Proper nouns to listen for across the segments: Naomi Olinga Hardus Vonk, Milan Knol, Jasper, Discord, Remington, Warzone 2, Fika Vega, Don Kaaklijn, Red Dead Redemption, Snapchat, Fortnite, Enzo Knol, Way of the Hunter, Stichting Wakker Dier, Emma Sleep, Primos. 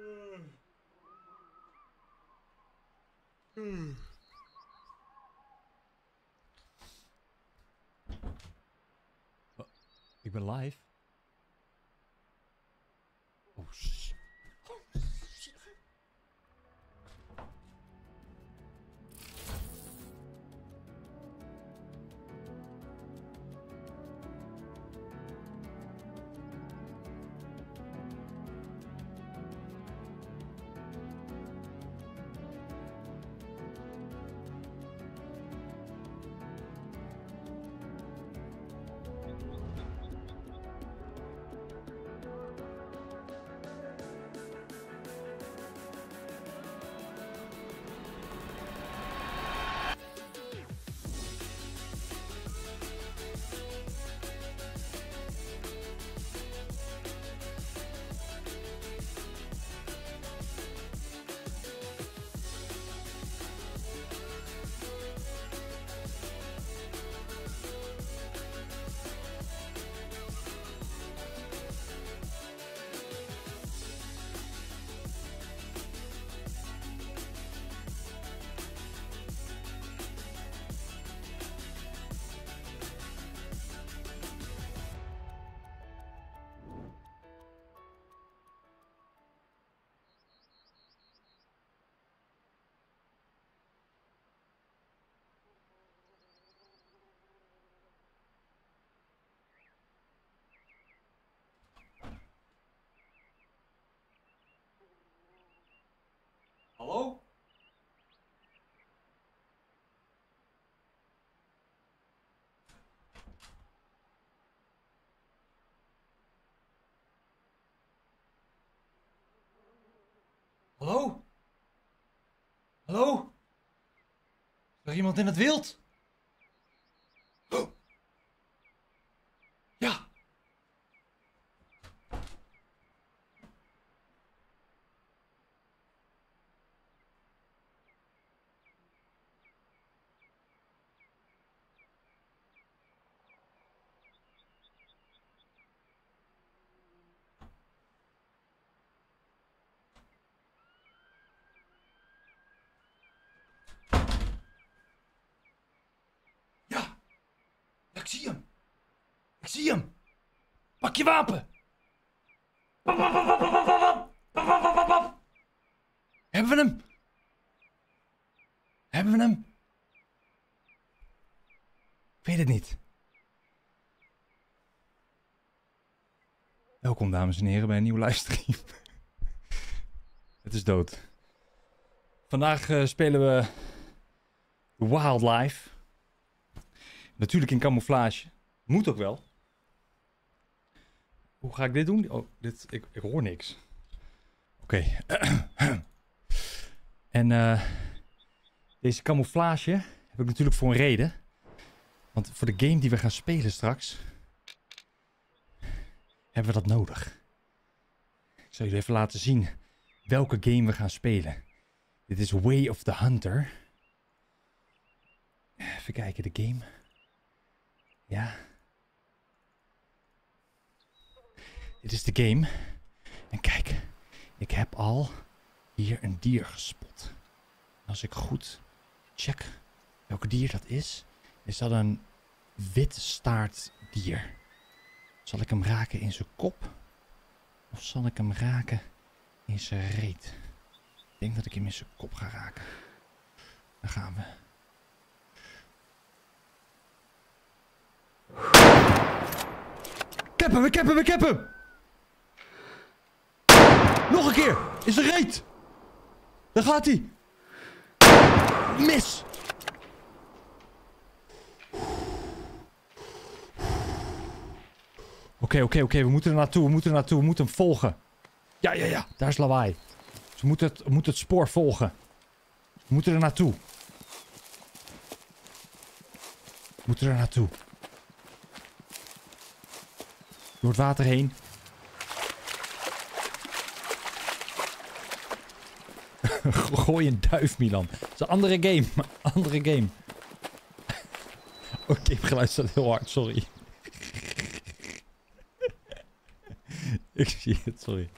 Oh, ik ben live. Oh shit. Oh shit. Hallo? Hallo? Hallo? Is er iemand in het wild? Oh. Ja. Ik zie hem! Ik zie hem! Pak je wapen! Hebben we hem? Hebben we hem? Ik weet het niet. Welkom dames en heren bij een nieuwe livestream. Het is dood. Vandaag spelen we Wildlife. Natuurlijk in camouflage. Moet ook wel. Hoe ga ik dit doen? Oh, dit, ik hoor niks. Oké. En deze camouflage heb ik natuurlijk voor een reden. Want voor de game die we gaan spelen straks, hebben we dat nodig. Ik zal jullie even laten zien welke game we gaan spelen. Dit is Way of the Hunter. Even kijken, de game. Ja. Dit is de game. En kijk, ik heb al hier een dier gespot. Als ik goed check welke dier dat is, is dat een wit staartdier. Zal ik hem raken in zijn kop? Of zal ik hem raken in zijn reet? Ik denk dat ik hem in zijn kop ga raken. Daar gaan we. Ik heb hem, ik heb hem, ik heb hem! Nog een keer! Is er reet! Daar gaat hij! Mis! Oké, we moeten er naartoe, we moeten hem volgen. Ja, daar is lawaai. Dus we moeten het spoor volgen. We moeten er naartoe. We moeten er naartoe. Door het water heen. Gooi een duif, Milan. Het is een andere game. Oké, het geluid staat heel hard, sorry. Ik zie het, sorry.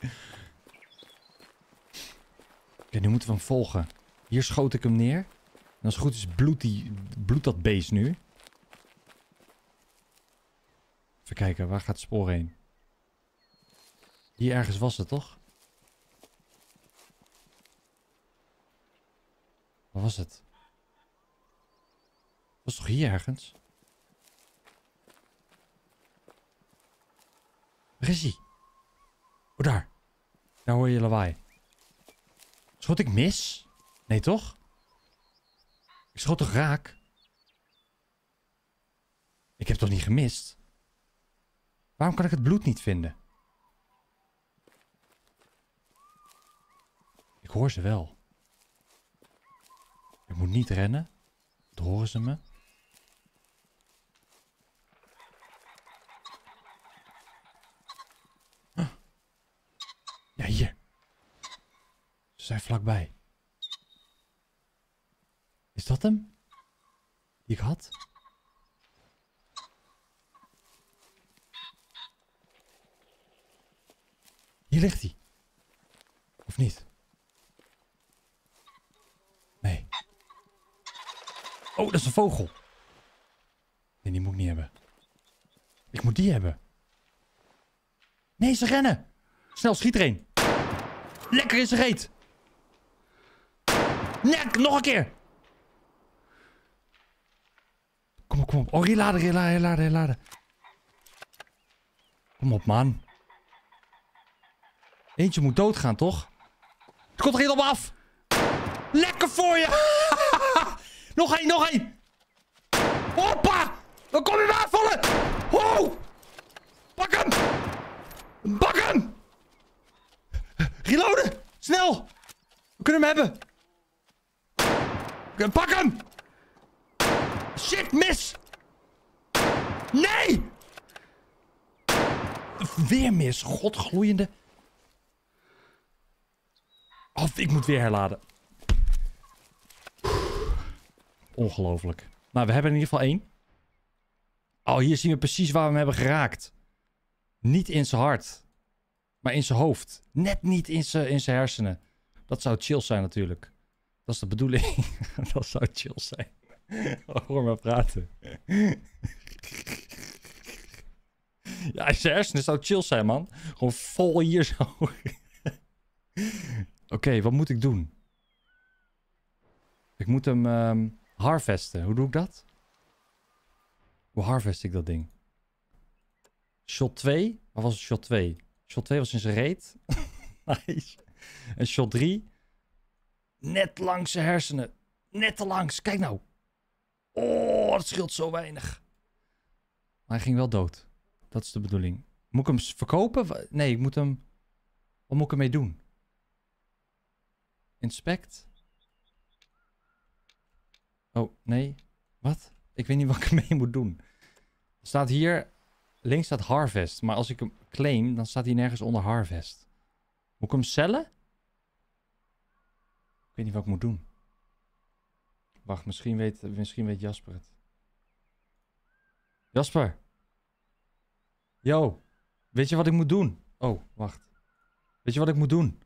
nu moeten we hem volgen. Hier schoot ik hem neer. En als het goed is bloedt dat beest nu. Even kijken, waar gaat het spoor heen? Hier ergens was het, toch? Waar was het? Was het toch hier ergens? Waar is hij? Oh, daar. Daar hoor je lawaai. Schot ik mis? Nee, toch? Ik schot toch raak? Ik heb toch niet gemist? Waarom kan ik het bloed niet vinden? Ik hoor ze wel. Ik moet niet rennen. Dan horen ze me. Ja, hier. Ze zijn vlakbij. Is dat hem? Die ik had? Hier ligt hij. Of niet? Nee. Oh, dat is een vogel. Nee, die moet ik niet hebben. Ik moet die hebben. Nee, ze rennen. Snel, schiet er een. Lekker in zijn reet. Nek, nog een keer. Kom op, kom op. Oh, reladen. Kom op, man. Eentje moet doodgaan, toch? Het komt er heel op af. Lekker voor je. Nog één. Hoppa. Dan kom je maar aanvallen. Oh. Pak hem. Reloaden. Snel. We kunnen hem hebben. Pak hem. Shit, mis. Nee. Weer mis. Godgloeiende. Oh, ik moet weer herladen. Ongelooflijk. Nou, we hebben in ieder geval één. Oh, hier zien we precies waar we hem hebben geraakt. Niet in zijn hart. Maar in zijn hoofd. Net niet in zijn hersenen. Dat zou chill zijn natuurlijk. Dat is de bedoeling. Dat zou chill zijn. Hoor maar praten. Ja, in zijn hersenen zou chill zijn, man. Gewoon vol hier zo. Oké, wat moet ik doen? Ik moet hem harvesten. Hoe doe ik dat? Hoe harvest ik dat ding? Shot 2? Wat was het shot 2? Shot 2 was in zijn reet. Nice. En shot 3. Net langs zijn hersenen. Net te langs. Kijk nou. Oh, dat scheelt zo weinig. Maar hij ging wel dood. Dat is de bedoeling. Moet ik hem verkopen? Nee, ik moet hem... Wat moet ik ermee doen? Inspect. Oh, nee. Wat? Ik weet niet wat ik ermee moet doen. Er staat hier... Links staat harvest. Maar als ik hem claim, dan staat hij nergens onder harvest. Moet ik hem cellen? Ik weet niet wat ik moet doen. Wacht, misschien weet Jasper het. Jasper! Yo! Weet je wat ik moet doen? Oh, wacht. Weet je wat ik moet doen?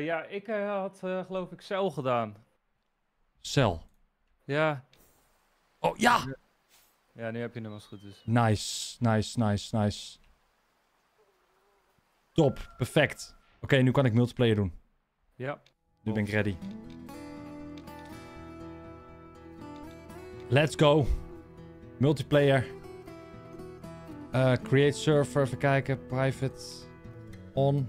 Ja, ik had geloof ik cel gedaan. Cel? Ja. Oh, ja! Ja, nu heb je hem als het goed is. Nice. Top, perfect. Oké, nu kan ik multiplayer doen. Ja. Nu ben ik ready. Let's go. Multiplayer. Create server, even kijken. Private. On.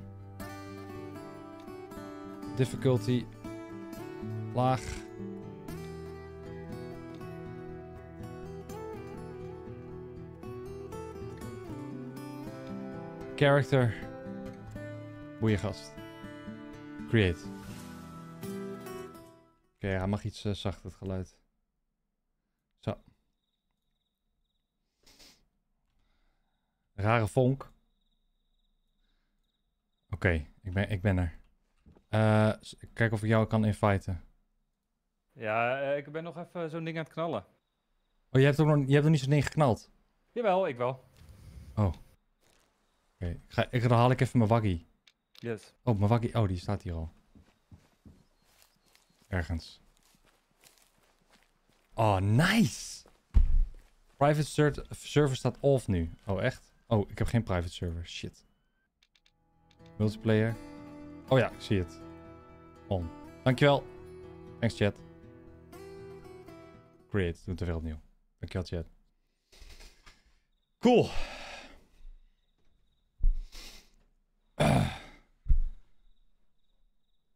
Difficulty. Laag. Character. Boeie gast. Create. Oké, hij mag iets zachter het geluid. Zo. Rare vonk. Oké, ik ben er. Kijk of ik jou kan inviten. Ja, ik ben nog even zo'n ding aan het knallen. Oh, je hebt nog niet zo'n ding geknald? Jawel, ik wel. Oh. Oké, dan haal ik even mijn waggie. Yes. Oh, mijn waggie. Oh, die staat hier al. Ergens. Oh, nice! Private server staat off nu. Oh, echt? Oh, ik heb geen private server. Shit. Multiplayer. Oh ja, ik zie het. On. Dankjewel. Thanks, chat. Create. Doe het er weer opnieuw. Dankjewel, chat. Cool.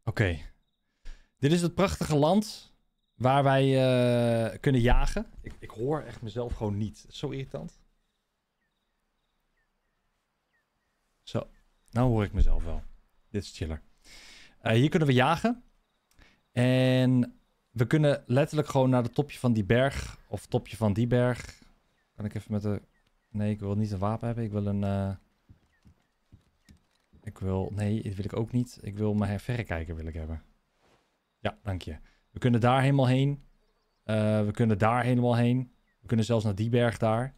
Oké. Dit is het prachtige land waar wij kunnen jagen. Ik hoor echt mezelf gewoon niet. Zo irritant. Zo. Nou hoor ik mezelf wel. Dit is chiller. Hier kunnen we jagen. En we kunnen letterlijk gewoon naar het topje van die berg. Of topje van die berg. Kan ik even met de... Nee, ik wil niet een wapen hebben. Ik wil een... Ik wil... Nee, dit wil ik ook niet. Ik wil mijn verrekijker wil ik hebben. Ja, dank je. We kunnen daar helemaal heen. We kunnen daar helemaal heen. We kunnen zelfs naar die berg daar.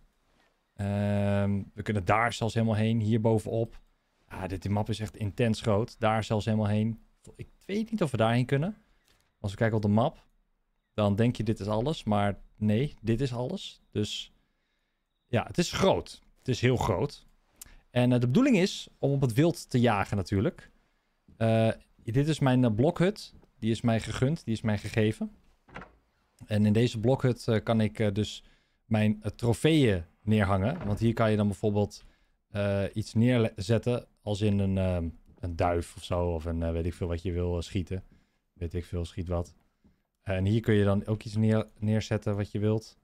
We kunnen daar zelfs helemaal heen. Hier bovenop. Ah, dit map is echt intens groot. Daar zelfs helemaal heen. Ik weet niet of we daarheen kunnen. Als we kijken op de map, dan denk je dit is alles. Maar nee, dit is alles. Dus ja, het is groot. Het is heel groot. En de bedoeling is om op het wild te jagen natuurlijk. Dit is mijn blokhut. Die is mij gegund. Die is mij gegeven. En in deze blokhut kan ik dus mijn trofeeën neerhangen. Want hier kan je dan bijvoorbeeld iets neerzetten. Als in een duif of zo. Of een weet ik veel wat je wil schieten. Weet ik veel, schiet wat. En hier kun je dan ook iets neerzetten wat je wilt.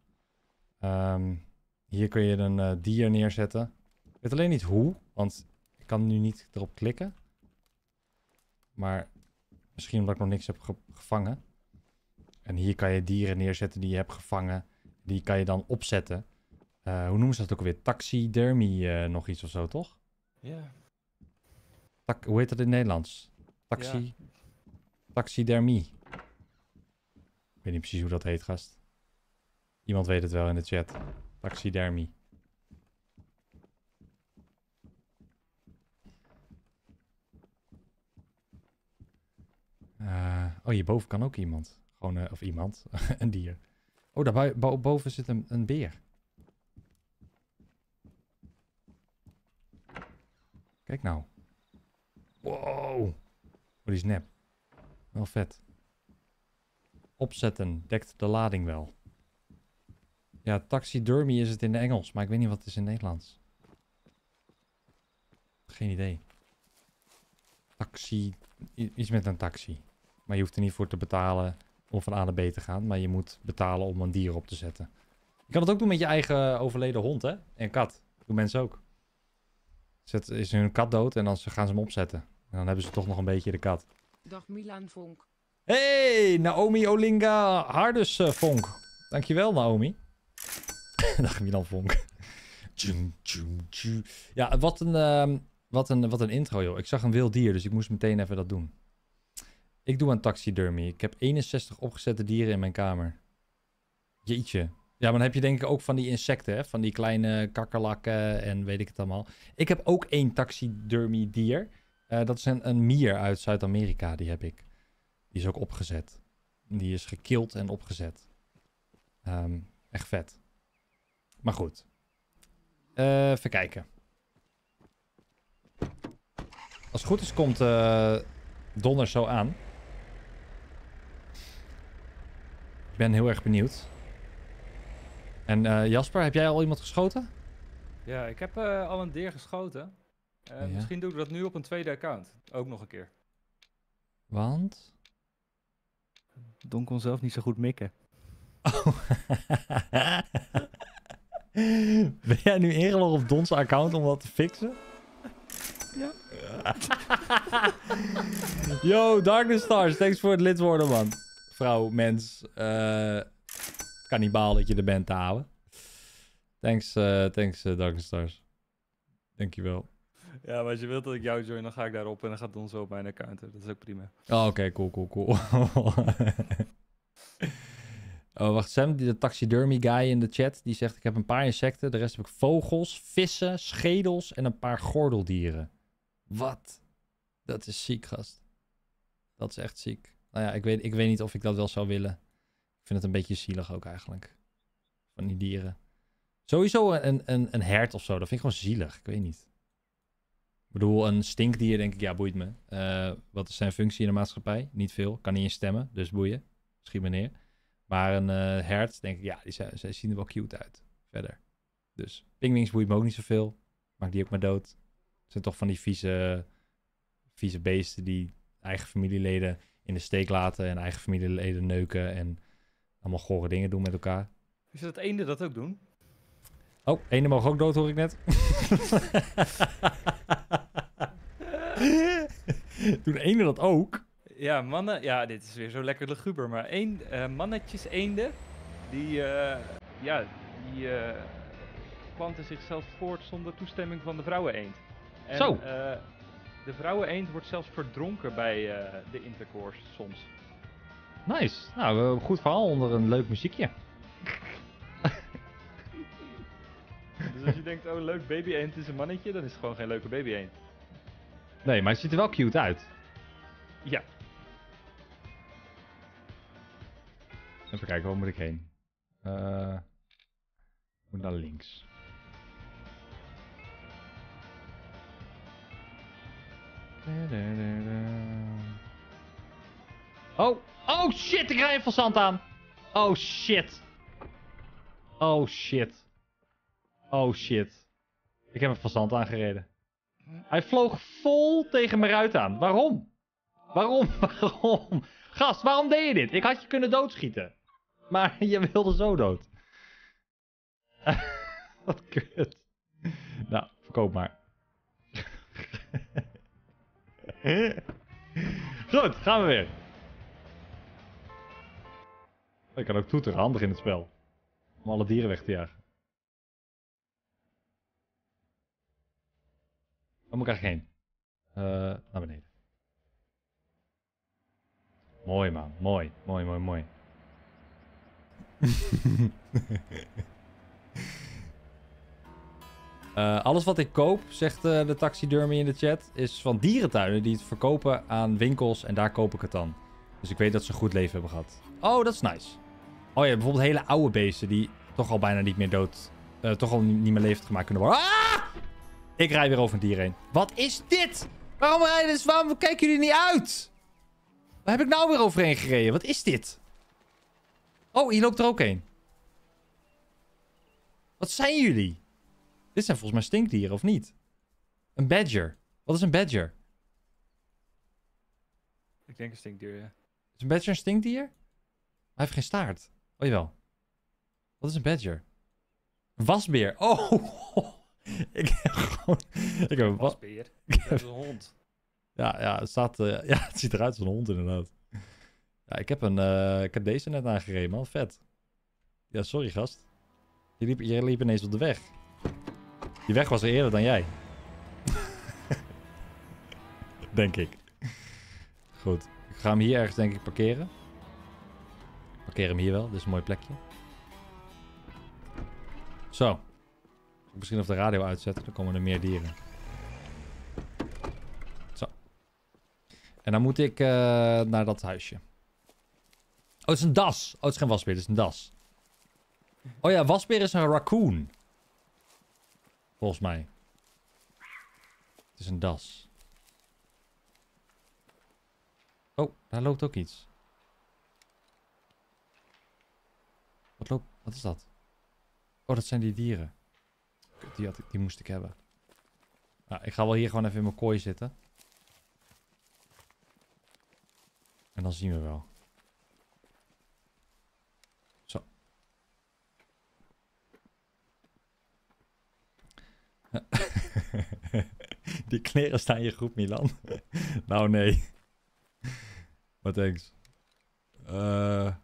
Hier kun je een dier neerzetten. Ik weet alleen niet hoe. Want ik kan nu niet erop klikken. Maar... Misschien omdat ik nog niks heb gevangen. En hier kan je dieren neerzetten die je hebt gevangen. Die kan je dan opzetten. Hoe noemen ze dat ook alweer? Taxidermy nog iets of zo, toch? Ja. Hoe heet dat in het Nederlands? Taxidermy. Ik weet niet precies hoe dat heet, gast. Iemand weet het wel in de chat. Taxidermy. Oh, hierboven kan ook iemand. Gewoon, of iemand. Een dier. Oh, daar boven zit een beer. Kijk nou. Wow. Oh, die is nep. Wel vet. Opzetten. Dekt de lading wel. Ja, taxidermy is het in de Engels. Maar ik weet niet wat het is in het Nederlands. Geen idee. Taxi. Iets met een taxi. Maar je hoeft er niet voor te betalen om van A naar B te gaan. Maar je moet betalen om een dier op te zetten. Je kan het ook doen met je eigen overleden hond, hè? En kat. Dat doen mensen ook. Is hun kat dood en dan gaan ze hem opzetten. En dan hebben ze toch nog een beetje de kat. Dag Milan Vonk. Hey, Naomi Olinga Hardus Vonk. Dankjewel, Naomi. Dag Milan Vonk. Ja, wat een... Wat een intro, joh. Ik zag een wild dier, dus ik moest meteen even dat doen. Ik doe een taxidermy. Ik heb 61 opgezette dieren in mijn kamer. Jeetje. Ja, maar dan heb je denk ik ook van die insecten, hè? Van die kleine kakkerlakken en weet ik het allemaal. Ik heb ook één taxidermy dier. Dat is een mier uit Zuid-Amerika, die heb ik. Die is ook opgezet. Die is gekild en opgezet. Echt vet. Maar goed. Even kijken. Als het goed is, komt Donder zo aan. Ik ben heel erg benieuwd. En Jasper, heb jij al iemand geschoten? Ja, ik heb al een deer geschoten. Ja. Misschien doe ik dat nu op een tweede account. Ook nog een keer. Want? Don kon zelf niet zo goed mikken. Oh. Ben jij nu ingelogd op Don's account om dat te fixen? Ja. Yo, Darkness Stars, thanks voor het lid worden, man. Vrouw, mens, kannibaal dat je er bent te houden. Thanks, Darkness Stars. Dankjewel. Ja, maar als je wilt dat ik jou join, dan ga ik daarop en dan gaat Don zo op mijn account. Dat is ook prima. Oh, oké, cool. Oh, wacht, Sam, de taxidermy guy in de chat, die zegt ik heb een paar insecten. De rest heb ik vogels, vissen, schedels en een paar gordeldieren. Wat? Dat is ziek, gast. Dat is echt ziek. Nou ja, ik weet niet of ik dat wel zou willen. Ik vind het een beetje zielig ook eigenlijk. Van die dieren. Sowieso een hert of zo. Dat vind ik gewoon zielig. Ik weet niet. Ik bedoel, een stinkdier denk ik. Ja, boeit me. Wat is zijn functie in de maatschappij? Niet veel. Kan niet eens stemmen. Dus boeien. Schiet me neer. Maar een hert denk ik. Ja, die zien er wel cute uit. Verder. Dus pinguïns boeit me ook niet zoveel. Maak die ook maar dood. Het zijn toch van die vieze beesten die eigen familieleden in de steek laten en eigen familieleden neuken en allemaal gore dingen doen met elkaar. Is dat eenden dat ook doen? Oh, eenden mogen ook dood, hoor ik net. Doen eenden dat ook? Ja, mannen. Ja, dit is weer zo lekker luguber. Maar mannetjes eenden, die planten zichzelf voort zonder toestemming van de vrouwen eend. En, zo! De vrouweneend wordt zelfs verdronken bij de intercourse soms. Nice. Nou, goed verhaal onder een leuk muziekje. Dus als je denkt, oh, leuk babyeend is een mannetje, dan is het gewoon geen leuke babyeend. Nee, maar het ziet er wel cute uit. Ja. Even kijken, waar moet ik heen? Ik moet naar links. Oh, oh shit, ik rij in zand aan. Oh shit. Oh shit. Oh shit. Ik heb een zand aangereden. Hij vloog vol tegen mijn ruit aan. Waarom? Waarom? Waarom? Gast, waarom deed je dit? Ik had je kunnen doodschieten. Maar je wilde zo dood. Wat kut. Nou, verkoop maar. Goed, gaan we weer. Ik kan ook toeteren, handig in het spel. Om alle dieren weg te jagen. Waar moet ik eigenlijk heen? Naar beneden. Mooi man, mooi. Mooi, mooi, mooi. Alles wat ik koop, zegt de taxidermy in de chat, is van dierentuinen die het verkopen aan winkels en daar koop ik het dan. Dus ik weet dat ze een goed leven hebben gehad. Oh, dat is nice. Oh ja, bijvoorbeeld hele oude beesten die toch al bijna niet meer dood, toch al niet meer levend gemaakt kunnen worden. Ah! Ik rij weer over een dier heen. Wat is dit? Waarom rijden dus? Waarom kijken jullie niet uit? Waar heb ik nou weer overheen gereden? Wat is dit? Oh, hier loopt er ook een. Wat zijn jullie? Dit zijn volgens mij stinkdieren, of niet? Een badger. Wat is een badger? Ik denk een stinkdier, ja. Is een badger een stinkdier? Hij heeft geen staart. Oh, jawel. Wat is een badger? Een wasbeer. Oh! Ik heb gewoon... Ik heb een wasbeer? Ik heb een hond. Ja, het staat, ja, het ziet eruit als een hond, inderdaad. Ja, ik heb deze net aangereden, man. Vet. Ja, sorry, gast. Je liep ineens op de weg. Die weg was er eerder dan jij. Denk ik. Goed. Ik ga hem hier ergens denk ik parkeren. Ik parkeer hem hier wel. Dit is een mooi plekje. Zo. Misschien of de radio uitzetten. Dan komen er meer dieren. Zo. En dan moet ik naar dat huisje. Oh, het is een das. Oh, het is geen wasbeer. Het is een das. Oh ja, wasbeer is een raccoon. Volgens mij. Het is een das. Oh, daar loopt ook iets. Wat is dat? Oh, dat zijn die dieren. Die moest ik hebben. Nou, ik ga wel hier gewoon even in mijn kooi zitten. En dan zien we wel. Die kleren staan je goed, Milan. Nou, nee. Wat thanks. Kijk,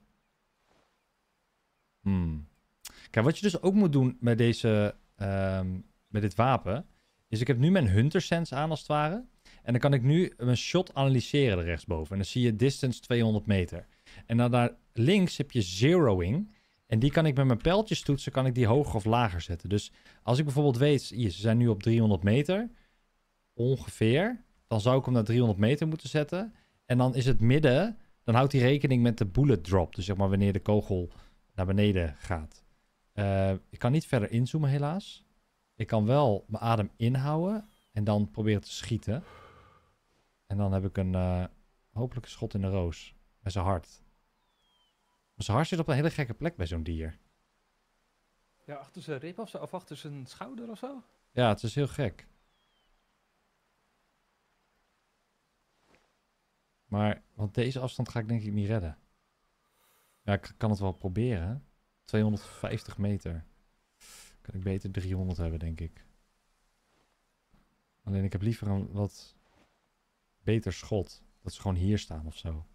wat je dus ook moet doen met deze... met dit wapen... is ik heb nu mijn Hunter Sense aan, als het ware. En dan kan ik nu mijn shot analyseren er rechtsboven. En dan zie je distance 200 meter. En dan daar links heb je zeroing... En die kan ik met mijn pijltjes toetsen, kan ik die hoger of lager zetten. Dus als ik bijvoorbeeld weet, hier, ze zijn nu op 300 meter, ongeveer. Dan zou ik hem naar 300 meter moeten zetten. En dan is het midden dan houdt hij rekening met de bullet drop. Dus zeg maar wanneer de kogel naar beneden gaat. Ik kan niet verder inzoomen helaas. Ik kan wel mijn adem inhouden en dan proberen te schieten. En dan heb ik een hopelijk een schot in de roos. Met zijn hart. Maar zijn hart zit op een hele gekke plek bij zo'n dier. Ja, achter zijn rib of zo, of achter zijn schouder of zo? Ja, het is heel gek. Maar, want deze afstand ga ik denk ik niet redden. Ja, ik kan het wel proberen. 250 meter. Kan ik beter 300 hebben, denk ik. Alleen ik heb liever een wat beter schot. Dat ze gewoon hier staan of zo.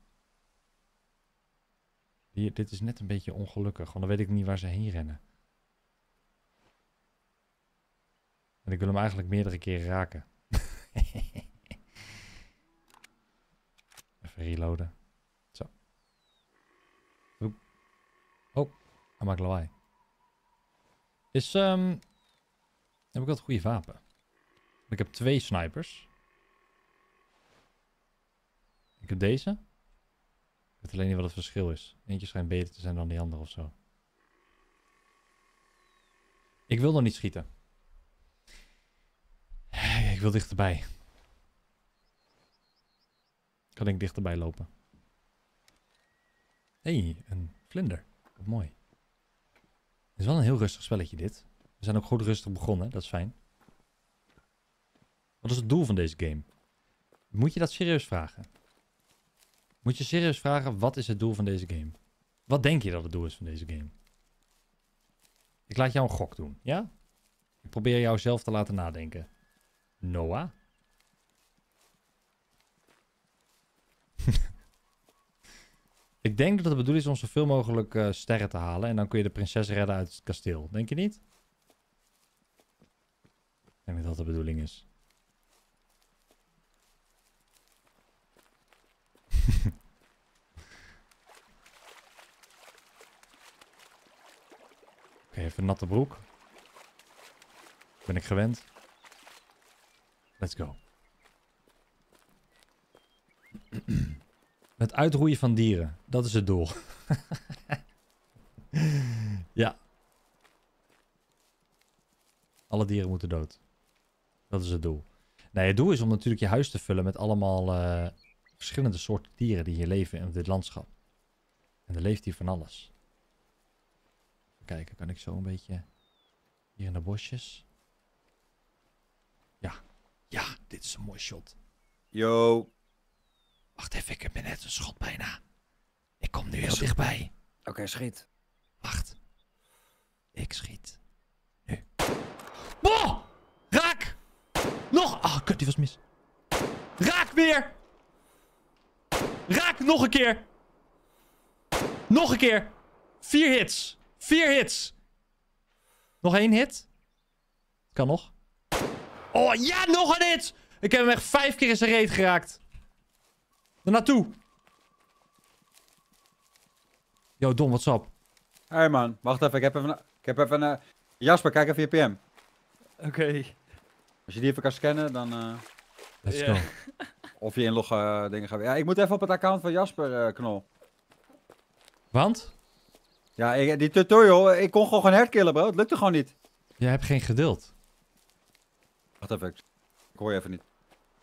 Hier, dit is net een beetje ongelukkig. Want dan weet ik niet waar ze heen rennen. En ik wil hem eigenlijk meerdere keren raken. Even reloaden. Zo. Oep. Oh, hij maakt lawaai. Is, heb ik wel het goede wapen? Ik heb 2 snipers. Ik heb deze. Ik weet alleen niet wat het verschil is. Eentje schijnt beter te zijn dan die andere of zo. Ik wil nog niet schieten. Ik wil dichterbij. Kan ik dichterbij lopen? Hé, een vlinder. Wat mooi. Het is wel een heel rustig spelletje dit. We zijn ook goed rustig begonnen, dat is fijn. Wat is het doel van deze game? Moet je dat serieus vragen? Moet je serieus vragen, wat is het doel van deze game? Wat denk je dat het doel is van deze game? Ik laat jou een gok doen, ja? Ik probeer jou zelf te laten nadenken. Noah? Ik denk dat het bedoeld is om zoveel mogelijk sterren te halen. En dan kun je de prinses redden uit het kasteel. Denk je niet? Ik denk dat dat de bedoeling is. Oké, even een natte broek. Ben ik gewend. Let's go. Het uitroeien van dieren. Dat is het doel. Ja. Alle dieren moeten dood. Dat is het doel. Nou, het doel is om natuurlijk je huis te vullen met allemaal verschillende soorten dieren die hier leven in dit landschap. En er leeft hier van alles. Even kijken, kan ik zo een beetje hier in de bosjes? Ja. Ja, dit is een mooi shot. Yo. Wacht even, ik heb me net een schot bijna. Ik kom nu heel dichtbij. Oké, schiet. Wacht. Ik schiet. Nu. Oh! Raak! Nog! Ah, kut, die was mis. Raak weer! Raak nog een keer! Nog een keer! 4 hits! 4 hits! Nog 1 hit? Kan nog. Oh ja, nog een hit! Ik heb hem echt 5 keer in zijn reet geraakt. Daarnaartoe. Yo, Don, what's up? Hey man, wacht even. Ik heb even Jasper, kijk even je PM. Oké. Als je die even kan scannen, dan... Let's go. Of je inlog dingen gaat... Ja, ik moet even op het account van Jasper, Knol. Want? Ja, die tutorial, ik kon gewoon herdkillen, bro. Het lukte gewoon niet. Jij hebt geen geduld. Wacht even, ik hoor je even niet.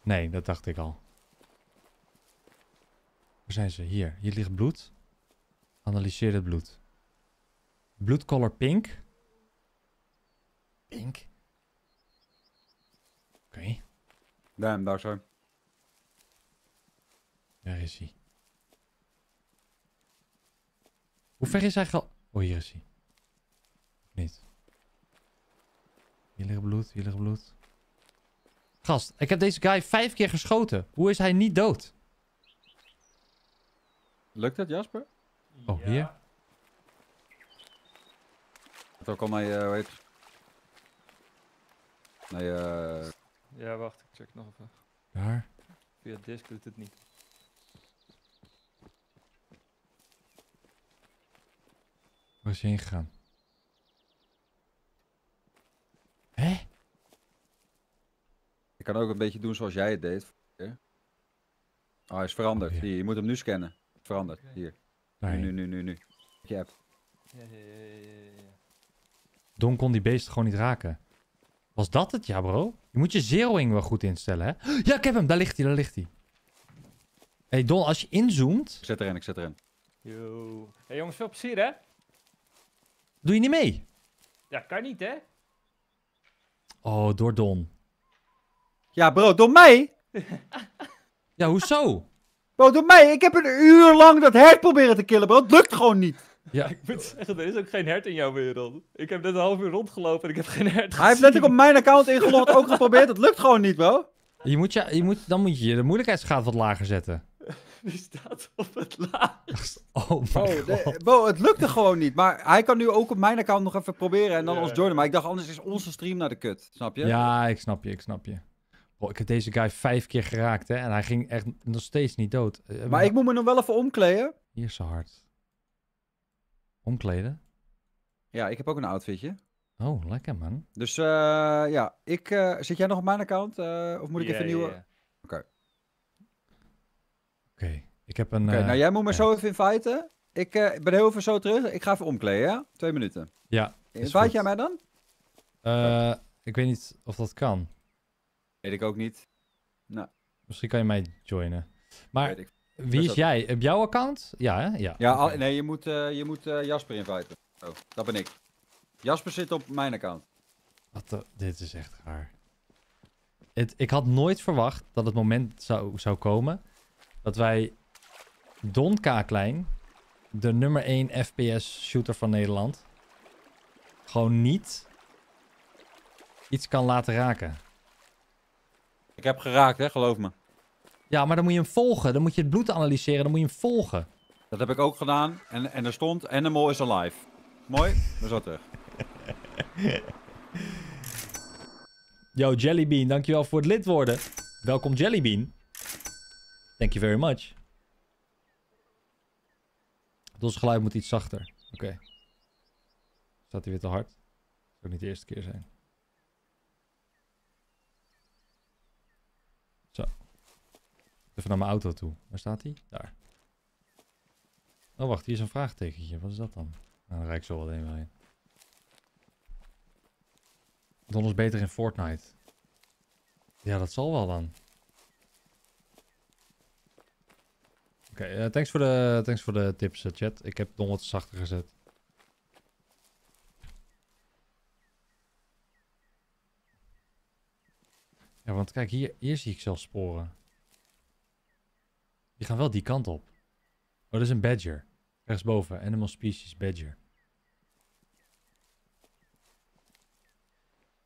Nee, dat dacht ik al. Waar zijn ze? Hier. Hier ligt bloed. Analyseer het bloed. Bloedcolor pink. Pink. Oké. Damn, daar zo. Daar is hij. Hoe ver is hij al? Oh, hier is hij. Niet. Hier ligt bloed, hier ligt bloed. Gast, ik heb deze guy 5 keer geschoten. Hoe is hij niet dood? Lukt het, Jasper? Oh, ja. Hier? Het ook al mijn, weet je... Nee, Ja, wacht, ik check nog even. Waar? Via disk doet het niet. Waar is hij heen gegaan? Hé? Ik kan ook een beetje doen zoals jij het deed. Oh, hij is veranderd. Oh, ja. Je moet hem nu scannen. veranderd. Okay. Hier. Nee. Nu. Je app. Ja. Don kon die beesten gewoon niet raken. Was dat het? Ja, bro. Je moet je zeroing wel goed instellen, hè? Ja, ik heb hem. Daar ligt hij, daar ligt hij. Hé, hey Don, als je inzoomt... Ik zet erin. Yo. Hey, jongens, veel plezier, hè? Doe je niet mee? Ja, kan niet, hè? Oh, door Don. Ja, bro, door mij? Ja, hoezo? Bro, door mij? Ik heb een uur lang dat hert proberen te killen, bro. Het lukt gewoon niet. Ja, ik moet zeggen, er is ook geen hert in jouw wereld. Ik heb net een half uur rondgelopen en ik heb geen hert gezien. Hij heeft letterlijk op mijn account ingelogd, ook geprobeerd. Het lukt gewoon niet, bro. Dan moet je de moeilijkheidsgraad wat lager zetten. Die staat op het laagst. Oh, bro, het lukte gewoon niet. Maar hij kan nu ook op mijn account nog even proberen en dan ons joinen. Maar ik dacht, anders is onze stream naar de kut. Snap je? Ja, ik snap je. Oh, ik heb deze guy 5 keer geraakt, hè. En hij ging echt nog steeds niet dood. Maar ik moet me nog wel even omkleden. Hier is zo hard. Omkleden? Ja, ik heb ook een outfitje. Oh, lekker man. Dus ja, zit jij nog op mijn account? Of moet ik even nieuwe? Yeah. Oké, ik heb een... nou jij moet me zo even inviten. Ik ben heel even zo terug. Ik ga even omkleden, ja? 2 minuten. Ja. Invite jij mij dan? Ik weet niet of dat kan. Weet ik ook niet. Nou. Misschien kan je mij joinen. Maar... Wie is jij? Op jouw account? Ja, hè? Ja. Nee, je moet Jasper inviten. Oh, dat ben ik. Jasper zit op mijn account. Dit is echt raar. Ik had nooit verwacht dat het moment zou komen dat wij Don Kaaklijn, de nummer 1 FPS shooter van Nederland, gewoon niet iets kan laten raken. Ik heb geraakt, hè? Geloof me. Ja, maar dan moet je hem volgen. Dan moet je het bloed analyseren. Dan moet je hem volgen. Dat heb ik ook gedaan. En er stond Animal is alive. Mooi. We zo terug. Yo, Jellybean. Dankjewel voor het lid worden. Welkom, Jellybean. Thank you very much. Ons geluid moet iets zachter. Oké. Staat hij weer te hard? Dat zou niet de eerste keer zijn. Zo. Even naar mijn auto toe. Waar staat hij? Daar. Oh, wacht. Hier is een vraagtekentje. Wat is dat dan? Nou, dan rijd ik zo wel even heen. Don is beter in Fortnite. Ja, dat zal wel dan. Oké, thanks voor de tips, chat. Ik heb Don wat zachter gezet. Ja, want kijk, hier zie ik zelfs sporen. Die gaan wel die kant op. Oh, dat is een badger. Rechtsboven. Animal species badger.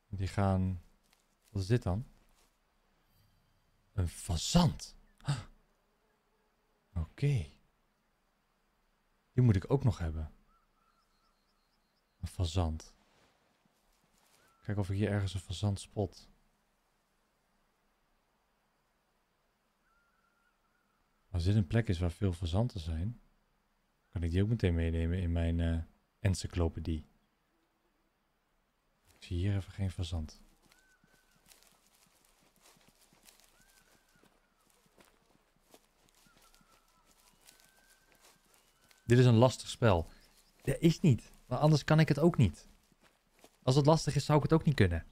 Die gaan... Wat is dit dan? Een fazant. Huh. Oké. Die moet ik ook nog hebben. Een fazant. Kijk of ik hier ergens een fazant spot. Als dit een plek is waar veel fazanten zijn, kan ik die ook meteen meenemen in mijn encyclopedie. Ik zie hier even geen fazant. Dit is een lastig spel. Dat is niet. Maar anders kan ik het ook niet. Als het lastig is, zou ik het ook niet kunnen.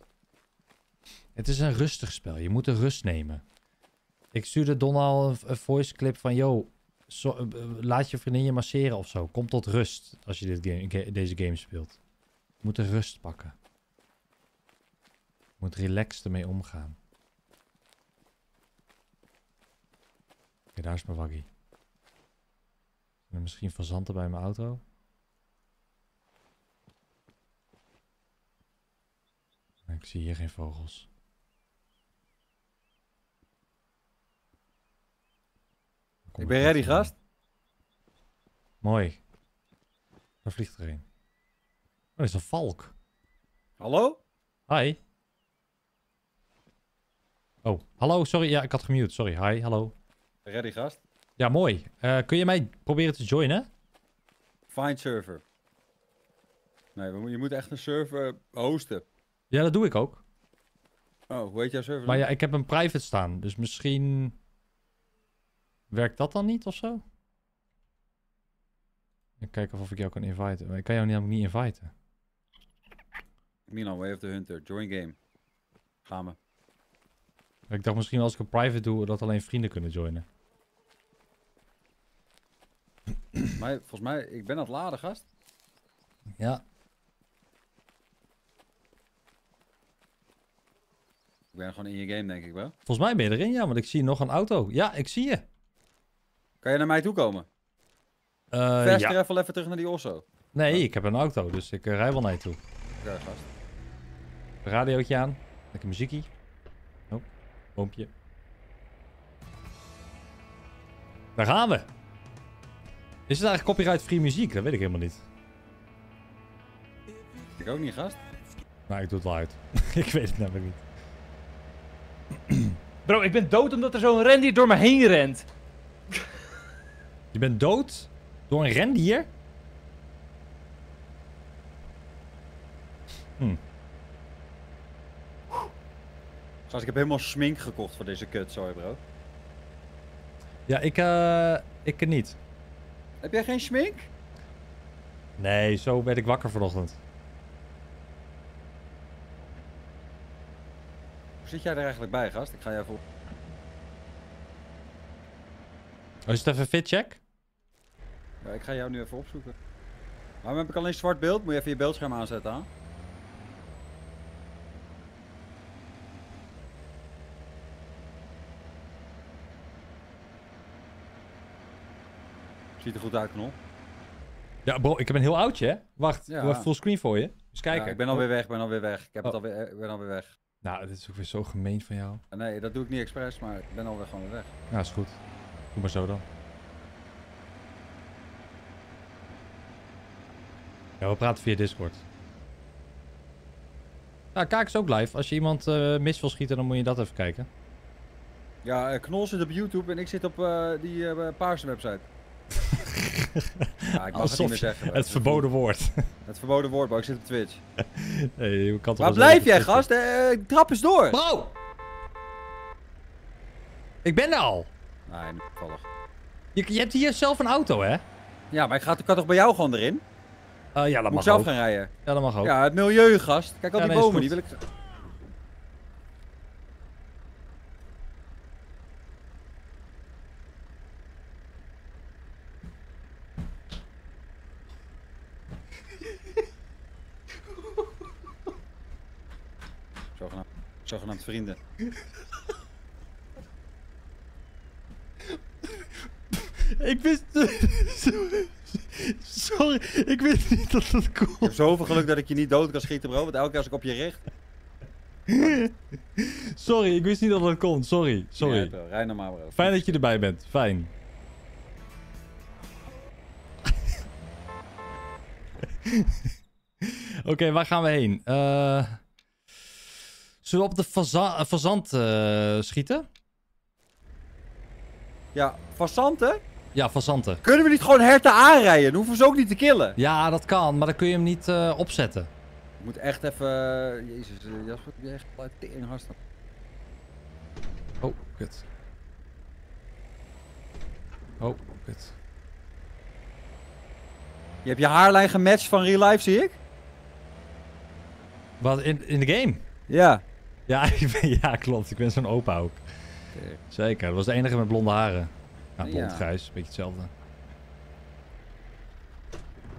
Het is een rustig spel. Je moet de rust nemen. Ik stuurde Don al een voice clip van... Yo, laat je vriendin je masseren of zo. Kom tot rust als je deze game speelt. Je moet de rust pakken. Je moet relaxed ermee omgaan. Oké, daar is mijn waggie. En misschien fazanten bij mijn auto. Ik zie hier geen vogels. Ik ben ready, gast. Mooi. Daar vliegt er een. Oh, dat is een valk. Hallo? Hi. Oh, hallo, sorry. Ja, ik had gemute. Sorry, hi, hallo. Ready, gast. Ja, mooi. Kun je mij proberen te joinen? Find server. Nee, je moet echt een server hosten. Ja, dat doe ik ook. Oh, hoe heet jouw server? Maar ja, ik heb een private staan, dus misschien... Werkt dat dan niet of zo? Ik kijk of ik jou kan inviten. Maar ik kan jou namelijk niet inviten. Milan, Way of the Hunter, join game. Gaan we. Ik dacht misschien als ik een private doe, dat alleen vrienden kunnen joinen. Maar volgens mij, ik ben aan het laden, gast. Ja. Ik ben gewoon in je game, denk ik wel. Volgens mij ben je erin, ja, want ik zie nog een auto. Ja, ik zie je. Kan je naar mij toe komen? Ja. Even terug naar die Osso. Nee, ja. Ik heb een auto, dus ik rij wel naar je toe. Ja, gast. Radiootje aan. Lekker muziekie. Oh, boompje. Daar gaan we. Is het eigenlijk copyright-free muziek? Dat weet ik helemaal niet. Ik ook niet, gast. Nou, ik doe het wel uit. Ik weet het namelijk niet. Bro, ik ben dood omdat er zo'n rendier door me heen rent. Je bent dood? Door een rendier? Gast, ik heb helemaal smink gekocht voor deze kut, sorry bro. Ja, ik niet. Heb jij geen smink? Nee, zo werd ik wakker vanochtend. Hoe zit jij er eigenlijk bij, gast? Ik ga je even op. Oh, is het even fit check? Ja, ik ga jou nu even opzoeken. Waarom heb ik alleen zwart beeld? Moet je even je beeldscherm aanzetten, aan? Ziet er goed uit, Knol. Ja, bro, ik heb een heel oudje, hè? Wacht, ja. Doe even fullscreen voor je. Eens kijken. Ja, ik ben alweer weg, ik ben alweer weg. Nou, dit is ook weer zo gemeen van jou. Nee, dat doe ik niet expres, maar ik ben alweer gewoon weg. Ja, is goed. Doe maar zo dan. Ja, we praten via Discord. Nou, Kaak is ook live. Als je iemand mis wil schieten, dan moet je dat even kijken. Ja, Knol zit op YouTube en ik zit op die paarse website. Ja, ik mag het niet meer zeggen. Het verboden woord. Het verboden woord, maar ik zit op Twitch. Hey, kan waar blijf jij, gast? Trap eens door. Bro! Ik ben er al. Nee, toevallig. Je hebt hier zelf een auto, hè? Ja, maar ik kan toch bij jou gewoon erin? Ja, dat mag ook. Moet zelf gaan rijden. Ja, dat mag ook. Ja, het milieu, gast. Kijk al die bomen, die wil ik... Zogenaamd vrienden. Ik wist... Sorry, ik wist niet dat dat kon. Ik heb zoveel geluk dat ik je niet dood kan schieten, bro. Want elke keer als ik op je richt... Sorry, ik wist niet dat dat kon. Sorry. Nee, bro. Rij normaal, bro. Fijn dat je erbij bent. Fijn. Oké, waar gaan we heen? Zullen we op de fazant schieten? Ja, fazanten? Ja, fazanten. Kunnen we niet gewoon herten aanrijden? Dan hoeven we ze ook niet te killen. Ja, dat kan, maar dan kun je hem niet opzetten. Ik moet echt even... Jezus, Jasper, je echt tering hard staan. Oh, kut. Oh, kut. Je hebt je haarlijn gematcht van real life, zie ik? Wat, in de game? Ja. Ja, klopt. Ik ben zo'n opa ook. Okay. Zeker. Dat was de enige met blonde haren. Nou, blond, grijs. Beetje hetzelfde.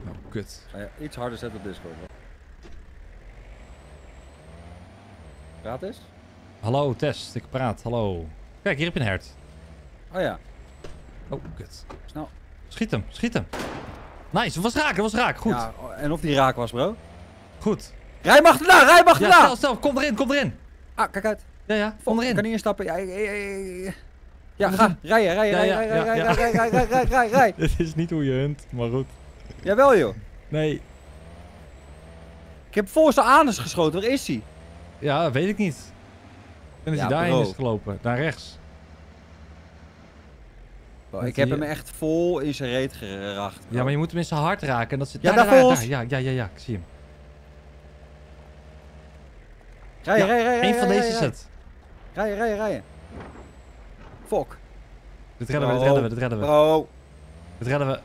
Oh, kut. Ga je iets harder zetten op Discord. Hoor. Praat eens. Hallo, test. Ik praat. Hallo. Kijk, hier heb je een hert. Oh ja. Oh, kut. Snel. Schiet hem. Schiet hem. Nice. Dat was raak. Goed. Ja, en of die raak was, bro. Goed. Rij hem achterna! Ja, stel. Kom erin. Ah, kijk uit. Ja, kom erin. Ik kan niet instappen. Ja, ga. Rij. Dit is niet hoe je hunt, maar goed. Jawel, joh. Nee. Ik heb voor zijn anus geschoten. Waar is hij? Ja, weet ik niet. En is hij daarheen is gelopen. Naar rechts. Ik heb hem echt vol in zijn reet geraakt. Ja, maar je moet hem in zijn hart raken. En dat zit daar. Ja, ik zie hem. Rijden. Eén van deze is het. Rijden. Fuck. Dit redden we. Bro. Dit redden we.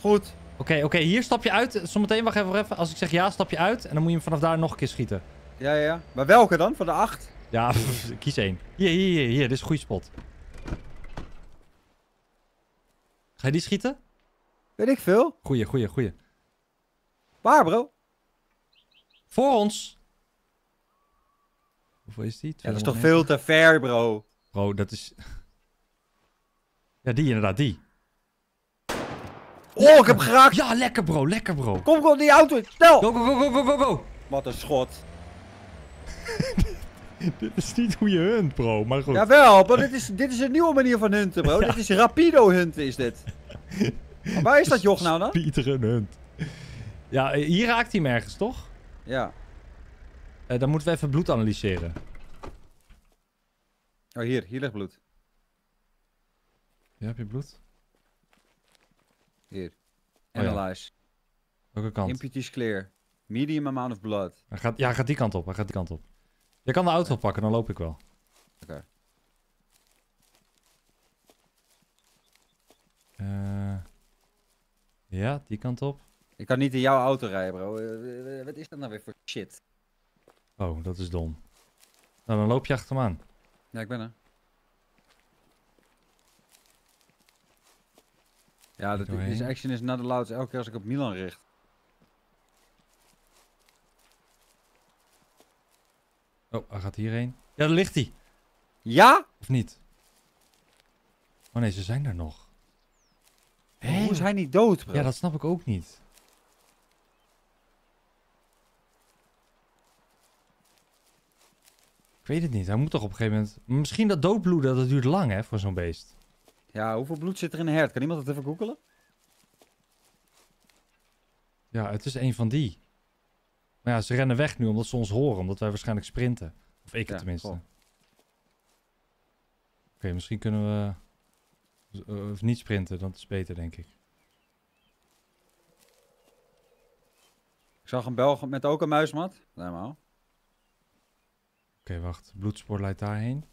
Goed. Oké, hier stap je uit. Zometeen, wacht even, Als ik zeg ja, stap je uit. En dan moet je hem vanaf daar nog een keer schieten. Ja, ja, ja. Maar welke dan? Van de 8? Ja, kies één. Hier. Dit is een goede spot. Ga je die schieten? Weet ik veel. Goeie. Waar, bro? Voor ons. Hoeveel is die? 290? Ja, dat is toch veel te ver, bro. Bro, dat is... Ja, die inderdaad, die. Oh, ik heb geraakt. Ja, lekker bro, Kom, die auto. Snel. Go. Wat een schot. Dit is niet hoe je hunt, bro, maar goed. Jawel, bro, dit is een nieuwe manier van hunten, bro. Ja. Dit is rapido hunten, is dit. Maar waar is dat joch nou dan? Pieteren hunt. Ja, hier raakt hij me ergens, toch? Ja. Dan moeten we even bloed analyseren. Oh, hier ligt bloed. Ja, heb je bloed? Hier. Analyze. Ja. Welke kant? Impute is clear. Medium amount of blood. Hij gaat die kant op. Je kan de auto pakken, dan loop ik wel. Oké. Ja, die kant op. Ik kan niet in jouw auto rijden, bro. Wat is dat nou weer voor shit? Oh, dat is dom. Nou, dan loop je achter hem aan. Ja, ik ben er. Ja, deze action is not allowed elke keer als ik op Milan richt. Oh, hij gaat hierheen. Ja, daar ligt hij. Ja? Of niet? Oh nee, ze zijn er nog. Hey. Hoe is hij niet dood, bro? Ja, dat snap ik ook niet. Ik weet het niet. Hij moet toch op een gegeven moment... Misschien dat doodbloeden, dat duurt lang, hè, voor zo'n beest. Ja, hoeveel bloed zit er in een hert? Kan iemand dat even googelen? Ja, het is een van die. Maar ja, ze rennen weg nu omdat ze ons horen. Omdat wij waarschijnlijk sprinten. Of ik het tenminste. Oké, misschien kunnen we... Of niet sprinten, dat is beter, denk ik. Ik zag een Belg met ook een muismat. Helemaal. Oké, wacht. Bloedspoor leidt daarheen.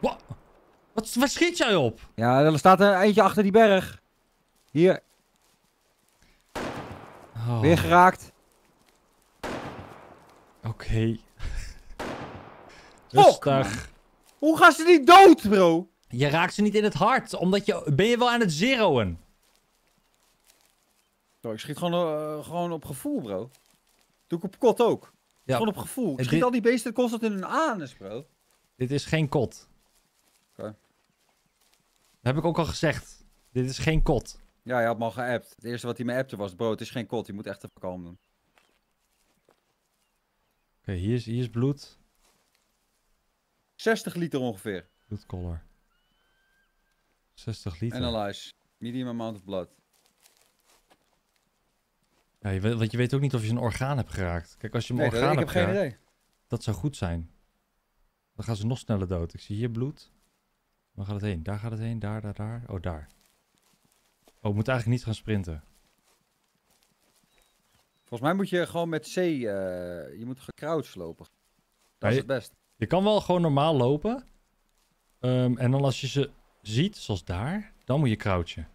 Wow. Wat schiet jij op? Ja, er staat er eentje achter die berg. Hier. Oh. Weer geraakt. Oké. Rustig. Hoe gaan ze niet dood, bro? Je raakt ze niet in het hart, omdat je... Ben je wel aan het zeroen? Ik schiet gewoon op gevoel, bro. Doe ik op kot ook. Ja. Gewoon op gevoel. Ik schiet al die beesten constant in hun anus, bro. Dit is geen kot. Oké. Dat heb ik ook al gezegd. Dit is geen kot. Ja, hij had me al geappt. Het eerste wat hij me appte was, bro, het is geen kot. Je moet echt even kalm doen. Oké, hier is bloed. 60 liter ongeveer. Bloedcolor. 60 liter. Analyze. Medium amount of blood. Ja, want je weet ook niet of je een orgaan hebt geraakt. Kijk, als je een orgaan hebt geraakt... Geen idee. Dat zou goed zijn. Dan gaan ze nog sneller dood. Ik zie hier bloed. Waar gaat het heen? Daar gaat het heen. Daar. Oh, daar. Oh, ik moet eigenlijk niet gaan sprinten. Volgens mij moet je gewoon met C... je moet gecrouched lopen. Dat is het best. Je kan wel gewoon normaal lopen. En dan als je ze ziet, zoals daar, dan moet je crouchen.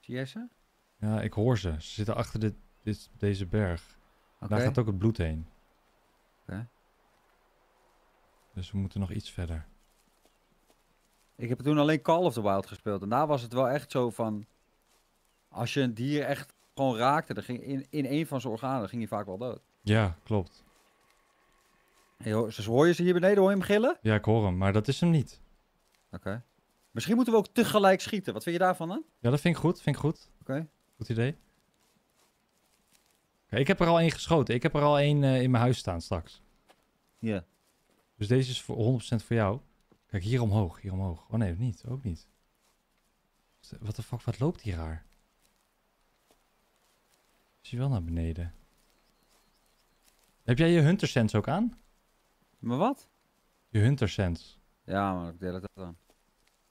Zie jij ze? Ja, ik hoor ze. Ze zitten achter deze berg. Okay. Daar gaat ook het bloed heen. Okay. Dus we moeten nog iets verder. Ik heb toen alleen Call of the Wild gespeeld. Daarna was het wel echt zo van... Als je een dier echt gewoon raakte, dan ging in een van zijn organen ging hij vaak wel dood. Ja, klopt. Hoor je ze hier beneden? Hoor je hem gillen? Ja, ik hoor hem, maar dat is hem niet. Oké. Misschien moeten we ook tegelijk schieten. Wat vind je daarvan dan? Ja, dat vind ik goed. Oké. Goed idee. Kijk, ik heb er al één geschoten. Ik heb er al één in mijn huis staan straks. Ja. Yeah. Dus deze is voor 100% voor jou. Kijk, hier omhoog. Oh nee, niet. Ook niet. Wat de fuck? Wat loopt hier raar? Is hij wel naar beneden? Heb jij je Hunter Sense ook aan? Maar wat? Je Hunter Sense. Ja, maar ik deel het dan.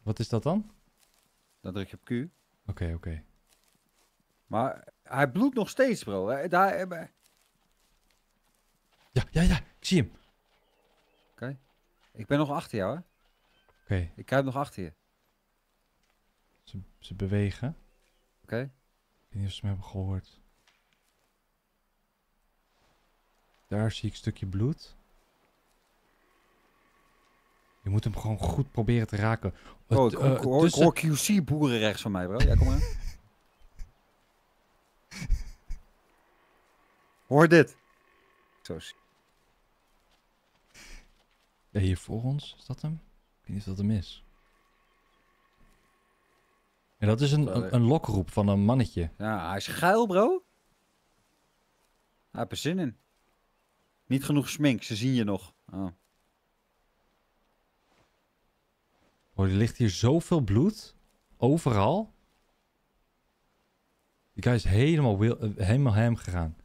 Wat is dat dan? Dan druk je op Q. Oké. Maar hij bloedt nog steeds, bro. Ja. Ik zie hem. Oké. Ik ben nog achter jou, hè? Oké. Ik kruip nog achter je. Ze bewegen. Oké. Ik weet niet of ze me hebben gehoord. Daar zie ik een stukje bloed. Je moet hem gewoon goed proberen te raken. Oh, ik hoor QC boeren rechts van mij, bro. Ja, kom maar. Hoor dit. Zo. Ja, hier voor ons. Is dat hem? Ik weet niet of dat hem is. Ja, dat is een lokroep van een mannetje. Ja, hij is geil, bro. Hij heeft er zin in. Niet genoeg smink, ze zien je nog. Oh. Oh, er ligt hier zoveel bloed. Overal. Die guy is helemaal, helemaal hem gegaan.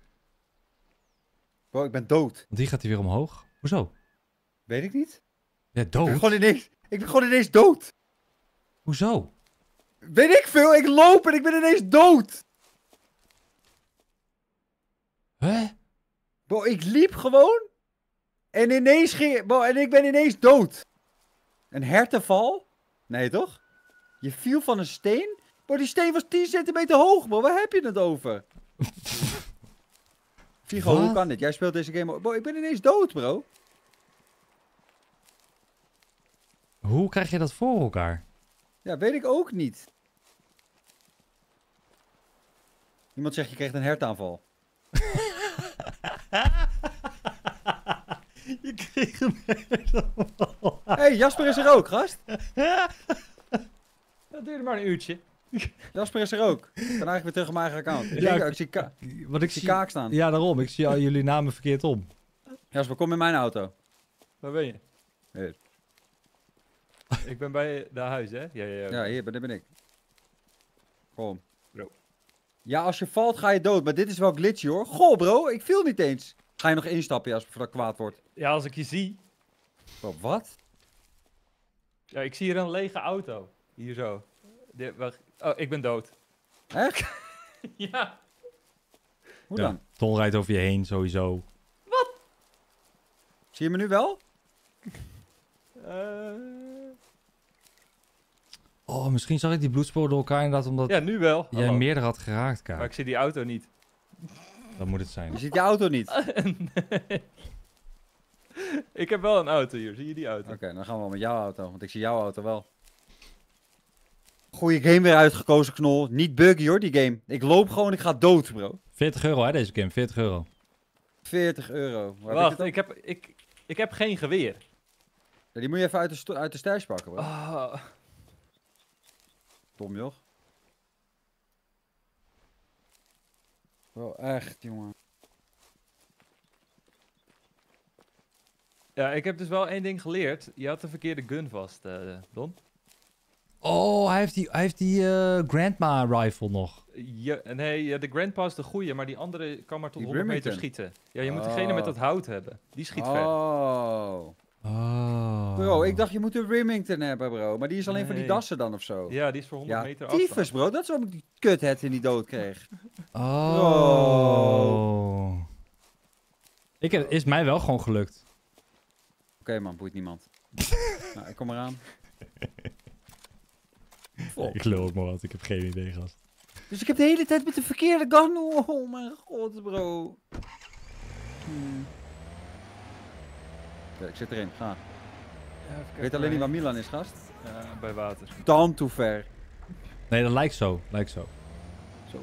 Bro, ik ben dood. Want die gaat hij weer omhoog. Hoezo? Weet ik niet. Ja, dood. Ik ben gewoon ineens dood. Hoezo? Weet ik veel, ik loop en ik ben ineens dood. Hè? Bro, ik liep gewoon. En ineens ging... Bro, en ik ben ineens dood. Een hertenval? Nee, toch? Je viel van een steen? Bro, die steen was 10 centimeter hoog, bro. Waar heb je het over? Figo, hoe kan dit? Jij speelt deze game... Bro, ik ben ineens dood, bro. Hoe krijg je dat voor elkaar? Ja, weet ik ook niet. Iemand zegt, je kreeg een hertaanval. Je kreeg hem helemaal. Hé, hey, Jasper is er ook, gast. Dat duurde maar een uurtje. Jasper is er ook. Ik kan eigenlijk weer terug op mijn eigen account. Dus ja, ik zie kaak staan. Ja, daarom. Ik zie al jullie namen verkeerd om. Jasper, kom in mijn auto. Waar ben je? Hier. Ik ben bij de huis, hè? Ja, hier ben ik. Kom. Bro. Ja, als je valt ga je dood. Maar dit is wel glitchy, hoor. Goh, bro. Ik viel niet eens. Ga je nog instappen, Jasper, voordat ik kwaad wordt? Ja, als ik je zie. Bro, wat? Ja, ik zie hier een lege auto. Hier zo. Oh, ik ben dood. Echt? Ja. Hoe dan? Ton rijdt over je heen, sowieso. Wat? Zie je me nu wel? Oh, misschien zag ik die bloedsporen door elkaar inderdaad, omdat... Ja, nu wel. Jij meerdere had geraakt, Kaak. Maar ik zie die auto niet. Dat moet het zijn. Je ziet die auto niet. Nee. Ik heb wel een auto hier. Zie je die auto? Oké, dan gaan we wel met jouw auto. Want ik zie jouw auto wel. Goeie game weer uitgekozen, Knol. Niet buggy, hoor, die game. Ik loop gewoon, ik ga dood, bro. €40, hè, deze game. €40. €40. Wacht, ik heb geen geweer. Ja, die moet je even uit de stash pakken, bro. Oh. Dom, joh. Wel echt, jongen. Ja, ik heb dus wel één ding geleerd. Je had de verkeerde gun vast, Don. Oh, hij heeft die grandma rifle nog. Ja, nee, de grandpa is de goeie, maar die andere kan maar tot die 100 meter schieten. Ja, je moet degene met dat hout hebben. Die schiet ver. Oh. Bro, ik dacht je moet een Remington hebben, bro. Maar die is alleen voor die dassen dan of zo. Ja, die is voor 100 meter afstand. Tyfus, bro. Dat is waarom ik die kuthead in die dood kreeg. Oh. Bro. Is mij wel gewoon gelukt. Oké, man. Boeit niemand. Nou, ik kom eraan. Ik lul ook maar wat. Ik heb geen idee, gast. Dus ik heb de hele tijd met de verkeerde gun. Oh mijn god, bro. Ik zit erin, ga. Ja, ik weet alleen niet waar Milan is, gast. Bij water. Dan te ver. Nee, dat lijkt zo. Zo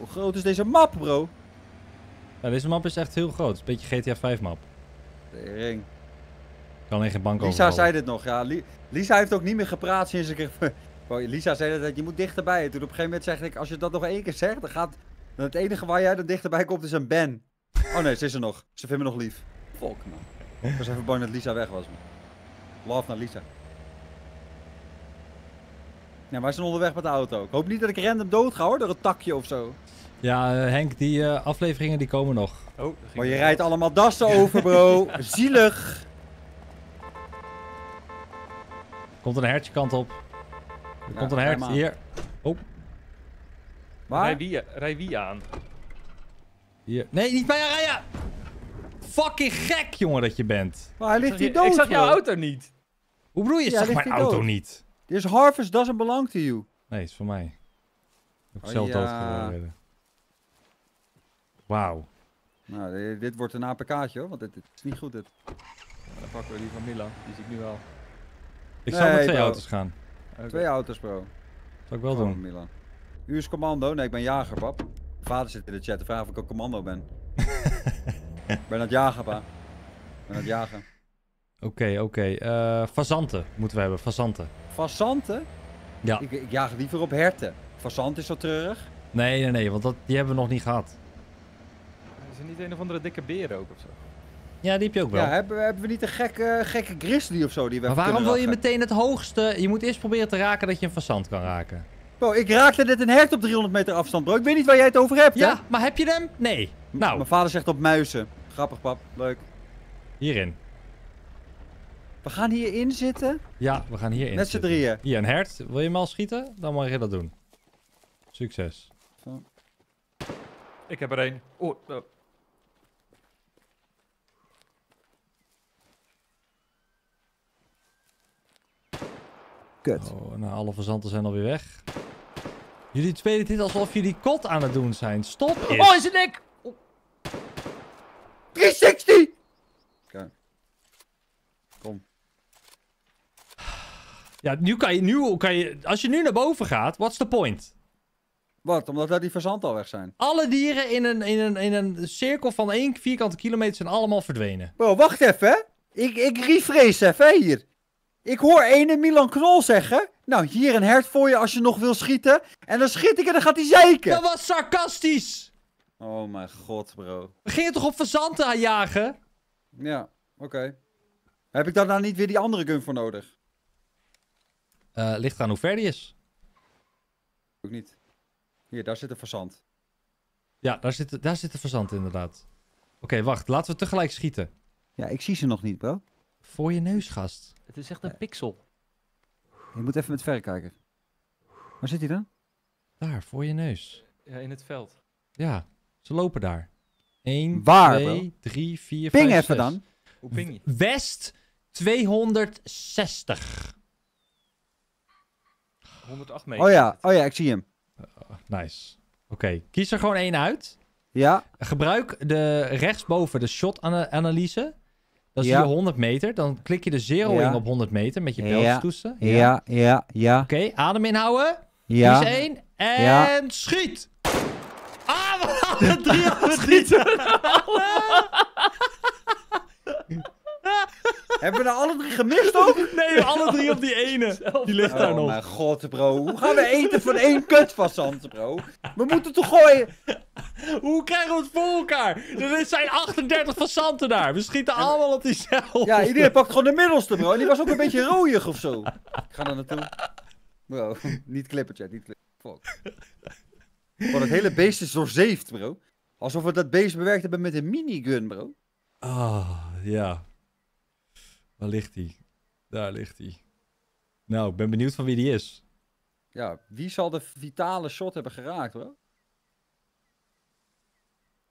groot is deze map, bro. Ja, deze map is echt heel groot. Het is een beetje GTA 5 map. De ring. Ik kan alleen geen bank over. Lisa zei dit nog, ja. Lisa heeft ook niet meer gepraat sinds ik... Lisa zei dat je moet dichterbij. Toen op een gegeven moment zeg ik, als je dat nog één keer zegt, dan gaat... Dan het enige waar jij dan dichterbij komt is een ban. Oh nee, ze is er nog. Ze vindt me nog lief. Fuck, man. Ik was even bang dat Lisa weg was, man. Love naar Lisa. Ja, wij zijn onderweg met de auto. Ik hoop niet dat ik random dood ga, hoor, door een takje of zo. Ja, Henk, die afleveringen die komen nog. Oh, maar je rijdt allemaal dassen over, bro. Zielig. Komt een hertje kant op. Er komt een hert hier. Oh. Waar? Rij wie aan? Hier. Nee, niet bij Araya! Fucking gek, jongen, dat je bent. Maar hij ligt hier dood. Ik zag jouw auto niet. Hoe bedoel je? Ja, zag mijn auto niet. This harvest doesn't belong to you. Nee, het is voor mij. Heb ik zelf doodgereden. Wauw. Nou, dit wordt een APK'tje hoor, want dit is niet goed. Dan pakken we die van Milan, die zie ik nu al. Ik zou met twee auto's gaan. Okay. Twee auto's, bro. Zal ik wel doen. Milan. U is commando? Nee, ik ben jager, pap. Mijn vader zit in de chat te vragen of ik ook commando ben. Ik ben aan het jagen, pa. Ik ben aan het jagen. Oké. Fazanten moeten we hebben, fazanten. Fazanten? Ja. Ik jaag liever op herten. Fazant is zo treurig. Nee, want die hebben we nog niet gehad. Is er niet een of andere dikke beer ook ofzo? Ja, die heb je ook wel. Ja, hebben we niet een gekke grizzly of zo die we maar waarom wil je meteen het hoogste? Je moet eerst proberen te raken dat je een fazant kan raken. Bro, ik raakte net een hert op 300 meter afstand, bro. Ik weet niet waar jij het over hebt, hè? Maar heb je hem? Nee. Nou. Mijn vader zegt op muizen. Grappig, pap. Leuk. Hierin. We gaan hierin zitten? Ja, we gaan hierin zitten. Met z'n drieën. Hier, een hert. Wil je hem al schieten? Dan mag je dat doen. Succes. Zo. Ik heb er één. Oh. Kut. Oh, nou, alle fazanten zijn alweer weg. Jullie spelen dit alsof jullie kot aan het doen zijn. Stop eens. Oh, is het ik? Oh. 360! Oké. Kom. Ja, nu kan je... Als je nu naar boven gaat, what's the point? Wat? Omdat daar die fazanten al weg zijn. Alle dieren in een cirkel van 1 vierkante kilometer zijn allemaal verdwenen. Bro, wacht even. Ik refresh even hier. Ik hoor ene Milan Knol zeggen... Nou, hier een hert voor je als je nog wil schieten. En dan schiet ik en dan gaat hij zeiken. Dat was sarcastisch. Oh mijn god, bro. We gingen toch op fazanten aan jagen? Ja, oké. Heb ik daar nou niet weer die andere gun voor nodig? Ligt eraan hoe ver die is. Ook niet. Hier, daar zit een fazant. Ja, daar zit een fazant inderdaad. Oké, wacht. Laten we tegelijk schieten. Ja, ik zie ze nog niet, bro. Voor je neus, gast. Het is echt een pixel. Je moet even met verrekijker. Waar zit hij dan? Daar, voor je neus. Ja, in het veld. Ja, ze lopen daar. 1, 2, 3, 4, 5, 6. Ping even dan. Hoe ping je? West 260. 108 meter. Oh ja, ik zie hem. Nice. Oké, kies er gewoon één uit. Ja. Gebruik de rechtsboven de shot-analyse. Dan zie je 100 meter. Dan klik je de 0 in op 100 meter met je beltoetsen. Ja. Oké, adem inhouden. Ja. Kies 1. En schiet! Ah, we hadden 300 schieten! Hebben we nou alle 3 gemist ook? Nee, alle 3 op die ene. Die ligt daar nog. Oh mijn god, bro. Hoe gaan we eten van één kutvazant, bro? We moeten toch gooien. Hoe krijgen we het voor elkaar? Er zijn 38 fazanten daar. We schieten allemaal op diezelfde. Ja, iedereen pakt gewoon de middelste, bro. En die was ook een beetje rooiig of zo. Ik ga daar naartoe. Bro, niet klippen, chat. Niet klippen. Fuck. Bro, dat hele beest is doorzeefd, bro. Alsof we dat beest bewerkt hebben met een minigun, bro. Ja. Waar ligt hij? Daar ligt hij. Nou, ik ben benieuwd van wie die is. Ja, wie zal de vitale shot hebben geraakt, hoor?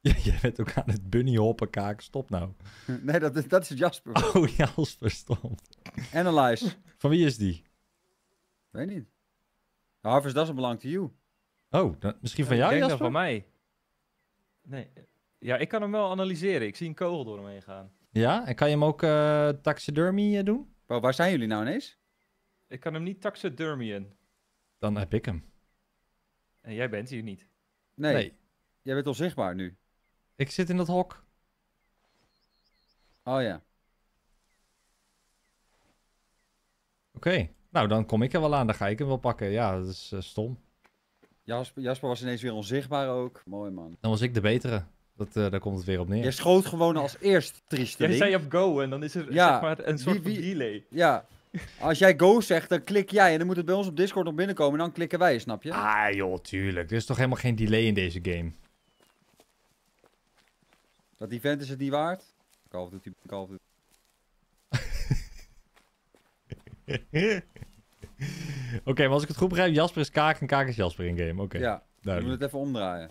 Ja, jij bent ook aan het bunny hoppen, Kaak. Stop nou. Nee, dat is Jasper. Bro. Oh, Jasper, stop. Analyze. Van wie is die? Weet niet. Harvest doesn't belong to you. Oh, misschien van jou, Jasper? Ik denk dat van mij. Nee. Ja, ik kan hem wel analyseren. Ik zie een kogel door hem heen gaan. Ja, en kan je hem ook taxidermy doen? Bro, waar zijn jullie nou ineens? Ik kan hem niet taxidermyen. Dan heb ik hem. En jij bent hier niet. Nee. Jij bent onzichtbaar nu. Ik zit in dat hok. Oh ja. Oké. Nou, dan kom ik er wel aan. Dan ga ik hem wel pakken. Ja, dat is stom. Jasper was ineens weer onzichtbaar ook. Mooi man. Dan was ik de betere. Daar komt het weer op neer. Je schoot gewoon als eerst, triesteling. Jij zei op go en dan is er zeg maar een soort van delay. Ja, als jij go zegt, dan klik jij. En dan moet het bij ons op Discord nog binnenkomen en dan klikken wij, snap je? Ah joh, tuurlijk. Er is toch helemaal geen delay in deze game. Dat event is het niet waard? Call of Duty. Oké, maar als ik het goed begrijp, Jasper is Kaak en Kaak is Jasper in game. Oké. Ja, we moeten het even omdraaien.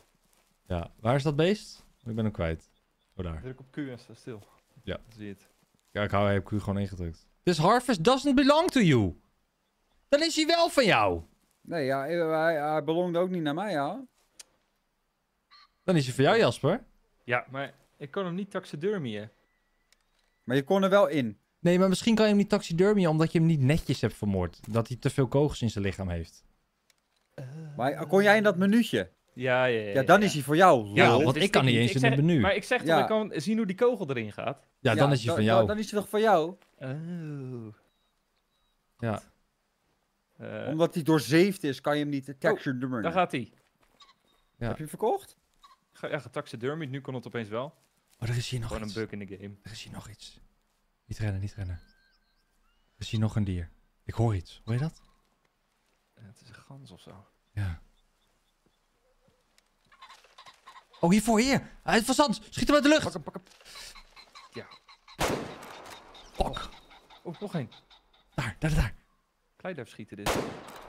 Ja, waar is dat beest? Ik ben hem kwijt. Oh, daar. Druk op Q en sta stil. Ja. Zie je het. Ja, ik heb Q gewoon ingedrukt. Dus Harvest doesn't belong to you. Dan is hij wel van jou. Nee, ja, hij belongde ook niet naar mij, ja. Dan is hij voor jou, Jasper. Ja, maar ik kon hem niet taxidermieën. Maar je kon er wel in. Nee, maar misschien kan je hem niet taxidermieën omdat je hem niet netjes hebt vermoord. Dat hij te veel kogels in zijn lichaam heeft. Maar kon jij in dat menuutje? Ja, dan is hij voor jou. Ja, want ik kan niet eens in het menu. Maar ik zeg dat ik kan zien hoe die kogel erin gaat. Ja, dan is hij van jou. Dan is hij toch van jou? Oh. Ja. Omdat hij doorzeefd is, kan je hem niet taxidermieën. Daar gaat hij. Ja. Heb je hem verkocht? Ja, getaxidermied. Nu kon het opeens wel. Oh, er is hier nog iets. Gewoon een bug in de game. Er is hier nog iets. Niet rennen, niet rennen. Er is hier nog een dier. Ik hoor iets. Hoor je dat? Het is een gans of zo. Ja. Oh, hiervoor, hier. Hij heeft verstand. Schiet hem uit de lucht. Pak hem, pak hem. Ja. Fuck. Oh, nog één. Daar. Kleiduif schieten dit.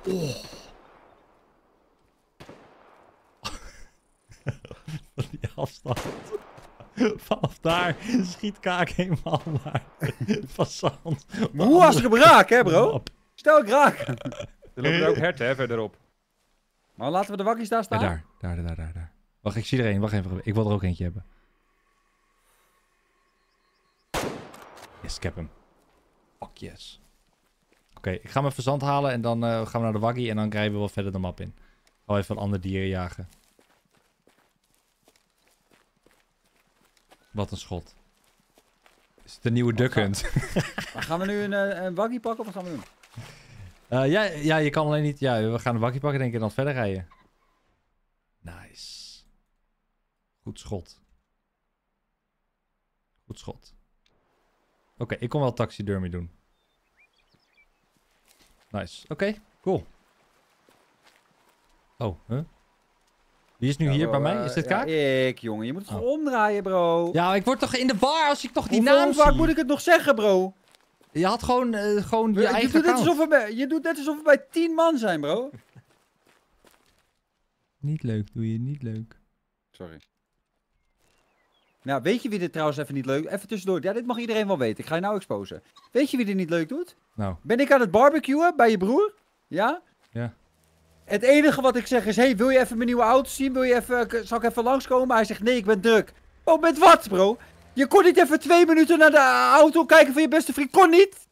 Oh. Van die afstand. Vanaf daar schiet Kaak helemaal naar. Passant. Maar hoe was ik hem raak, hè, bro? Stel ik raak. Er lopen er ook herten, hè, verderop. Maar laten we de wakkies daar staan. Ja, daar. Wacht, ik zie er één. Wacht even. Ik wil er ook eentje hebben. Yes, ik heb hem. Fuck yes. Oké, ik ga mijn verzand halen en dan gaan we naar de waggie en dan krijgen we wel verder de map in. Gaan we even een ander dier jagen. Wat een schot. Is het een nieuwe duck hunt? Gaan we nu een waggie pakken of wat gaan we doen? Ja, je kan alleen niet... Ja, we gaan een waggie pakken denk ik en dan verder rijden. Nice. Goed schot. Oké, ik kon wel taxidermy doen. Nice. Oké, cool. Oh, huh? Die is nu hier bij mij. Is dit Kaak? Ik, jongen. Je moet het gewoon omdraaien, bro. Ja, ik word toch in de war als ik toch die naam zie. Hoe vaak moet ik het nog zeggen, bro? Je had gewoon, je eigen account. Je doet net alsof we bij 10 man zijn, bro. Niet leuk, doe je. Niet leuk. Sorry. Nou, weet je wie dit trouwens even niet leuk... Even tussendoor. Ja, dit mag iedereen wel weten. Ik ga je nou exposen. Weet je wie dit niet leuk doet? Nou. Ben ik aan het barbecuen bij je broer? Ja? Ja. Het enige wat ik zeg is... Hey, wil je even mijn nieuwe auto zien? Wil je even... Zal ik even langskomen? Hij zegt, nee, ik ben druk. Oh, met wat, bro? Je kon niet even 2 minuten naar de auto kijken van je beste vriend. Kon niet.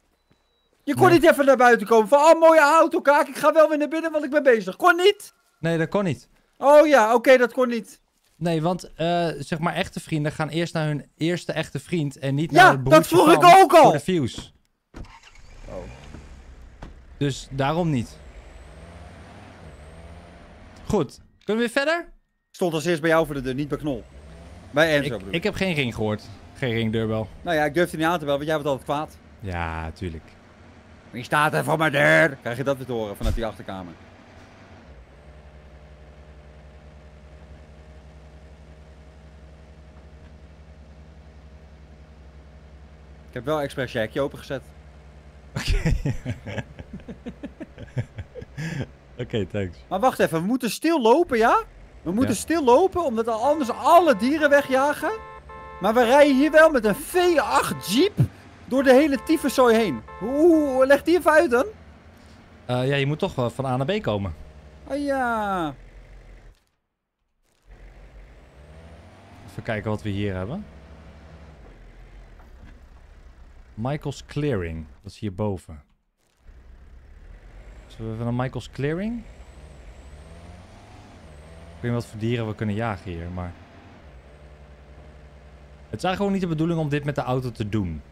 Je kon niet even naar buiten komen. Van, oh, mooie auto, Kaak. Ik ga wel weer naar binnen, want ik ben bezig. Kon niet. Nee, dat kon niet. Oh ja, oké, dat kon niet. Nee, want zeg maar echte vrienden gaan eerst naar hun eerste echte vriend en niet naar de broertje. Ja, dat vroeg ik ook al! Voor de views. Oh. Dus daarom niet. Goed, kunnen we weer verder? Stond als eerst bij jou voor de deur, niet bij Knol. Bij Enzo bedoel ik. Ik heb geen ring gehoord. Geen ringdeurbel. Nou ja, ik durfde niet aan te bellen, want jij wordt altijd kwaad. Ja, tuurlijk. Wie staat er voor mijn deur? Krijg je dat weer te horen vanuit die achterkamer. Ik heb wel expres je hekje opengezet. Oké, thanks. Maar wacht even, we moeten stil lopen, ja? We moeten stil lopen, omdat anders alle dieren wegjagen. Maar we rijden hier wel met een V8 Jeep door de hele tyfuszooi heen. Oeh, leg die even uit dan. Ja, je moet toch wel van A naar B komen. Ah ja. Even kijken wat we hier hebben. Michael's Clearing. Dat is hierboven. Zullen we even naar Michael's Clearing? Ik weet niet wat voor dieren we kunnen jagen hier, maar... Het is eigenlijk ook niet de bedoeling om dit met de auto te doen.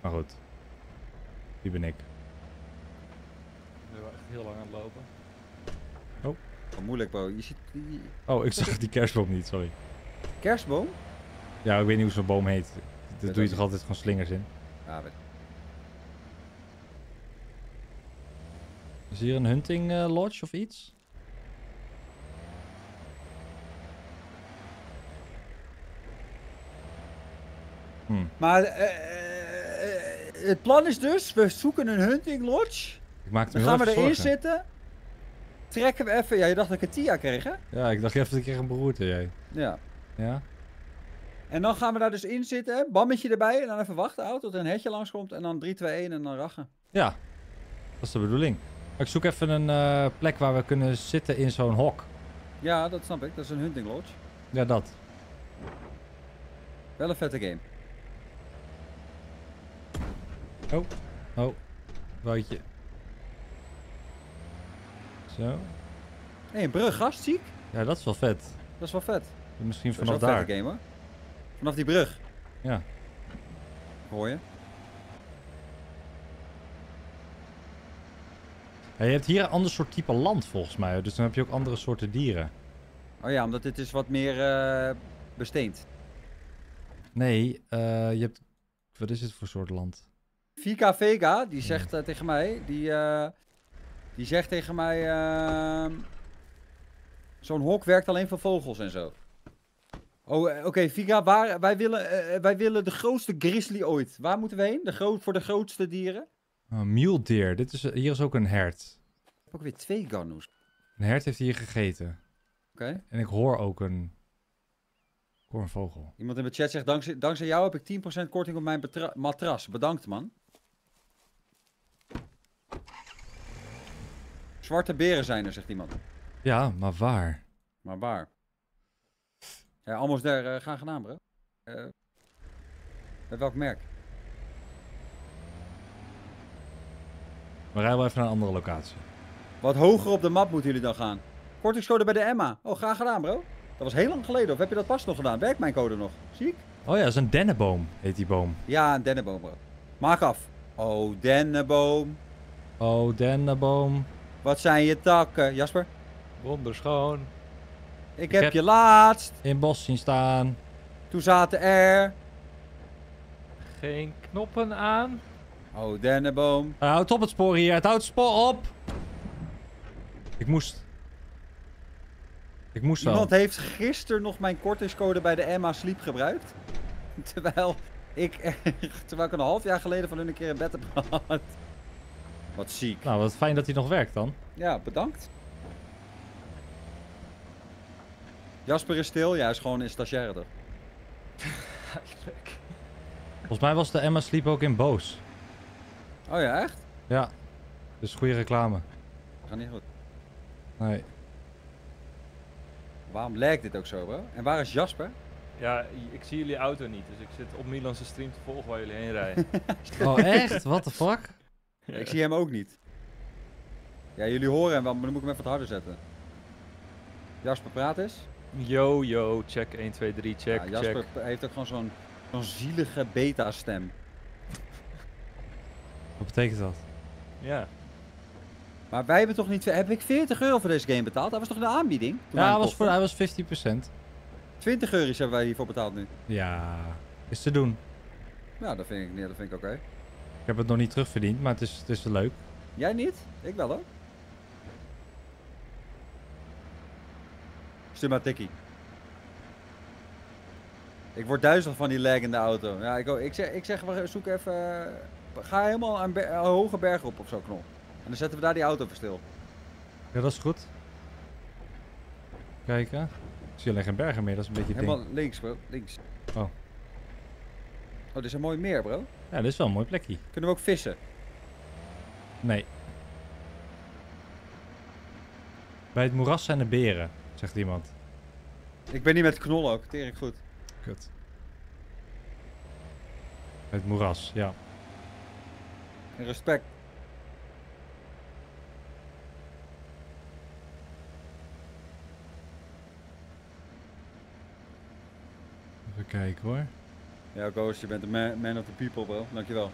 Maar goed. Wie ben ik? We zijn echt heel lang aan het lopen. Oh. Wat moeilijk, bro. Je ziet... Oh, ik zag die kerstboom niet, sorry. Kerstboom? Ja, ik weet niet hoe zo'n boom heet. Daar doe je toch altijd gewoon slingers in? Is hier een hunting lodge of iets? Maar het plan is dus, we zoeken een hunting lodge. Ik maak het me dan gaan we erin zitten. Trekken we even. Ja, je dacht dat ik een TIA kreeg, hè? Ja, ik dacht even dat ik kreeg een beroerte, jij. Ja. En dan gaan we daar dus in zitten, bammetje erbij. En dan even wachten, tot er een hertje langskomt. En dan 3, 2, 1 en dan rachen. Ja, dat is de bedoeling. Ik zoek even een plek waar we kunnen zitten in zo'n hok. Ja, dat snap ik. Dat is een hunting lodge. Ja, dat. Wel een vette game. Oh. Oh. Woutje. Zo. Hé, hey, een brug, gast, ziek. Ja, dat is wel vet. Dat is wel vet. Misschien vanaf daar. Vette game, hoor. Vanaf die brug. Ja. Hoor je? Ja, je hebt hier een ander soort type land volgens mij, dus dan heb je ook andere soorten dieren. Oh ja, omdat dit is wat meer besteend. Nee, je hebt... Wat is dit voor soort land? Fika Vega, die zegt tegen mij... Die zegt tegen mij... Zo'n hok werkt alleen voor vogels en zo. Oh, oké, Fika, wij willen de grootste grizzly ooit. Waar moeten we heen? Voor de grootste dieren? Oh, mule deer. Hier is ook een hert. Ik heb ook weer twee gannoes. Een hert heeft hier gegeten. Oké. Okay. En ik hoor ook een vogel. Iemand in de chat zegt, dankzij jou heb ik 10% korting op mijn matras. Bedankt, man. Zwarte beren zijn er, zegt iemand. Ja, maar waar? Maar waar? Ja, almost daar. Gaan gedaan, bro. Met welk merk? We rijden wel even naar een andere locatie. Wat hoger op de map moeten jullie dan gaan. Kortingscode bij de Emma. Oh, graag gedaan, bro. Dat was heel lang geleden. Of heb je dat pas nog gedaan? Werkt mijn code nog? Zie ik? Oh ja, dat is een dennenboom, heet die boom. Ja, een dennenboom, bro. Maak af. Oh, dennenboom. Oh, dennenboom. Wat zijn je takken, Jasper? Wonderschoon. Ik heb je laatst in het bos zien staan. Toen zaten er... geen knoppen aan. Oh, dennenboom. Houd op het spoor hier. Het houdt het spoor op. Ik moest wel. Iemand heeft gisteren nog mijn kortingscode bij de Emma Sleep gebruikt. Terwijl ik een half jaar geleden van hun een keer in bed heb gehad. Wat ziek. Nou, wat fijn dat hij nog werkt dan. Ja, bedankt. Jasper is stil. Ja, hij is gewoon een stagiaire er. Volgens mij was de Emma Sleep ook in Boos. Oh ja, echt? Ja. Dus goede reclame. We gaan niet goed. Nee. Waarom lijkt dit ook zo, bro? En waar is Jasper? Ja, ik zie jullie auto niet, dus ik zit op Milan's stream te volgen waar jullie heen rijden. Oh echt? What the fuck? Ja, ik zie hem ook niet. Ja, jullie horen hem wel, maar dan moet ik hem even wat harder zetten. Jasper, praat eens. Yo, yo, check 1, 2, 3, check, ja, Jasper check. Heeft ook gewoon zo'n zielige beta-stem. Wat betekent dat? Ja. Maar wij hebben toch niet... Heb ik 40 euro voor deze game betaald? Dat was toch de aanbieding? Ja, hij was 50%. 20 euro's hebben wij hiervoor betaald nu. Ja, is te doen. Ja, dat vind ik, oké. Okay. Ik heb het nog niet terugverdiend, maar het is leuk. Jij niet? Ik wel, hoor. Stuur maar tikkie. Ik word duizelig van die lag in de auto. Ja, ik zeg, we zoeken even... Ga helemaal een hoge berg op of zo, Knol. En dan zetten we daar die auto voor stil. Ja, dat is goed. Kijken. Ik zie alleen geen bergen meer, dat is een beetje helemaal ding. Links, bro. Links. Oh. Oh, dit is een mooi meer, bro. Ja, dit is wel een mooi plekje. Kunnen we ook vissen? Nee. Bij het moeras zijn de beren, zegt iemand. Ik ben niet met Knol ook, teer ik goed. Kut. Bij het moeras, ja. Respect. Even kijken, hoor. Ja, Koos, je bent de man of the people, bro. Dankjewel.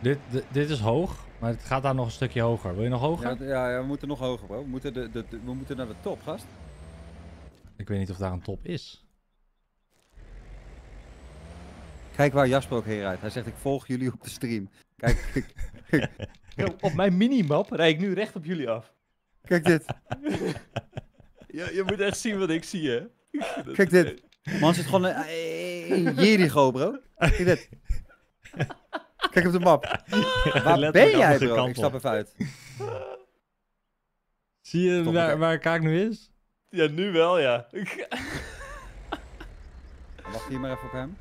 Dit is hoog, maar het gaat daar nog een stukje hoger. Wil je nog hoger? Ja, we moeten nog hoger, bro. We moeten naar de top, gast. Ik weet niet of daar een top is. Kijk waar Jasper ook heen rijdt. Hij zegt, ik volg jullie op de stream. Kijk. Yo, op mijn minimap rijd ik nu recht op jullie af. Kijk dit. Je moet echt zien wat ik zie, hè. Kijk dit. Man, zit gewoon een Jericho, bro. Kijk dit. Kijk op de map. Ja, waar ben jij, bro? Ik stap even uit. Zie je waar Kaak nu is? Ja, nu wel, ja. Wacht hier maar even op hem.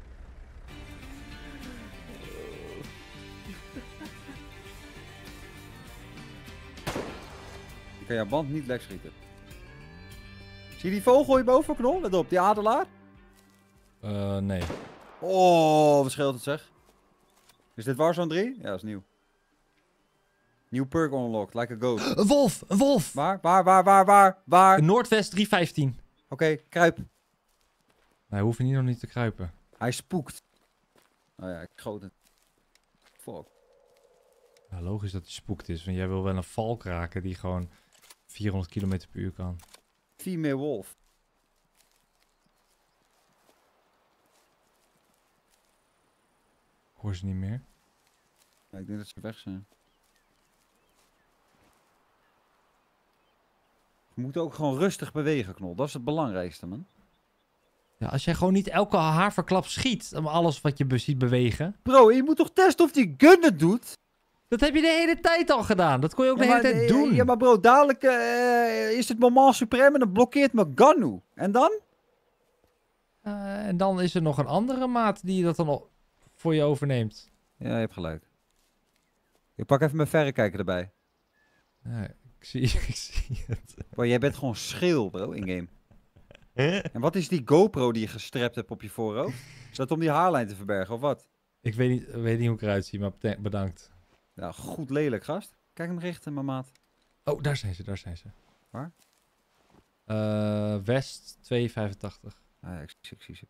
kan jouw band niet lek schieten. Zie je die vogel hierboven, Knol? Let op, die adelaar? Nee. Oh, wat scheelt het zeg. Is dit Warzone 3? Ja, dat is nieuw. Nieuw perk unlocked, like a ghost. Een wolf, een wolf! Waar? Noordwest 315. Oké, kruip. Hij hoeft hier nog niet te kruipen. Hij spookt. Nou ja, ik schoot het. Fuck. Ja, logisch dat hij spookt is, want jij wil wel een valk raken die gewoon 400 km per uur kan. Female wolf. Hoor ze niet meer? Ja, ik denk dat ze weg zijn. Je moet ook gewoon rustig bewegen, Knol. Dat is het belangrijkste, man. Ja, als jij gewoon niet elke haverklap schiet om alles wat je ziet bewegen. Bro, je moet toch testen of die gun het doet? Dat heb je de hele tijd al gedaan. Dat kon je ook de hele tijd doen. Ja, maar bro, dadelijk is het moment supreme en dan blokkeert me Ganu. En dan? En dan is er nog een andere maat die dat dan al voor je overneemt. Ja, je hebt gelijk. Ik pak even mijn verrekijker erbij. Nee. Ik zie het. Bro, jij bent gewoon schil, bro, in-game. En wat is die GoPro die je gestrapt hebt op je voorhoofd? Is dat om die haarlijn te verbergen, of wat? Ik weet niet hoe ik eruit zie, maar bedankt. Ja, goed lelijk, gast. Kijk hem richten, mijn maat. Oh, daar zijn ze, daar zijn ze. Waar? West 285. Ah, ja, ik zie ze.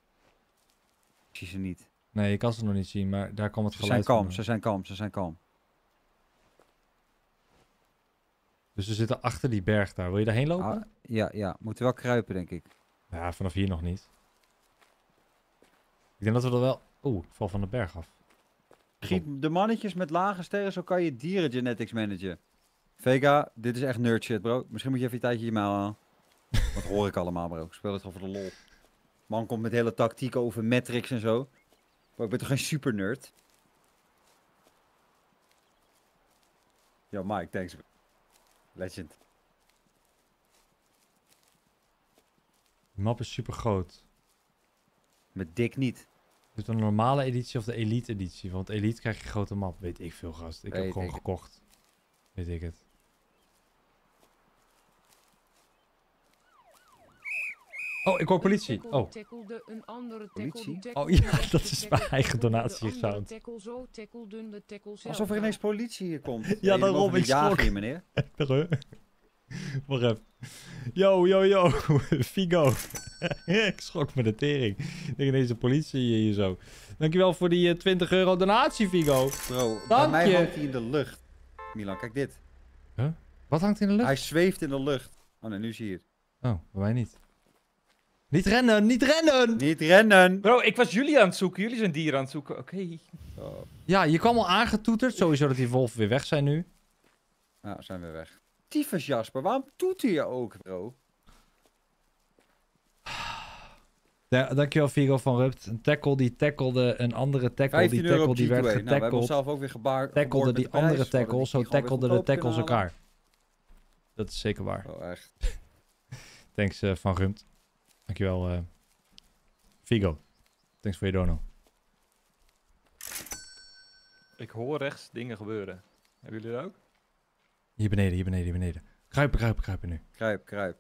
Ik zie ze niet. Nee, je kan ze nog niet zien, maar daar kwam het geluid van. Ze zijn kalm. Dus we zitten achter die berg daar. Wil je daarheen lopen? Ah, ja. Moeten wel kruipen, denk ik. Ja, vanaf hier nog niet. Ik denk dat we er wel... Oeh, ik val van de berg af. Giet de mannetjes met lage sterren, zo kan je dierengenetics managen. Vega, dit is echt nerd shit, bro. Misschien moet je even je tijdje hiermee aan. Dat hoor ik allemaal, bro. Ik speel het gewoon voor de lol. Man komt met hele tactieken over metrics en zo. Maar ik ben toch geen super nerd? Yo, Mike, thanks. Legend. De map is super groot. Met dik niet. Is het een normale editie of de elite editie? Want elite krijg je een grote map. Weet ik veel, gast. Ik heb gewoon gekocht. Weet ik het. Oh, ik hoor politie. Oh. Politie? Oh ja, dat is mijn eigen donatiesound. Alsof er ineens politie hier komt. Ja, daarom ik schrok. Hier, meneer. Wacht even. Yo. Figo. Ik schrok met de tering. Ik denk ineens de politie hier zo. Dankjewel voor die €20 donatie, Figo. Bro, bij mij hangt hij in de lucht. Milan, kijk dit. Huh? Wat hangt in de lucht? Hij zweeft in de lucht. Oh nee, nu zie je het. Oh, bij mij niet. Niet rennen! Bro, ik was jullie aan het zoeken. Jullie zijn dieren aan het zoeken. Oké. Oh. Ja, je kwam al aangetoeterd. Sowieso dat die wolven weer weg zijn nu. Nou, zijn weer weg. Tyfus Jasper, waarom toeter je ook, bro? Dankjewel, Figo van Rupt. Een tackle die tackelde een andere tackle. Die tackle die werd getackeld. Nou, we hebben zelf ook weer gebaard. Tackelde die andere tackle. Zo tackelden de tackles elkaar. Dat is zeker waar. Oh, echt. Thanks, van Rupt. Dankjewel, Figo. Thanks voor je dono. Ik hoor rechts dingen gebeuren. Hebben jullie dat ook? Hier beneden. Kruipen nu. Kruip.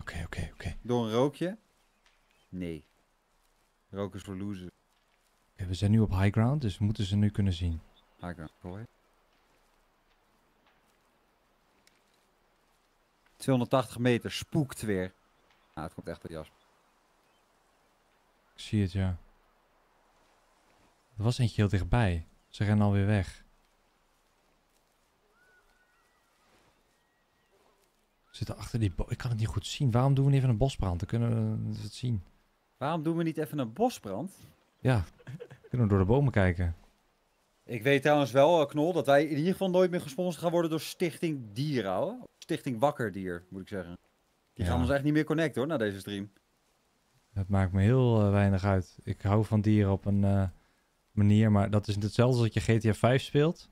Oké. Door een rookje? Nee. Rook is voor losers. Okay, we zijn nu op high ground, dus we moeten ze nu kunnen zien. High ground, hoor. 280 meter, spookt weer. Nou, het komt echt uit Jasper. Ik zie het, ja. Er was eentje heel dichtbij. Ze rennen alweer weg. We zitten achter die boom. Ik kan het niet goed zien. Waarom doen we niet even een bosbrand? Dan kunnen we het zien. Waarom doen we niet even een bosbrand? Ja, kunnen we door de bomen kijken. Ik weet trouwens wel, Knol, dat wij in ieder geval nooit meer gesponsord gaan worden door Stichting Dier, ouwe. Stichting Wakker Dier, moet ik zeggen. Die gaan ons echt niet meer connecten, hoor, na deze stream. Dat maakt me heel weinig uit. Ik hou van dieren op een manier, maar dat is hetzelfde als dat je GTA 5 speelt.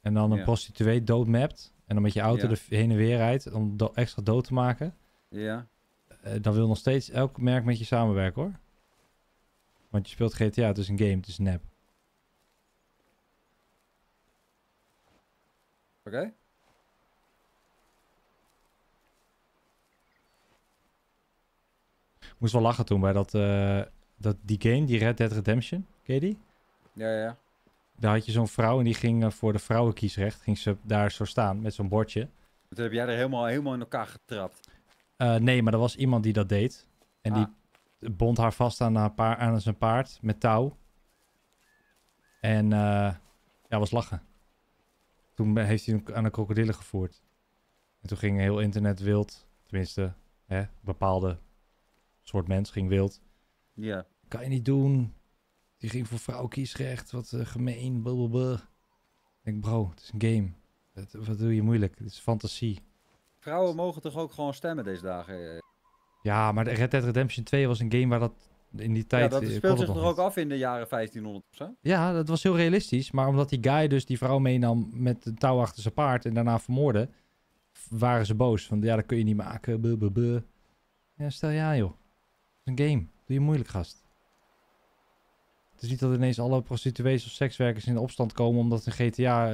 En dan een prostituee doodmapt. En dan met je auto er heen en weer rijdt om extra dood te maken. Ja. Dan wil nog steeds elk merk met je samenwerken, hoor. Want je speelt GTA, het is een game, het is nep. Oké. moest wel lachen toen bij die game, die Red Dead Redemption. Ken je die? Ja, ja. Daar had je zo'n vrouw en die ging voor de vrouwenkiesrecht. Ging ze daar zo staan met zo'n bordje. Toen heb jij er helemaal in elkaar getrapt. Nee, maar er was iemand die dat deed. En die bond haar vast aan zijn paard met touw. En ja, was lachen. Toen heeft hij hem aan de krokodillen gevoerd. En toen ging heel internet wild. Tenminste, hè, bepaalde soort mens ging wild. Ja. Yeah. Kan je niet doen. Die ging voor vrouwenkiesrecht. Wat gemeen. Blablabla. Ik denk, bro, het is een game. Wat doe je moeilijk? Het is fantasie. Vrouwen mogen toch ook gewoon stemmen deze dagen? Ja, maar Red Dead Redemption 2 was een game waar dat in die tijd... Ja, dat speelt zich toch ook af in de jaren 1500 of zo? Ja, dat was heel realistisch. Maar omdat die guy dus die vrouw meenam met een touw achter zijn paard en daarna vermoorde, waren ze boos. Van ja, dat kun je niet maken. Ja, stel ja joh. Het is een game. Doe je moeilijk, gast. Het is niet dat ineens alle prostituees of sekswerkers in de opstand komen omdat in GTA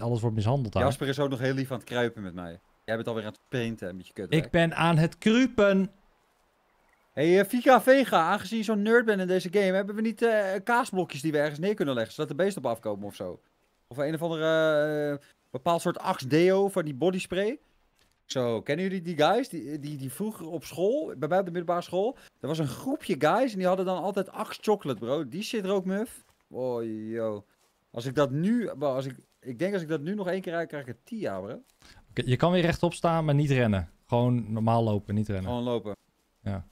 alles wordt mishandeld. Jasper is ook nog heel lief aan het kruipen met mij. Jij bent alweer aan het painten met je kut. Ik ben aan het kruipen. Hey, Fika Vega, aangezien je zo'n nerd bent in deze game, hebben we niet kaasblokjes die we ergens neer kunnen leggen, zodat de beesten op afkomen of zo? Of een of andere bepaald soort Axe Deo van die bodyspray? Zo, kennen jullie die guys? Die vroeger op school, bij mij op de middelbare school, er was een groepje guys en die hadden dan altijd Axe Chocolate, bro. Die shit rook muf. Oh, yo. Als ik dat nu, ik denk als ik dat nu nog één keer rijd, krijg ik een TIA, bro. Je kan weer rechtop staan, maar niet rennen. Gewoon normaal lopen, niet rennen. Gewoon lopen. Ja.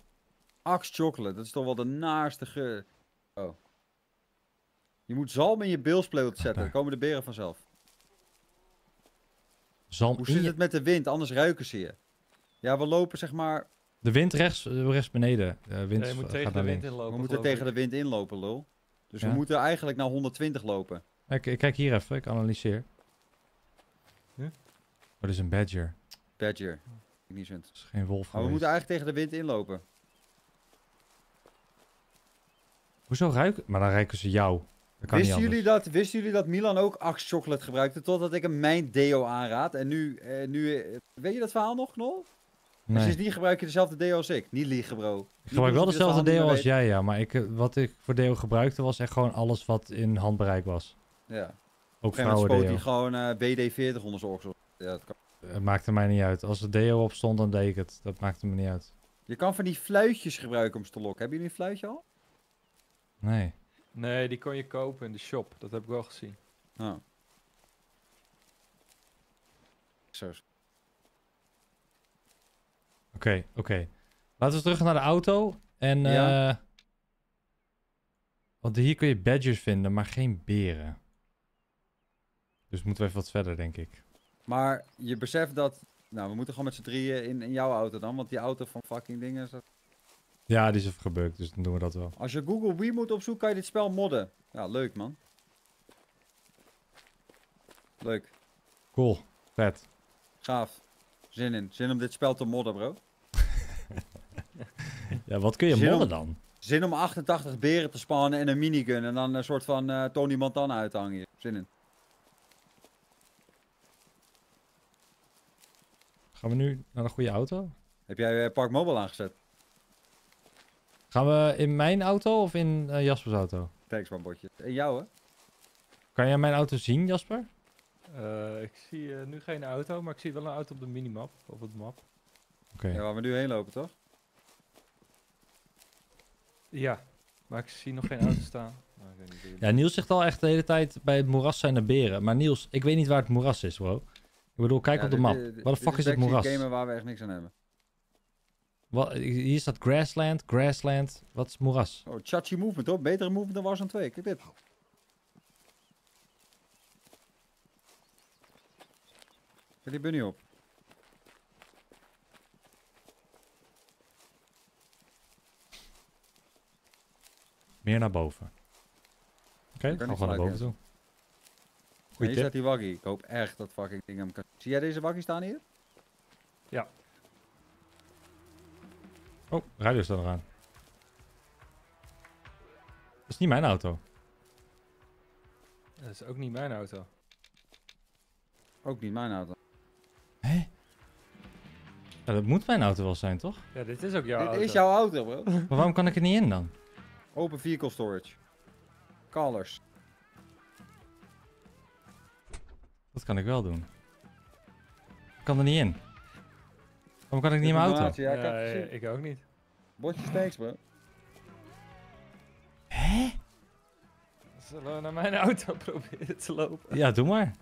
Axe Chocolate, dat is toch wel de naaste geur. Oh. Je moet zalm in je bilspleut zetten, daar komen de beren vanzelf. Zalm. Hoe zit het met de wind? Anders ruiken ze je. Ja, we lopen zeg maar... De wind rechts beneden. Je moet tegen de wind inlopen. We moeten tegen de wind inlopen, lul. Dus we moeten eigenlijk naar 120 lopen. Kijk hier even, ik analyseer. Ja? Dat is een badger. Badger. Niet dat is geen wolf. Maar we moeten eigenlijk tegen de wind inlopen. Hoezo ruiken? Maar dan ruiken ze jou. Dat kan wisten jullie dat Milan ook Axe Chocolate gebruikte totdat ik hem mijn deo aanraad? En nu weet je dat verhaal nog, Knol? Nee. Sindsdien gebruik je dezelfde deo als ik. Niet liegen, bro. Ik gebruik wel dezelfde deo als jij, ja. Maar wat ik voor deo gebruikte was echt gewoon alles wat in handbereik was. Ja. Ook vrouwen deo. Die gewoon BD40 onder zijn oksel. Ja, dat kan. Het maakte mij niet uit. Als er deo op stond, dan deed ik het. Dat maakte me niet uit. Je kan van die fluitjes gebruiken om ze te lokken. Hebben jullie een fluitje al? Nee. Nee, die kon je kopen in de shop. Dat heb ik wel gezien. Oh. Oké. Laten we terug naar de auto. En want hier kun je badgers vinden, maar geen beren. Dus moeten we even wat verder, denk ik. Maar je beseft dat... Nou, we moeten gewoon met z'n drieën in jouw auto dan. Want die auto van fucking dingen is dat... Ja, die is even gebukt, dus dan doen we dat wel. Als je Google Wiimote opzoekt, kan je dit spel modden. Ja, leuk man. Leuk. Cool. Vet. Gaaf. Zin in. Zin om dit spel te modden, bro. Ja, wat kun je modden dan? Zin om 88 beren te spannen en een minigun. En dan een soort van Tony Montana uithangen hier. Zin in. Gaan we nu naar de goede auto? Heb jij Park Mobile aangezet? Gaan we in mijn auto of in Jaspers auto? Thanks man, botje. In jou, hè? Kan jij mijn auto zien, Jasper? Ik zie nu geen auto, maar ik zie wel een auto op de minimap. Op het map. Okay. Ja, waar we nu heen lopen, toch? Ja, maar ik zie nog geen auto staan. Nou, ik weet niet. Ja, Niels zegt al echt de hele tijd bij het moeras zijn er beren. Maar Niels, ik weet niet waar het moeras is, bro. Ik bedoel, kijk op de map. Waar de fuck is het moeras? Dit is een waar we echt niks aan hebben. Wat, hier staat grassland. Wat is moeras? Oh, chachi movement hoor. Betere movement dan Warzone 2. Kijk dit. Zet die bunny op. Meer naar boven. Oké, we gaan gewoon naar boven toe. Hier staat die waggie. Ik hoop echt dat fucking ding hem kan... Zie jij deze waggie staan hier? Ja. Oh, radio staat eraan. Dat is niet mijn auto. Dat is ook niet mijn auto. Ook niet mijn auto. Hé? Ja, dat moet mijn auto wel zijn, toch? Ja, dit is ook jouw auto. Dit is jouw auto, bro. Maar waarom kan ik er niet in dan? Open vehicle storage. Callers. Dat kan ik wel doen. Ik kan er niet in. Waarom kan ik niet in mijn auto? Ja, ik ook niet. Botje steeks, bro. Hé? Zullen we naar mijn auto proberen te lopen? Ja, doe maar.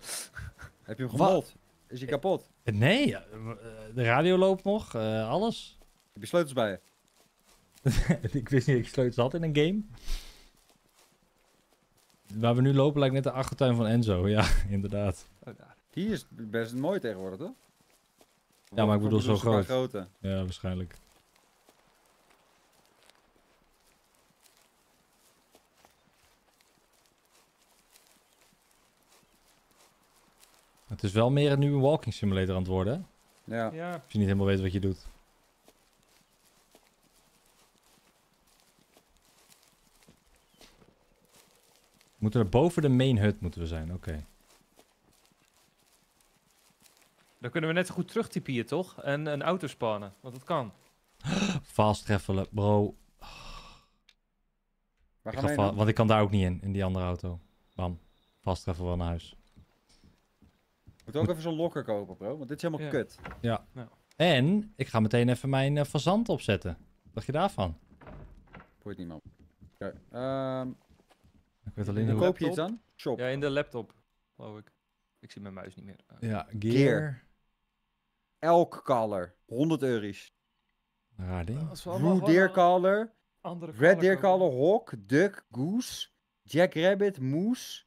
Heb je hem gemold? Is hij kapot? Nee, de radio loopt nog, alles. Heb je sleutels bij je? Ik wist niet dat ik sleutels had in een game. Waar we nu lopen lijkt net de achtertuin van Enzo, ja, inderdaad. Die is best mooi tegenwoordig, toch? Ja, maar ik bedoel zo groot. Ja, waarschijnlijk. Het is wel meer nu een walking simulator aan het worden. Ja. Ja. Als je niet helemaal weet wat je doet. We moeten er boven de main hut moeten we zijn, oké. Dan kunnen we net zo goed terugtypieën, toch? En een auto spannen, want dat kan. Fast treffelen, bro. Waar gaan we heen? Want ik kan daar ook niet in die andere auto. Bam. Fast treffelen wel naar huis. Moet ook even zo'n lokker kopen, bro, want dit is helemaal kut. Ja. Ja. En ik ga meteen even mijn fazant opzetten. Wat dacht je daarvan? Boeit niet, man. Okay. Ik weet alleen hoe koop je iets aan? Shop. Ja, in de laptop, geloof ik. Ik zie mijn muis niet meer. Ja, gear. Elk color. 100 euro's. Raar ding. Blue deer color. Red deer color. Hawk. Duck. Goose. Jack rabbit. Moes.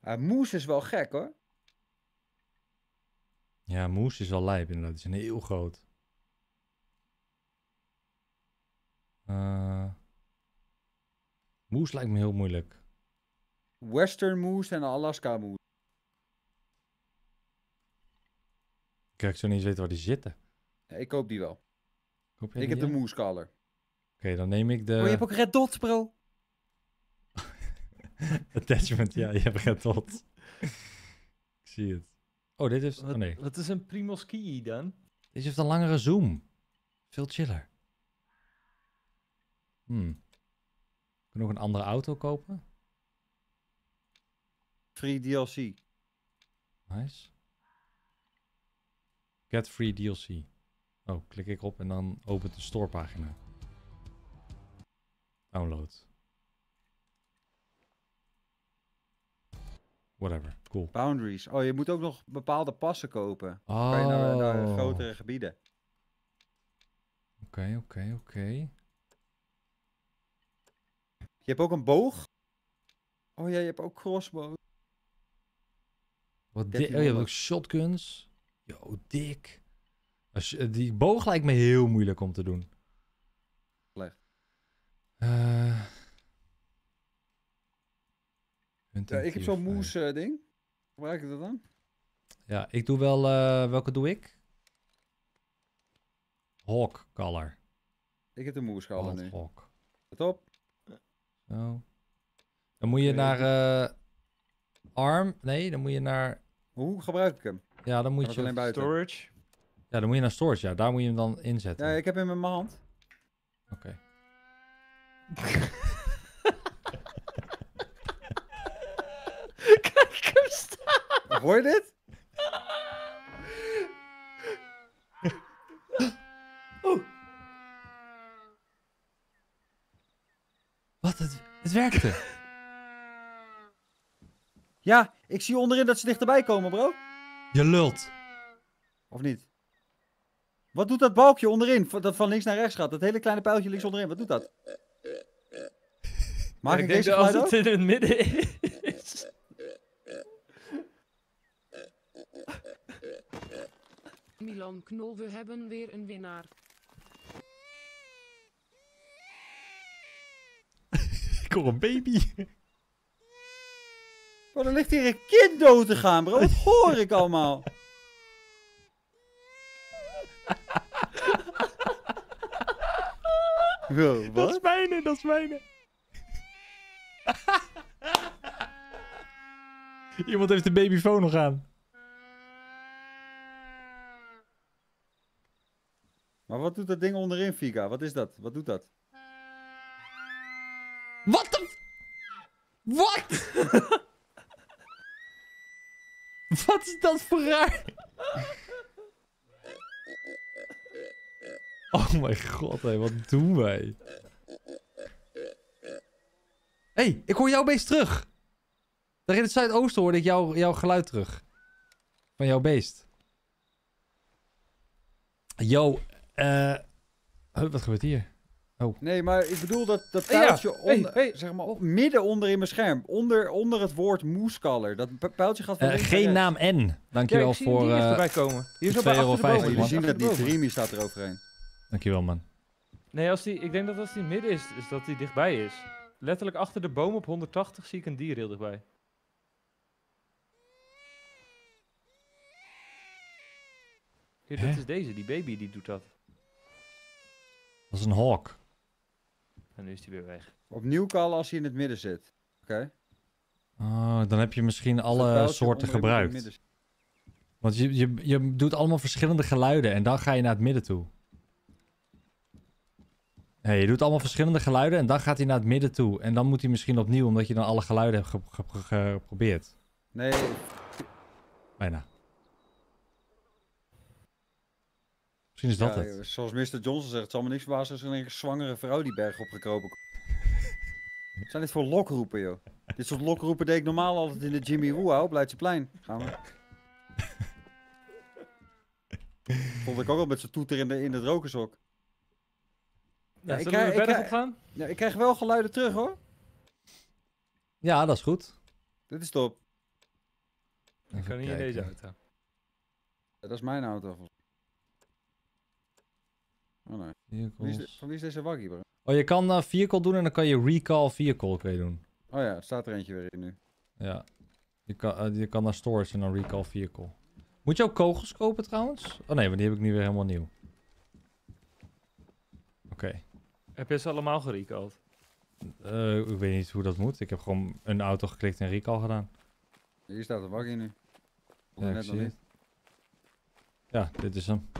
Moes is wel gek, hoor. Ja, moes is wel lijp inderdaad. Die zijn heel groot. Moes lijkt me heel moeilijk. Western moose en Alaska moose. Kijk, ik zou niet eens weten waar die zitten. Ja, ik koop die wel. Koop ik heb de moose color. Oké, dan neem ik de... Oh, je hebt ook red dots, bro. Attachment, ja, je hebt red dots. Ik zie het. Oh, dit is... Oh, nee. Wat is een Primos Key dan? Dit heeft een langere zoom. Veel chiller. Kunnen we nog een andere auto kopen? Free DLC. Nice. Get free DLC. Oh, klik ik op en dan opent de storepagina. Download. Whatever, cool. Boundaries. Oh, je moet ook nog bepaalde passen kopen. Oh. Kan je naar grotere gebieden. Oké. Je hebt ook een boog? Oh ja, je hebt ook crossbow. Wat dik. Oh, je hebt ook shotguns. Yo, dik. Die boog lijkt me heel moeilijk om te doen. Slecht. Ja, ik heb zo'n moose ding. Gebruik ik dat dan? Ja, ik doe wel... welke doe ik? Hawk color. Ik heb de moose color nu. Hawk. Let op. Zo. Dan moet je naar... arm. Nee, dan moet je naar... Hoe gebruik ik hem? Ja, dan moet je... Alleen buiten. Storage. Ja, dan moet je naar storage. Ja, daar moet je hem dan inzetten. Ja, ik heb hem in mijn hand. Oké. Kijk hem staan! Hoor je dit? Oh. Wat? Het werkte! Ja, ik zie onderin dat ze dichterbij komen, bro. Je lult. Of niet? Wat doet dat balkje onderin, dat van links naar rechts gaat? Dat hele kleine pijltje links onderin, wat doet dat? Maak ik deze geluid ook? Als het in het midden is... Milan Knol, we hebben weer een winnaar. Ik hoor een baby. Oh, er ligt hier een kind dood te gaan, bro. Wat hoor ik allemaal? Bro, wat? Dat is mijne, dat is mijne. Iemand heeft de babyfoon nog aan. Maar wat doet dat ding onderin, Fika? Wat is dat? Wat doet dat? Wat de... Wat? Wat is dat voor raar? Oh mijn god, hé, wat doen wij? Hé, hey, ik hoor jouw beest terug. Daar in het zuidoosten hoorde ik jouw geluid terug. Van jouw beest. Yo, wat gebeurt hier? Oh. Nee, maar ik bedoel dat pijltje zeg maar, midden onder in mijn scherm. Onder het woord moeskaller. Dat pijltje gaat van geen naam N. Dankjewel voor... die erbij komen. Hier is €2,50. Jullie zien dat die dreamy staat er overheen. Dankjewel, man. Nee, ik denk dat als die midden is dat die dichtbij is. Letterlijk achter de boom op 180 zie ik een dier heel dichtbij. Kijk, dat is deze. Die baby die doet dat. Dat is een hawk. En nu is hij weer weg. Opnieuw kallen als hij in het midden zit. Oké. Oh, dan heb je misschien alle soorten gebruikt. Want je doet allemaal verschillende geluiden en dan ga je naar het midden toe. Hey, je doet allemaal verschillende geluiden en dan gaat hij naar het midden toe. En dan moet hij misschien opnieuw, omdat je dan alle geluiden hebt geprobeerd. Nee. Bijna. Misschien is dat het. Zoals Mr. Johnson zegt, het zal me niks verbazen als een zwangere vrouw die berg opgekropen komt. Wat zijn dit voor lokroepen, joh? Dit soort lokroepen deed ik normaal altijd in de Jimmy Roehout op Leidseplein. Gaan we. Vond ik ook al met zijn toeter in het rokershok. Ja, zullen we verder op gaan? Ja, ik krijg wel geluiden terug, hoor. Ja, dat is goed. Dit is top. Ik ga niet in deze auto. Ja, dat is mijn auto. Oh nee. Van wie is deze waggie, bro? Oh, je kan vehicle doen en dan kan je recall vehicle doen. Oh ja, er staat er eentje weer in nu. Ja. Je kan naar storage en dan recall vehicle. Moet je ook kogels kopen trouwens? Oh nee, want die heb ik nu weer helemaal nieuw. Oké. Heb je ze allemaal gerecalled? Ik weet niet hoe dat moet. Ik heb gewoon een auto geklikt en recall gedaan. Hier staat een waggie nu. Ja, ik zie het. Ja, dit is hem.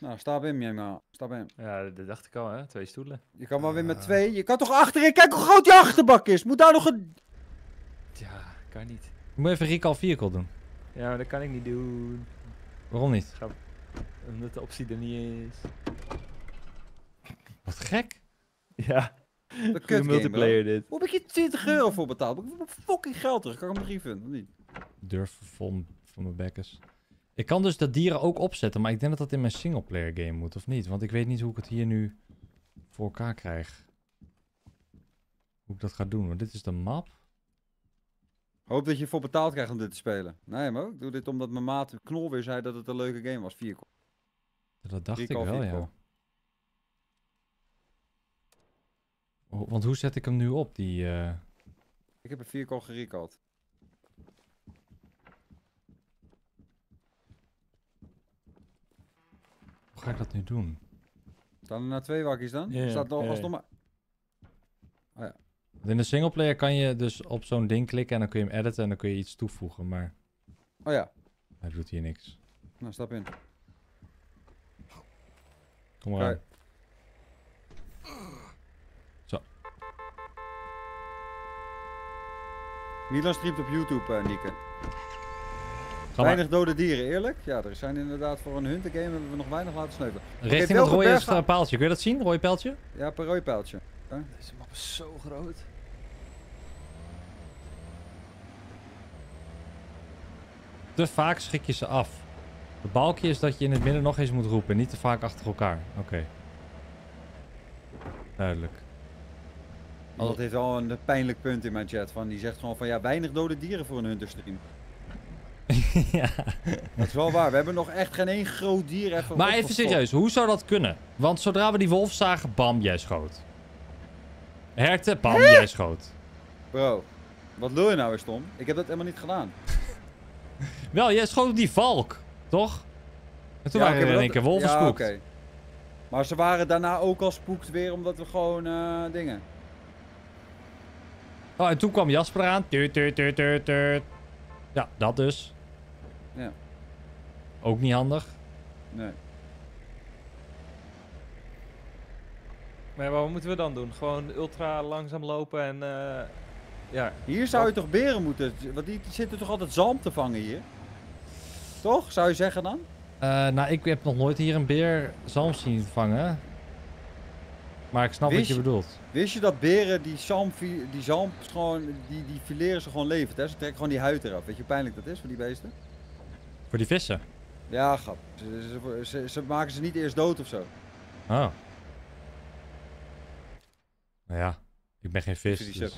Nou, stap in, Jema. Stap in. Ja, dat dacht ik al, hè. 2 stoelen. Je kan maar weer met 2. Je kan toch achterin? Kijk hoe groot je achterbak is. Moet daar nog een... Ja, kan niet. Je moet even recall vehicle doen. Ja, maar dat kan ik niet doen. Waarom niet? Omdat de optie er niet is. Wat gek. Ja. Dat kut multiplayer dit. Hoe heb ik hier €20 voor betaald? Ik heb fucking geld terug. Kan ik hem refund? Of niet? Durf van mijn bekkers. Ik kan dus dat dieren ook opzetten, maar ik denk dat dat in mijn singleplayer game moet, of niet? Want ik weet niet hoe ik het hier nu voor elkaar krijg. Hoe ik dat ga doen, want dit is de map. Hoop dat je ervoor betaald krijgt om dit te spelen. Nee, maar ik doe dit omdat mijn maat Knol weer zei dat het een leuke game was. 4. Dat dacht ik wel, ja. Oh, want hoe zet ik hem nu op, die... Ik heb een 4 gerecalled. Hoe ga ik dat nu doen? Staan er nou 2 wakkies dan? Yeah, staat nog alsnog maar... Oh, ja. In de singleplayer kan je dus op zo'n ding klikken en dan kun je hem editen en dan kun je iets toevoegen, maar... Oh ja. Hij doet hier niks. Nou, stap in. Kom maar aan. Zo. Milan streamt op YouTube, Nieke. Weinig dode dieren, eerlijk? Ja, er zijn inderdaad voor een huntergame hebben we nog weinig laten sneuvelen. Richting dat rode paaltje, kun je dat zien? Rode pijltje? Ja, per rode pijltje. Huh? Deze map is zo groot. Te vaak schrik je ze af. Het balkje is dat je in het midden nog eens moet roepen, niet te vaak achter elkaar. Oké. Duidelijk. Dat heeft al een pijnlijk punt in mijn chat, van die zegt gewoon van ja, weinig dode dieren voor een hunterstream. Ja. Dat is wel waar. We hebben nog echt geen één groot dier. Even maar even serieus, hoe zou dat kunnen? Want zodra we die wolf zagen, bam, jij schoot. Herten, bam, jij schoot. Bro, wat wil je nou weer, Tom? Ik heb dat helemaal niet gedaan. Wel, jij schoot op die valk, toch? En toen waren er in één keer wolven spoekt. Okay. Maar ze waren daarna ook al spoekt weer, omdat we gewoon dingen... Oh, en toen kwam Jasper aan. Ja, dat dus. Ja. Ook niet handig. Nee. Maar wat moeten we dan doen? Gewoon ultra langzaam lopen en... ja. Hier zou je toch beren moeten... Want die zitten toch altijd zalm te vangen hier? Toch? Zou je zeggen dan? Nou, ik heb nog nooit hier een beer zalm zien vangen. Maar ik snap wat je bedoelt. Wist je dat beren die zalm gewoon... Die fileren ze gewoon levend, hè? Ze trekken gewoon die huid eraf. Weet je hoe pijnlijk dat is voor die beesten? Voor die vissen? Ja, grap. Ze maken ze niet eerst dood of zo. Oh. Nou ja, ik ben geen vis. Dus... Ja.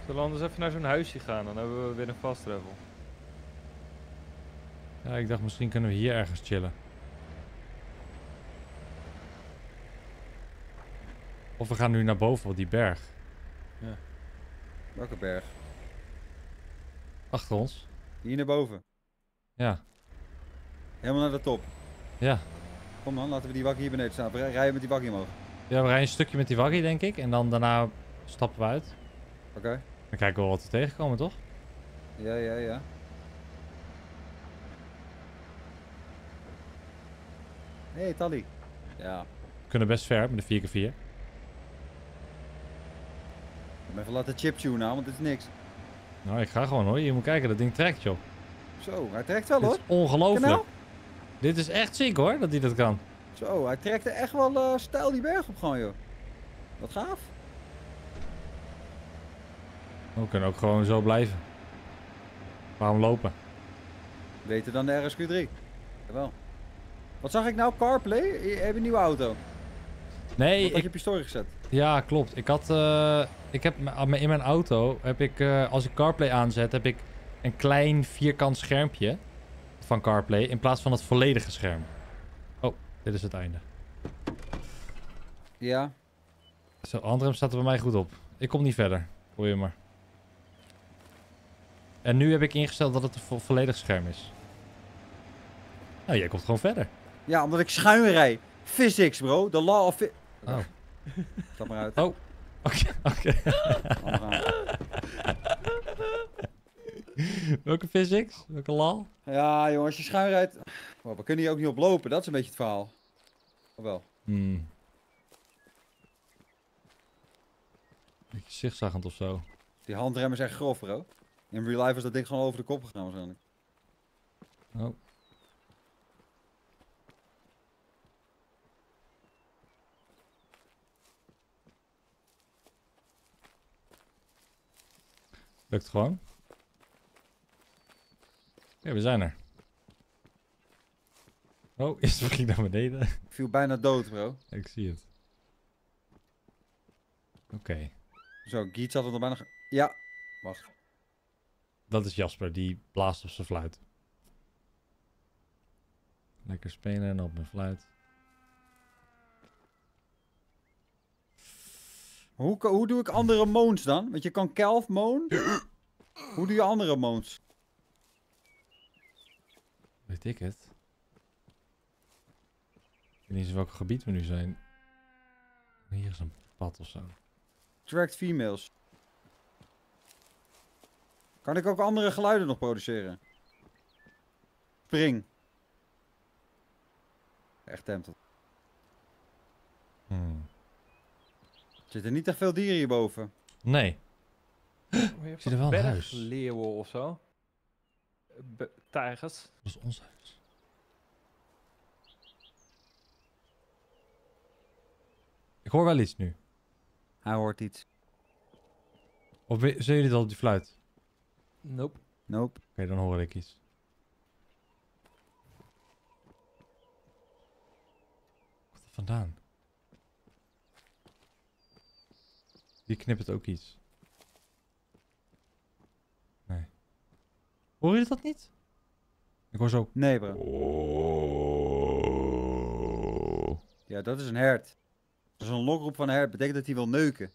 Zullen we anders even naar zo'n huisje gaan? Dan hebben we weer een fast travel. Ja, ik dacht misschien kunnen we hier ergens chillen. Of we gaan nu naar boven op die berg. Ja. Welke berg? Achter ons. Hier naar boven? Ja. Helemaal naar de top? Ja. Kom dan, laten we die waggie hier beneden staan. We rijden met die waggie omhoog. Ja, we rijden een stukje met die waggie, denk ik. En dan daarna stappen we uit. Oké. Okay. Dan kijken we wel wat we tegenkomen, toch? Ja, ja, ja. Hé, hey, Tally. Ja. We kunnen best ver met de 4x4. Even laten chiptunen aan, want dit is niks. Nou, ik ga gewoon hoor. Je moet kijken, dat ding trekt, joh. Zo, hij trekt wel, hoor. Dit is ongelooflijk. Dit is echt ziek, hoor, dat hij dat kan. Zo, hij trekt er echt wel stijl die berg op gewoon, joh. Wat gaaf. We kunnen ook gewoon zo blijven. Waarom lopen? Beter dan de RSQ3. Jawel. Wat zag ik nou? CarPlay? Je hebt een nieuwe auto. Nee, ik heb je op je story gezet. Ja, klopt. Ik had... Ik heb in mijn auto, heb ik, als ik CarPlay aanzet, heb ik een klein vierkant schermpje van CarPlay in plaats van het volledige scherm. Oh, dit is het einde. Ja. Zo, Andrem staat er bij mij goed op. Ik kom niet verder. Hoor je maar. En nu heb ik ingesteld dat het een volledig scherm is. Nou, jij komt gewoon verder. Ja, omdat ik schuin rij. Physics, bro. The law of... Oh. Stap maar uit. Oh. Oké. Welke physics? Welke lal? Ja, jongens, als je schuin rijdt... Oh, we kunnen hier ook niet op lopen, dat is een beetje het verhaal. Of wel? Hmm. Beetje zichtzaggend of zo. Die handrem is echt grof, bro. In real life is dat ding gewoon over de kop gegaan waarschijnlijk. Oh. Lukt gewoon. Oké, we zijn er. Oh, eerst ging ik naar beneden. Ik viel bijna dood, bro. Ik zie het. Oké. Zo, Giet had het nog bijna... Ja, wacht. Dat is Jasper, die blaast op zijn fluit. Lekker spelen en op mijn fluit. Hoe doe ik andere moons dan? Want je kan kelf moon. Hoe doe je andere moons? Weet ik het. Ik weet niet eens welk gebied we nu zijn. Hier is een pad of zo. Tracked females. Kan ik ook andere geluiden nog produceren? Spring. Echt tempted. Er zitten niet echt veel dieren hierboven. Nee. Ik zie er wel een huis. Leeuwen of zo. Tijgers. Dat is ons huis. Ik hoor wel iets nu. Hij hoort iets. Of zien jullie dat op die fluit? Nope. Nope. Oké, dan hoor ik iets. Wat er vandaan? Die knippert ook iets. Nee. Hoor je dat niet? Ik hoor zo... Nee, bro. Oh. Ja, dat is een hert. Dat is een lokroep van een hert. Betekent dat hij wil neuken.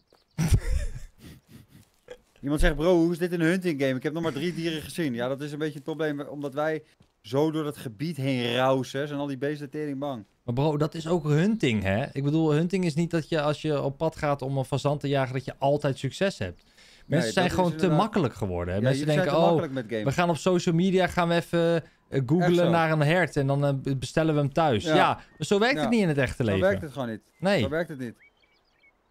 Iemand zegt, bro, hoe is dit een hunting game? Ik heb nog maar 3 dieren gezien. Ja, dat is een beetje het probleem. Omdat wij zo door dat gebied heen rausen, zijn al die beesten tering bang. Maar bro, dat is ook hunting, hè? Ik bedoel, hunting is niet dat je als je op pad gaat om een fazant te jagen, dat je altijd succes hebt. Mensen zijn gewoon te makkelijk geworden. Ja, mensen denken, oh, we gaan op social media gaan we even googlen naar een hert en dan bestellen we hem thuis. Ja, maar zo werkt het niet in het echte leven. Zo werkt het gewoon niet. Nee. Zo werkt het niet.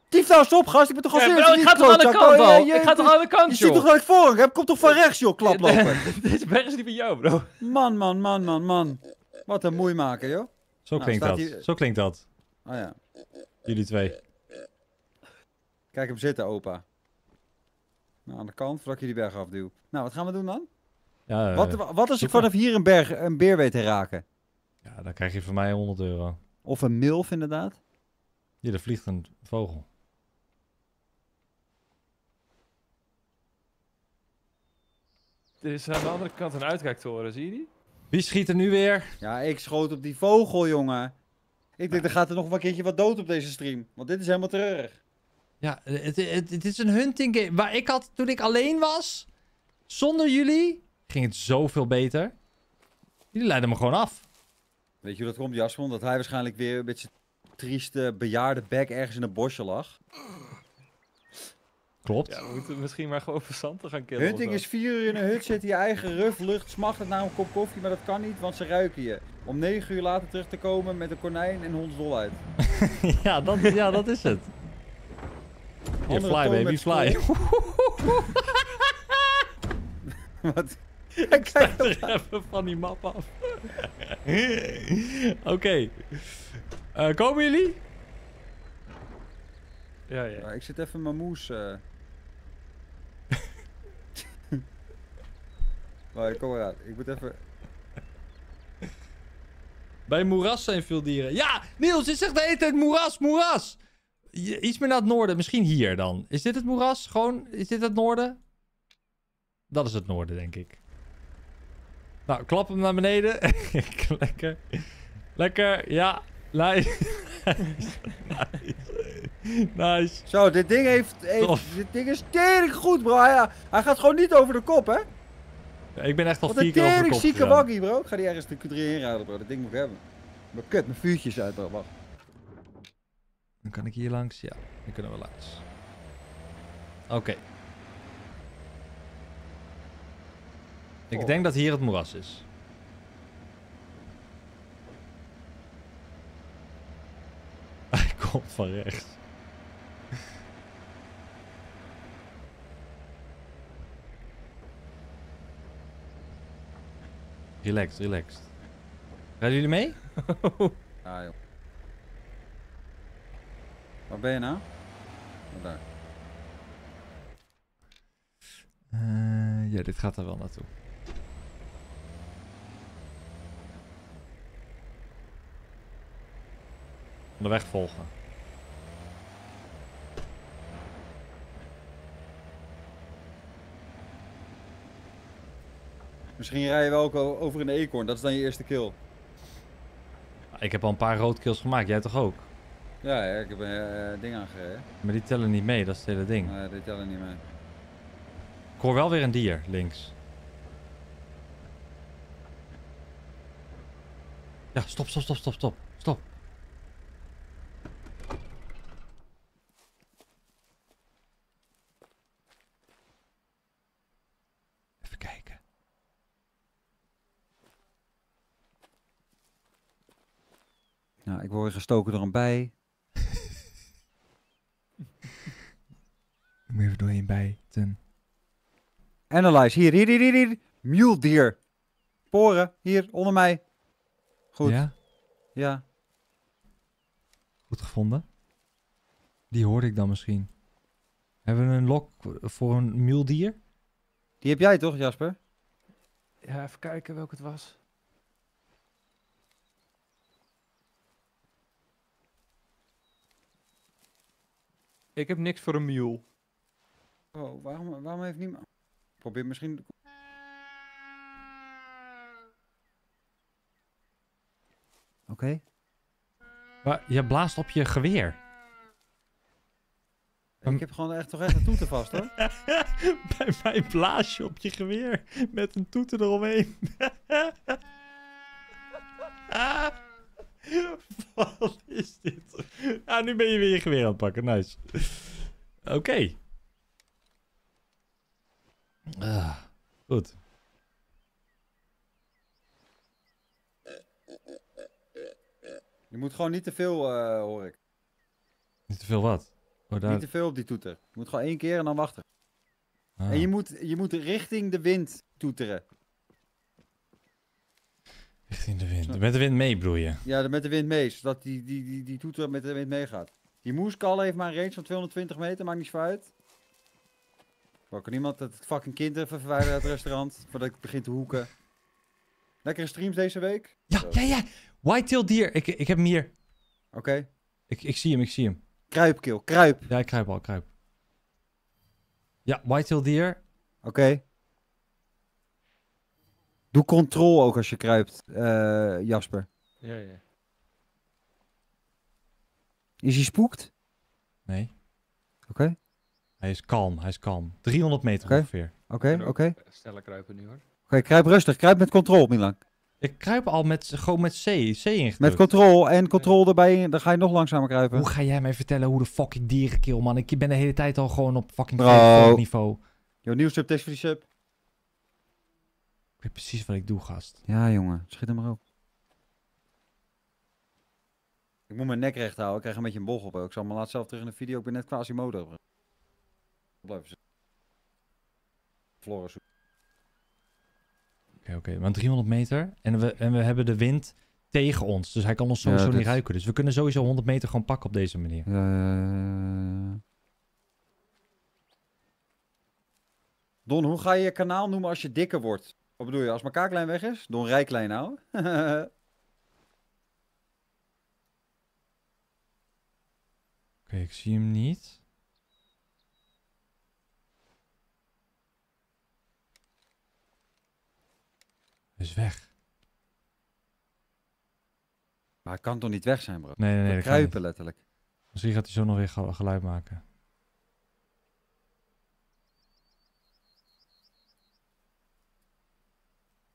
Dief nou eens op, gast. Ik ben toch al serieus. Ik ga toch aan de kant, bro. Ik ga toch aan de kant, joh. Je ziet toch nooit voor. Ik kom toch van rechts, joh, klaplopen. Dit is berg niet bij jou, bro. Man, man, man, man, man. Wat een moei maken, joh. Zo klinkt dat. Zo klinkt dat. Oh ja. Jullie twee. Kijk hem zitten, opa. Nou, aan de kant, voordat ik jullie berg afduw. Nou, wat gaan we doen dan? Ja, wat als ik vanaf hier een beer weet te raken? Ja, dan krijg je van mij €100. Of een milf, inderdaad. Hier, er vliegt een vogel. Er is aan de andere kant een uitkijktoren, zie je die? Wie schiet er nu weer? Ja, ik schoot op die vogel, jongen. Ik denk, er gaat er nog wel een keertje wat dood op deze stream. Want dit is helemaal treurig. Ja, het is een hunting game. Waar ik had, toen ik alleen was, zonder jullie, ging het zoveel beter. Jullie leiden me gewoon af. Weet je hoe dat komt, Jasper? Dat hij waarschijnlijk weer met zijn trieste, bejaarde bek ergens in een bosje lag. Klopt. Ja, we moeten misschien maar gewoon verstandig gaan killen. Hunting is 4 uur in een hut, zit je eigen ruf, lucht, smachtend naar een kop koffie, maar dat kan niet, want ze ruiken je. Om 9 uur later terug te komen met een konijn en hondsdolheid. Ja, dat is het. Ja, fly baby, fly. Wat? Ik kijk er even van die map af. Oké. Komen jullie? Ja, ja. Ik zit even in mijn moes. Maar kom maar uit. Ik moet even... Bij moeras zijn veel dieren. Ja! Niels, dit zegt de hele tijd moeras, moeras! Iets meer naar het noorden. Misschien hier dan. Is dit het moeras? Gewoon, is dit het noorden? Dat is het noorden, denk ik. Nou, klap hem naar beneden. Lekker. Lekker. Ja. Nice. Nice. Zo, dit ding dit ding is tering goed, bro. Hij gaat gewoon niet over de kop, hè? Ja, ik ben echt al 4 keer over de kop. Wat een tering zieke waggie, bro. Ik ga die ergens de Q3 inruilen, bro. Dat ding moet ik hebben. Maar kut, mijn vuurtjes uit, bro. Wacht. Dan kan ik hier langs. Ja, dan kunnen we langs. Oké. Ik denk dat hier het moeras is. Hij komt van rechts. Relaxed, relaxed. Rijden jullie mee? Ah, joh. Waar ben je nou? Oh, daar. Ja, dit gaat er wel naartoe. De weg volgen. Misschien rij je wel ook over in de eekhoorn. Dat is dan je eerste kill. Ik heb al een paar roodkills gemaakt. Jij toch ook? Ja, ik heb een ding aangereden. Maar die tellen niet mee. Dat is het hele ding. Nee, die tellen niet mee. Ik hoor wel weer een dier links. Ja, stop, stop, stop, stop, stop. Stop. Nou, ik word weer gestoken door een bij. Ik moet even doorheen bijten. Analyze, hier. Mule deer. Poren, hier, onder mij. Goed. Ja? Ja. Goed gevonden. Die hoorde ik dan misschien. Hebben we een lok voor een mule deer? Die heb jij toch, Jasper? Ja, even kijken welke het was. Ik heb niks voor een mule. Oh, waarom heeft niemand... Probeer misschien... Oké. Maar je blaast op je geweer. Ik heb gewoon echt toch echt een toeter vast, hoor. Bij mij blaas je op je geweer met een toeter eromheen. Wat is dit? Ja, nu ben je weer je geweer aan het pakken. Nice. Oké. Goed. Je moet gewoon niet te veel, hoor ik. Niet te veel wat? Oh, daar... Niet te veel op die toeter. Je moet gewoon één keer en dan wachten. Ah. En je moet richting de wind toeteren. Richting de wind. Met de wind mee bedoel je? Ja, met de wind mee. Zodat die toeter met de wind meegaat. Die moeskal heeft maar een range van 220 meter. Maakt niet zo uit. Ik kan niemand dat fucking kind even verwijderen uit het restaurant. Voordat ik begin te hoeken. Lekkere streams deze week. Ja, zo. Ja. Whitetail dier. Ik heb hem hier. Oké. Okay. Ik zie hem. Kruip. Ja, ik kruip. Ja, whitetail dier. Oké. Okay. Doe control ook als je kruipt, Jasper. Ja. Is hij spooked? Nee. Oké. Okay. Hij is kalm. 300 meter ongeveer. Oké. Sneller kruipen nu hoor. Oké, kruip rustig. Kruip met control, Milan. Ik kruip al gewoon met C ingedrukt. Met control erbij, dan ga je nog langzamer kruipen. Hoe ga jij mij vertellen hoe de fucking dieren kill, man? Ik ben de hele tijd al gewoon op fucking niveau. Yo, nieuw subtekst voor die sub. Ik weet precies wat ik doe, gast. Ja, jongen. Schiet hem maar op. Ik moet mijn nek recht houden. Ik krijg een beetje een bocht op. Ik zal me laatst zelf terug in de video. Ik ben net Quasimodo. Blijven zitten. Floris. Oké. Maar 300 meter. En we hebben de wind tegen ons. Dus hij kan ons sowieso niet ruiken. Dus we kunnen sowieso 100 meter gewoon pakken op deze manier. Don, hoe ga je je kanaal noemen als je dikker wordt? Wat bedoel je? Als mijn Kaaklijn weg is? Don Rijklijn nou. Oké, ik zie hem niet. Hij is weg. Maar hij kan toch niet weg zijn, bro? Nee. We kruipen letterlijk. Misschien gaat hij zo nog weer geluid maken.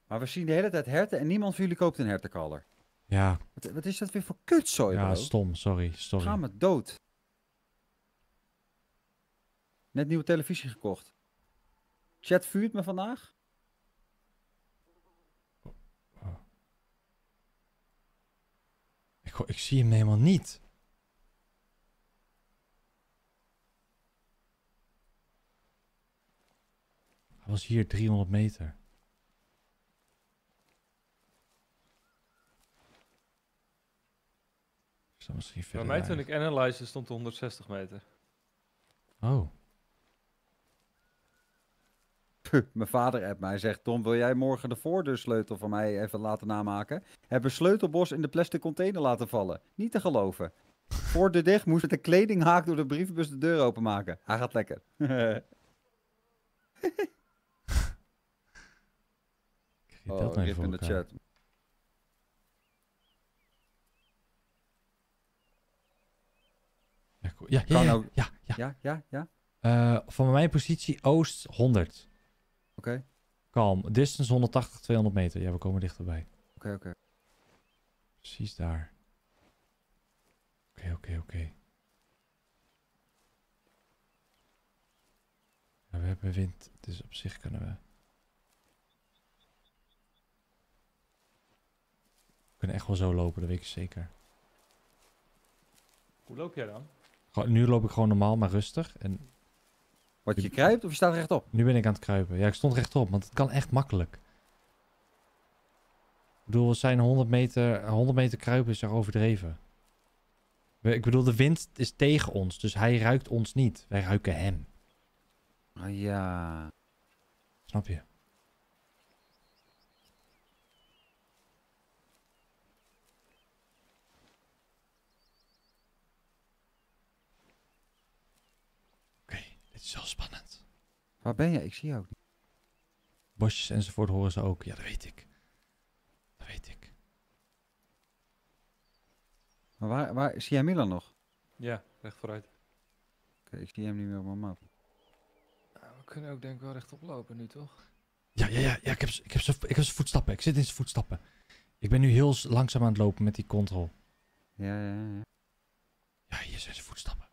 Maar we zien de hele tijd herten en niemand van jullie koopt een hertenkaller. Ja. Wat is dat weer voor kutzooi, bro? Ja, stom. Sorry. Ga me dood. Net nieuwe televisie gekocht. Chat vuurt me vandaag. Ik zie hem helemaal niet. Hij was hier 300 meter. Bij mij toen ik analyse stond er 160 meter. Oh. Puh, mijn vader appt mij, zegt Tom, wil jij morgen de voordeursleutel van mij even laten namaken? Heb een sleutelbos in de plastic container laten vallen. Niet te geloven. Voor de dicht moest met een kledinghaak door de brievenbus de deur openmaken. Hij gaat lekker. Rip in de chat. Ja. Van mijn positie oost 100. Oké. Kalm. Distance 180, 200 meter. Ja, we komen dichterbij. Oké. Precies daar. Oké. Ja, we hebben wind, dus op zich kunnen we... We kunnen echt wel zo lopen, dat weet ik zeker. Hoe loop jij dan? Nu loop ik gewoon normaal, maar rustig. En... Wat, je kruipt of je staat rechtop? Nu ben ik aan het kruipen. Ja, ik stond rechtop, want het kan echt makkelijk. Ik bedoel, we zijn 100 meter kruipen is er overdreven. Ik bedoel, de wind is tegen ons, dus hij ruikt ons niet. Wij ruiken hem. Ah ja. Snap je? Het is zo spannend. Waar ben je? Ik zie jou ook niet. Bosjes enzovoort horen ze ook. Ja, dat weet ik. Maar waar zie jij Milan nog? Ja, recht vooruit. Oké, ik zie hem niet meer op mijn map. Nou, we kunnen ook denk ik wel rechtop lopen nu, toch? Ja. Ik heb zijn voetstappen. Ik zit in zijn voetstappen. Ik ben nu heel langzaam aan het lopen met die control. Ja. Ja, hier zijn zijn voetstappen.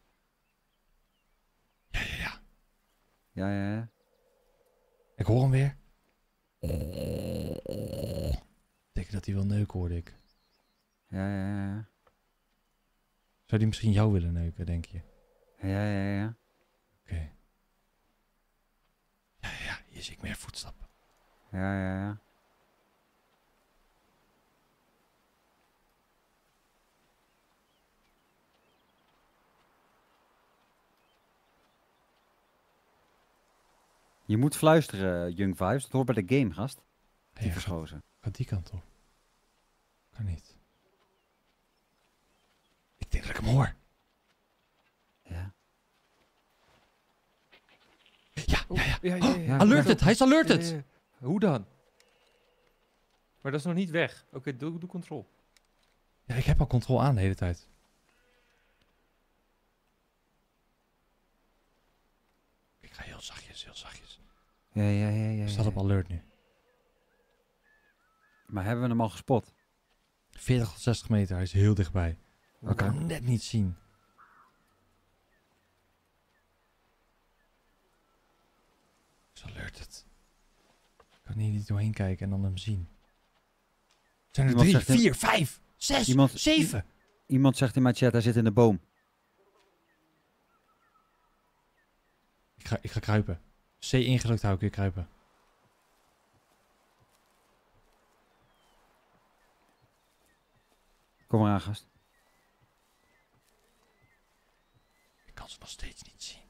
Ja. Ik hoor hem weer. Ik denk dat hij wil neuken, hoorde ik. Ja. Zou die misschien jou willen neuken, denk je? Ja. Oké. Ja, hier zie ik meer voetstappen. Ja. Je moet fluisteren, Young Vibes. Dat hoort bij de game, gast. Die verschozen. Gaat die kant op. Kan niet. Ik denk dat ik hem hoor. Ja. Alerted, hij is alerted. Ja. Hoe dan? Maar dat is nog niet weg. Oké, doe control. Ja, ik heb al control aan de hele tijd. Ik ga heel zachtjes, Ja. Staat op alert nu. Maar hebben we hem al gespot? 40 tot 60 meter, hij is heel dichtbij. Maar ik kan hem net niet zien. Alerted. Ik kan hier niet doorheen kijken en dan hem zien. Zijn er 3, 4, 5, 6, 7. Iemand zegt in mijn chat, hij zit in de boom. Ik ga kruipen. C ingedrukt hou ik weer kruipen. Kom maar aan, gast. Ik kan ze nog steeds niet zien.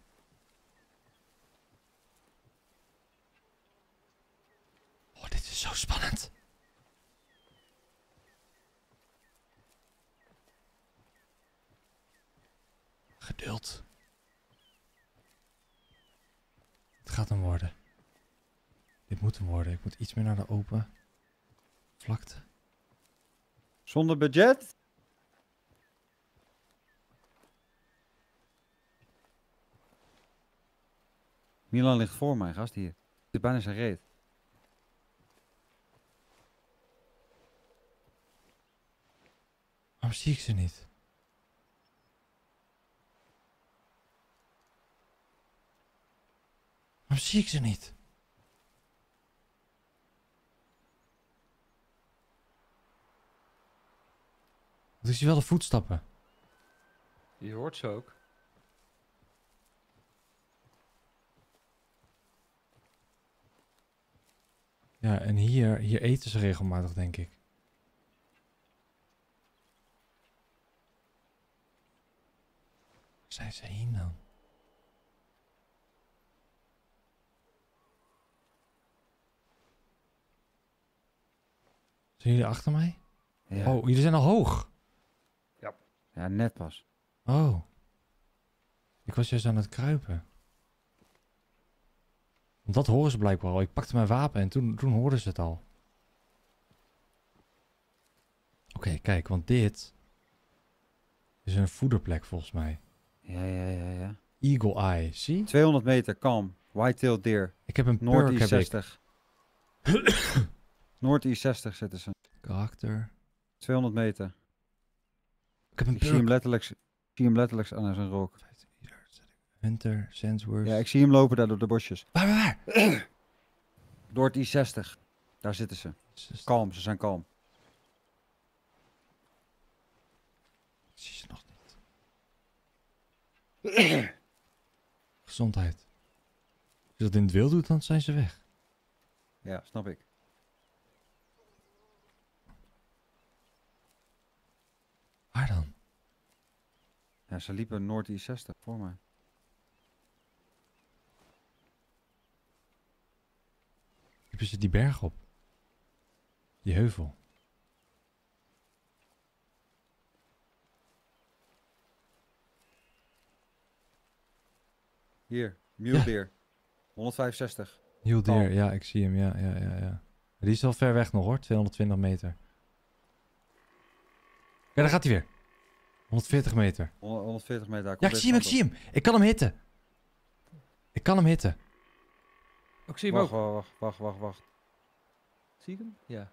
Oh, dit is zo spannend. Geduld. Het gaat hem worden. Dit moet hem worden. Ik moet iets meer naar de open vlakte. Zonder budget? Milan ligt voor mij, gast hier. Dit is bijna zijn reet. Waarom zie ik ze niet? Waarom zie ik ze niet? Want ik zie wel de voetstappen. Je hoort ze ook. Ja, en hier eten ze regelmatig, denk ik. Zijn ze heen dan? Zijn jullie achter mij? Ja. Oh, jullie zijn al hoog. Ja. Ja, net pas. Oh. Ik was juist aan het kruipen. Want dat horen ze blijkbaar al. Ik pakte mijn wapen en toen hoorden ze het al. Oké, kijk, want dit is een voederplek volgens mij. Ja. Eagle Eye, zie? 200 meter, kalm. White-tailed deer. Ik heb een Noord-I 60. Noord-I 60 zitten ze. Karakter. 200 meter. Ik heb een ik zie hem letterlijk aan zijn rok. Hunter, Sandsworth. Ja, ik zie hem lopen daar door de bosjes. Waar? Noord-I 60. Daar zitten ze. 60. Kalm, ze zijn kalm. Ik zie ze nog niet. Gezondheid. Als je dat in het wild doet, dan zijn ze weg. Ja, snap ik. Waar dan? Ja, ze liepen Noord-I 60 voor mij. Liepen ze die berg op? Die heuvel? Hier, mule deer. 165. Mule deer, ja, ik zie hem, ja. Die is wel ver weg nog hoor, 220 meter. Ja, daar gaat hij weer. 140 meter. 140 meter. Daar komt ja, ik zie hem. Ik kan hem hitten. Ik zie hem ook. Wacht. Zie ik hem? Ja.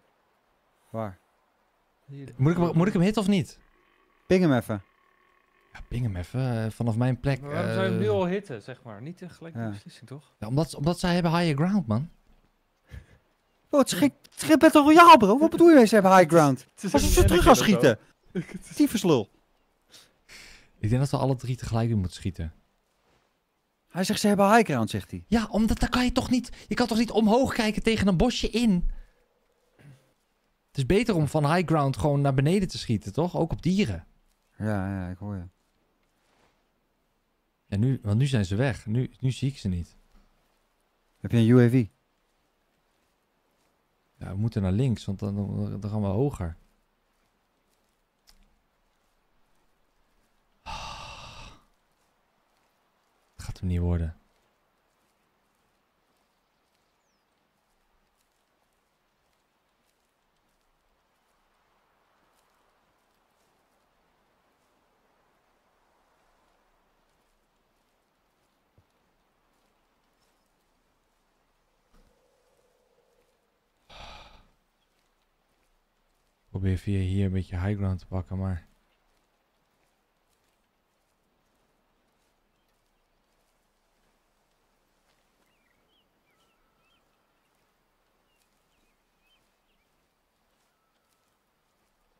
Waar? Hier. Moet ik hem hitten of niet? Ping hem even. Ja, ping hem even vanaf mijn plek. Maar waarom zou je hem nu al hitten, zeg maar? Niet een gelijke beslissing, toch? Ja, omdat zij hebben higher ground, man. het is Battle Royale, bro. Wat bedoel je mee, ze hebben high ground? Als je ze terug gaan schieten. Tyferslul. Ik denk dat we alle drie tegelijk in moeten schieten. Hij zegt ze hebben high ground, zegt hij. Ja, omdat dan kan je toch niet... Je kan toch niet omhoog kijken tegen een bosje in? Het is beter om van high ground gewoon naar beneden te schieten, toch? Ook op dieren. Ja, ik hoor je. En nu, want nu zijn ze weg. Nu zie ik ze niet. Heb je een UAV? Ja, we moeten naar links, want dan gaan we hoger. Oh. Dat gaat hem niet worden. Probeer via hier een beetje high ground te pakken, maar...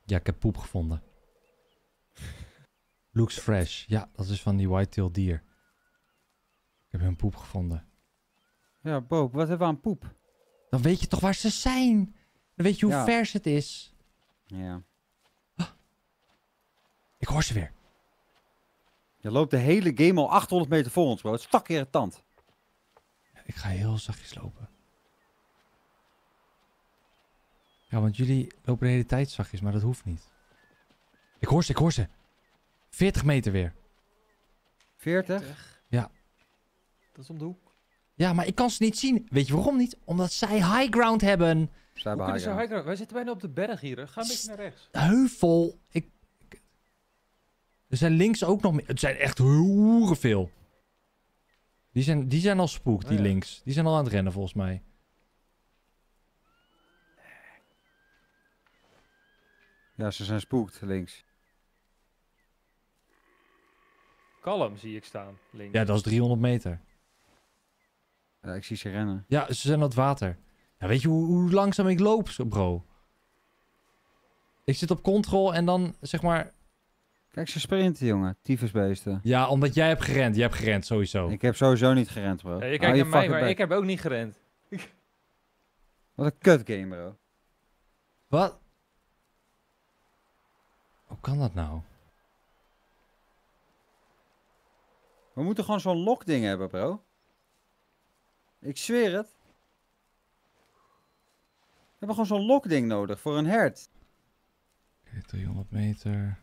Ja, ik heb poep gevonden. Looks fresh. Ja, dat is van die white-tailed dier. Ik heb hun poep gevonden. Ja, Boop, wat hebben we aan poep? Dan weet je toch waar ze zijn? Dan weet je hoe vers het is. Ja. Ah, ik hoor ze weer. Je loopt de hele game al 800 meter voor ons, bro. Het is fucking irritant. Ja, ik ga heel zachtjes lopen. Ja, want jullie lopen de hele tijd zachtjes, maar dat hoeft niet. Ik hoor ze. 40 meter weer. 40? Ja. Dat is om de hoek. Ja, maar ik kan ze niet zien. Weet je waarom niet? Omdat zij high ground hebben. Wij zitten bijna op de berg hier. Ga een beetje naar rechts. Heuvel. Er zijn links ook nog meer. Het zijn echt hoeren veel. Die zijn al spook, die links. Die zijn al aan het rennen volgens mij. Ja, ze zijn spooked links. Kalm zie ik staan. Links. Ja, dat is 300 meter. Ja, ik zie ze rennen. Ja, ze zijn aan het water. Ja, weet je hoe langzaam ik loop, bro? Ik zit op control en dan, zeg maar... Kijk, ze sprinten, jongen. Tyfusbeesten. Ja, omdat jij hebt gerend. Jij hebt gerend, sowieso. Ik heb sowieso niet gerend, bro. Ja, je kijkt naar mij, maar ik heb ook niet gerend. Wat een kut game, bro. Wat? Hoe kan dat nou? We moeten gewoon zo'n lokding hebben, bro. Ik zweer het. We hebben gewoon zo'n lokding nodig voor een hert. Oké, 300 meter.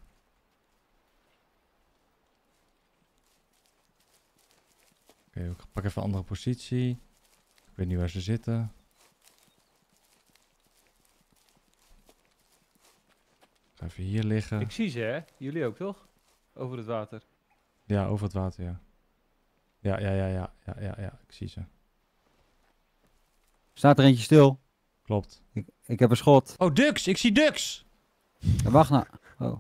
Oké, ik pak even een andere positie. Ik weet niet waar ze zitten. Ik ga even hier liggen. Ik zie ze, hè? Jullie ook, toch? Over het water. Ja, over het water, ja. Ja, ik zie ze. Staat er eentje stil? Klopt. Ik heb een schot. Oh, ducks! Ik zie ducks! Ja, wacht nou. Oh.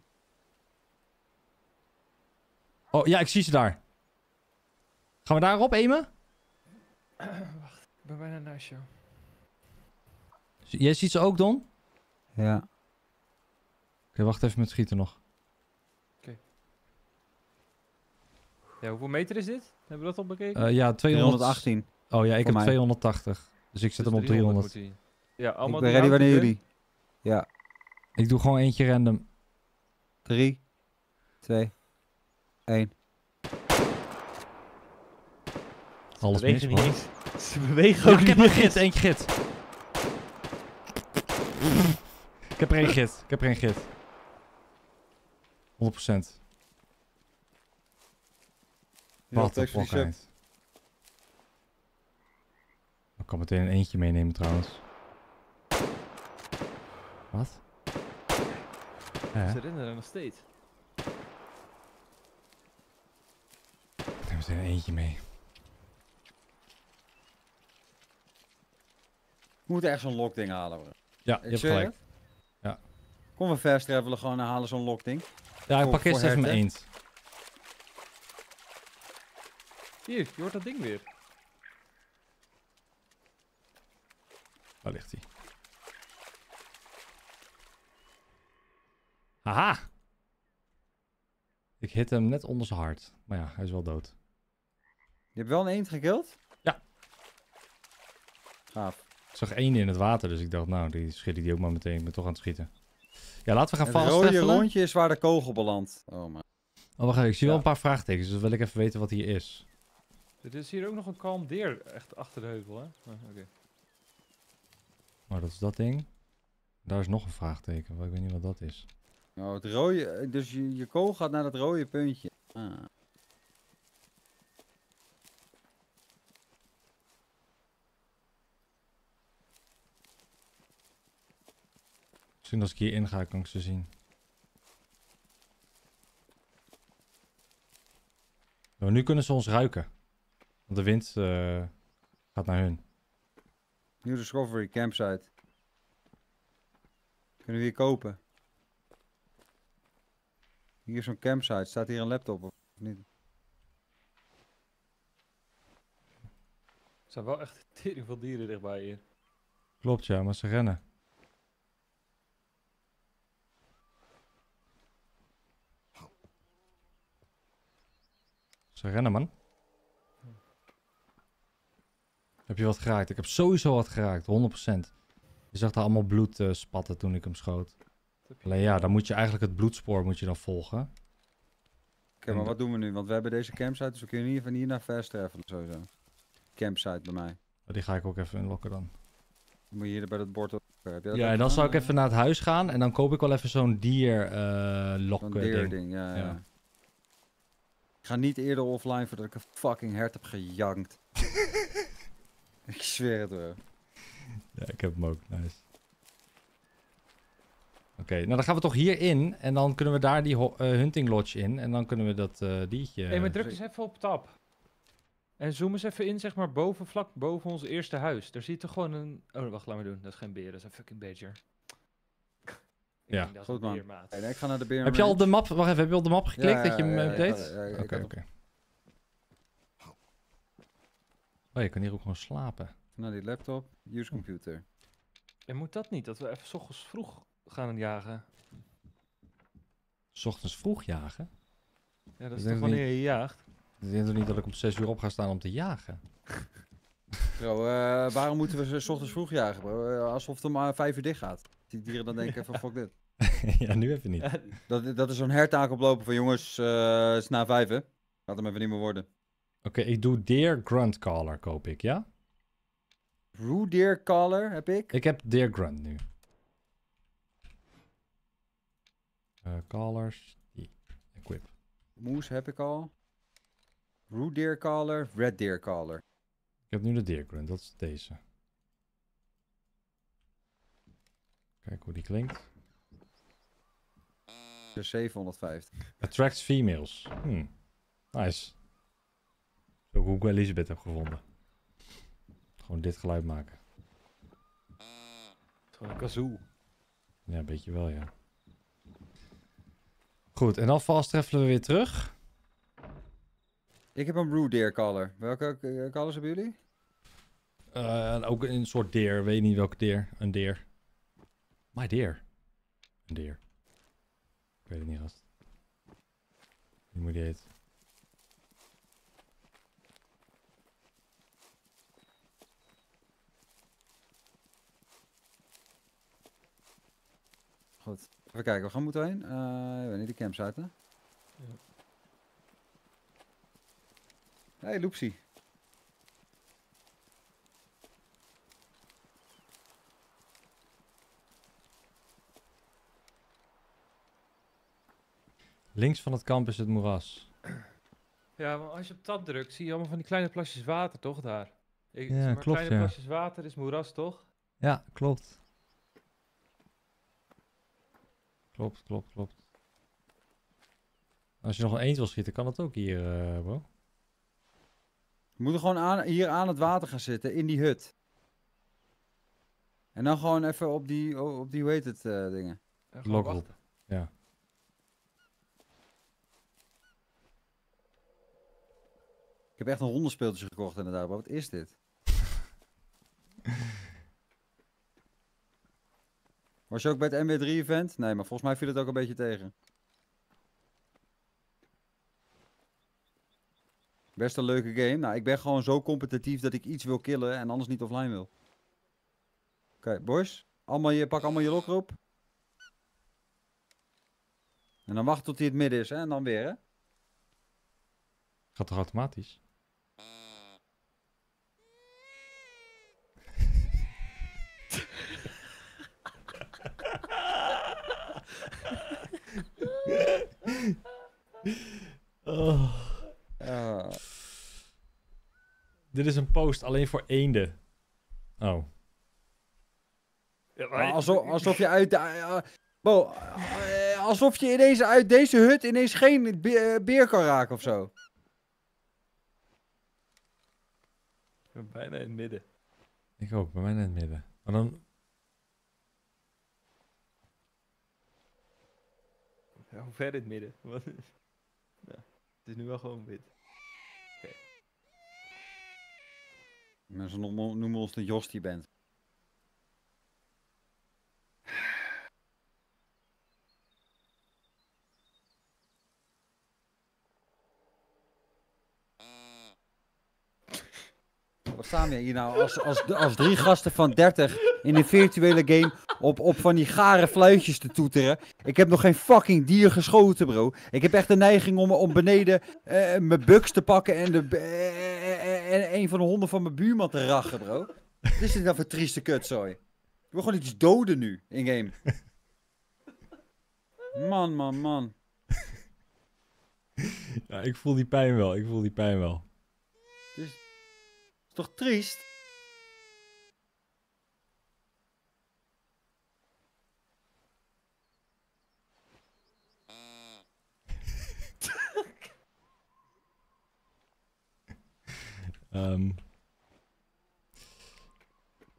Oh, ja, ik zie ze daar. Gaan we daarop, Eme? Wacht, ik ben bijna naast jou. Jij ziet ze ook, Don? Ja. Oké, wacht even met schieten nog. Oké. Ja, hoeveel meter is dit? Hebben we dat al bekeken? Ja, 218. Oh ja, ik heb mij. 280. Dus ik zet hem op 300. Ja, allemaal ik ben ready wanneer jullie. Ja. Ik doe gewoon eentje random. 3, 2, 1. Alles mis, man. Ze bewegen ook niet. Ik heb een git, eentje git. Ik heb er één git, 100%. Wat een klokheid. Ik kan meteen een eentje meenemen trouwens. Wat? Ze rennen er nog steeds. Ik neem meteen een eentje mee. We moeten echt zo'n lokding halen, bro. Ja, je hebt gelijk. Ja. Kom we fast travelen gewoon en halen zo'n lokding. Ja, ik pak eerst even mijn eend. Hier, je hoort dat ding weer. Waar ligt hij? Haha! Ik hit hem net onder zijn hart. Maar ja, hij is wel dood. Je hebt wel een eend gekild? Ja. Gaaf. Ik zag eenden in het water, dus ik dacht, nou, die schiet ik die ook maar meteen. Ik ben toch aan het schieten. Ja, laten we gaan vaststellen. Het rode rondje is waar de kogel belandt. Oh, man. Oh, wacht even. Ik zie wel een paar vraagtekens, dus wil ik even weten wat hier is. Er is hier ook nog een kalm deer, echt achter de heuvel, hè? Oké. Maar dat is dat ding. Daar is nog een vraagteken, maar ik weet niet wat dat is. Nou, het rode... Dus je kogel gaat naar dat rode puntje. Ah. Misschien als ik hierin ga, kan ik ze zien. Nou, nu kunnen ze ons ruiken. Want de wind gaat naar hun. New Discovery Campsite. Kunnen we hier kopen? Hier is zo'n campsite. Staat hier een laptop of niet? Er zijn wel echt tering veel dieren dichtbij hier. Klopt ja, maar ze rennen. Ze rennen, man. Heb je wat geraakt? Ik heb sowieso wat geraakt, 100%. Je zag daar allemaal bloed spatten toen ik hem schoot. Alleen ja, dan moet je eigenlijk het bloedspoor moet je dan volgen. Oké, maar wat doen we nu? Want we hebben deze campsite, dus we kunnen hier van hier naar ver sterven sowieso. Campsite bij mij. Oh, die ga ik ook even inlokken dan. Dan moet je hier bij dat bord op. Heb je dat en dan zou ik even naar het huis gaan en dan koop ik wel even zo'n dier lokken ding. Zo'n dierding, ja. Ik ga niet eerder offline voordat ik een fucking hert heb gejankt. Ik zweer het wel. Ja, ik heb hem ook. Nice. Oké, nou dan gaan we toch hierin. En dan kunnen we daar die hunting lodge in. En dan kunnen we dat diertje... Hé, maar druk eens even op tab. En zoom eens even in, zeg maar, boven, vlak boven ons eerste huis. Daar zit er gewoon een... Oh, wacht, laat maar doen. Dat is geen beer, dat is een fucking badger. Ja, goed man. Ik ga naar de beer. Heb je al de map... Wacht even, heb je al de map geklikt dat je hem deed? Oké. Oh, je kan hier ook gewoon slapen. Nou, die laptop, use computer. En moet dat niet, dat we even 's ochtends vroeg gaan jagen? 'S Ochtends vroeg jagen? Ja, dat is toch wanneer je jaagt? Ik denk toch niet dat ik om 6 uur op ga staan om te jagen? Bro, waarom moeten we 's ochtends vroeg jagen, bro? Alsof het om 5 uur dicht gaat. Die dieren dan denken van fuck dit. Ja, nu even niet. Dat is zo'n hertaak oplopen van jongens, het is na 5 hè. Laat hem even niet meer worden. Oké, ik doe Deer Gruntcaller koop ik, ja? Roo Deer Caller heb ik? Ik heb Deer Grunt nu. Callers, equip. Moes heb ik al. Roo Deer Caller, Red Deer Caller. Ik heb nu de Deer Grunt, dat is deze. Kijk hoe die klinkt. De 750. Attracts females. Nice. Zo hoe ik Elizabeth heb gevonden. Gewoon dit geluid maken. Gewoon een kazoo. Ja, een beetje wel, ja. Goed, en dan vast treffelen we weer terug. Ik heb een Roo Deer Caller. Welke callers hebben jullie? Ook een soort deer. Weet niet welke deer. Een deer. My deer. Een deer. Ik weet het niet, gast. Hoe moet die heet? Goed. Even kijken, we gaan moeten heen. Ik weet niet, de campsite, hè? Ja. Hey, Loepsie. Links van het kamp is het moeras. Ja, maar als je op tab drukt, zie je allemaal van die kleine plasjes water, toch, daar? Kleine plasjes water is moeras, toch? Ja, klopt. Klopt. Als je nog een eend wil schieten, kan dat ook hier, bro. We moeten gewoon hier aan het water gaan zitten, in die hut. En dan gewoon even op die, hoe heet het, dingen. Lokrol, ja. Ik heb echt een hondenspeeltje gekocht inderdaad, bro. Wat is dit? Was je ook bij het MW3-event? Nee, maar volgens mij viel het ook een beetje tegen. Best een leuke game. Nou, ik ben gewoon zo competitief dat ik iets wil killen en anders niet offline wil. Oké, boys. Pak allemaal je lokker op. En dan wachten tot hij het midden is, hè? En dan weer, hè? Gaat toch automatisch? Oh. Dit is een post alleen voor eenden. Oh. Ja, maar... alsof je uit de... alsof je ineens uit deze hut ineens geen beer kan raken of zo. Ik ben bijna in het midden. Ik ook, bij mij in het midden. Maar dan... Ja, hoe ver in het midden? Wat? Ja, het is nu wel gewoon wit. Okay. Mensen noemen ons de Jostie Band. Wat staan we hier nou als drie gasten van 30 in een virtuele game op van die gare fluitjes te toeteren? Ik heb nog geen fucking dier geschoten, bro. Ik heb echt de neiging om beneden mijn buks te pakken en een van de honden van mijn buurman te rachen, bro. Wat is dit nou voor trieste kutzooi? Ik wil gewoon iets doden nu in game. Man. Ja, ik voel die pijn wel, Dus... Toch triest?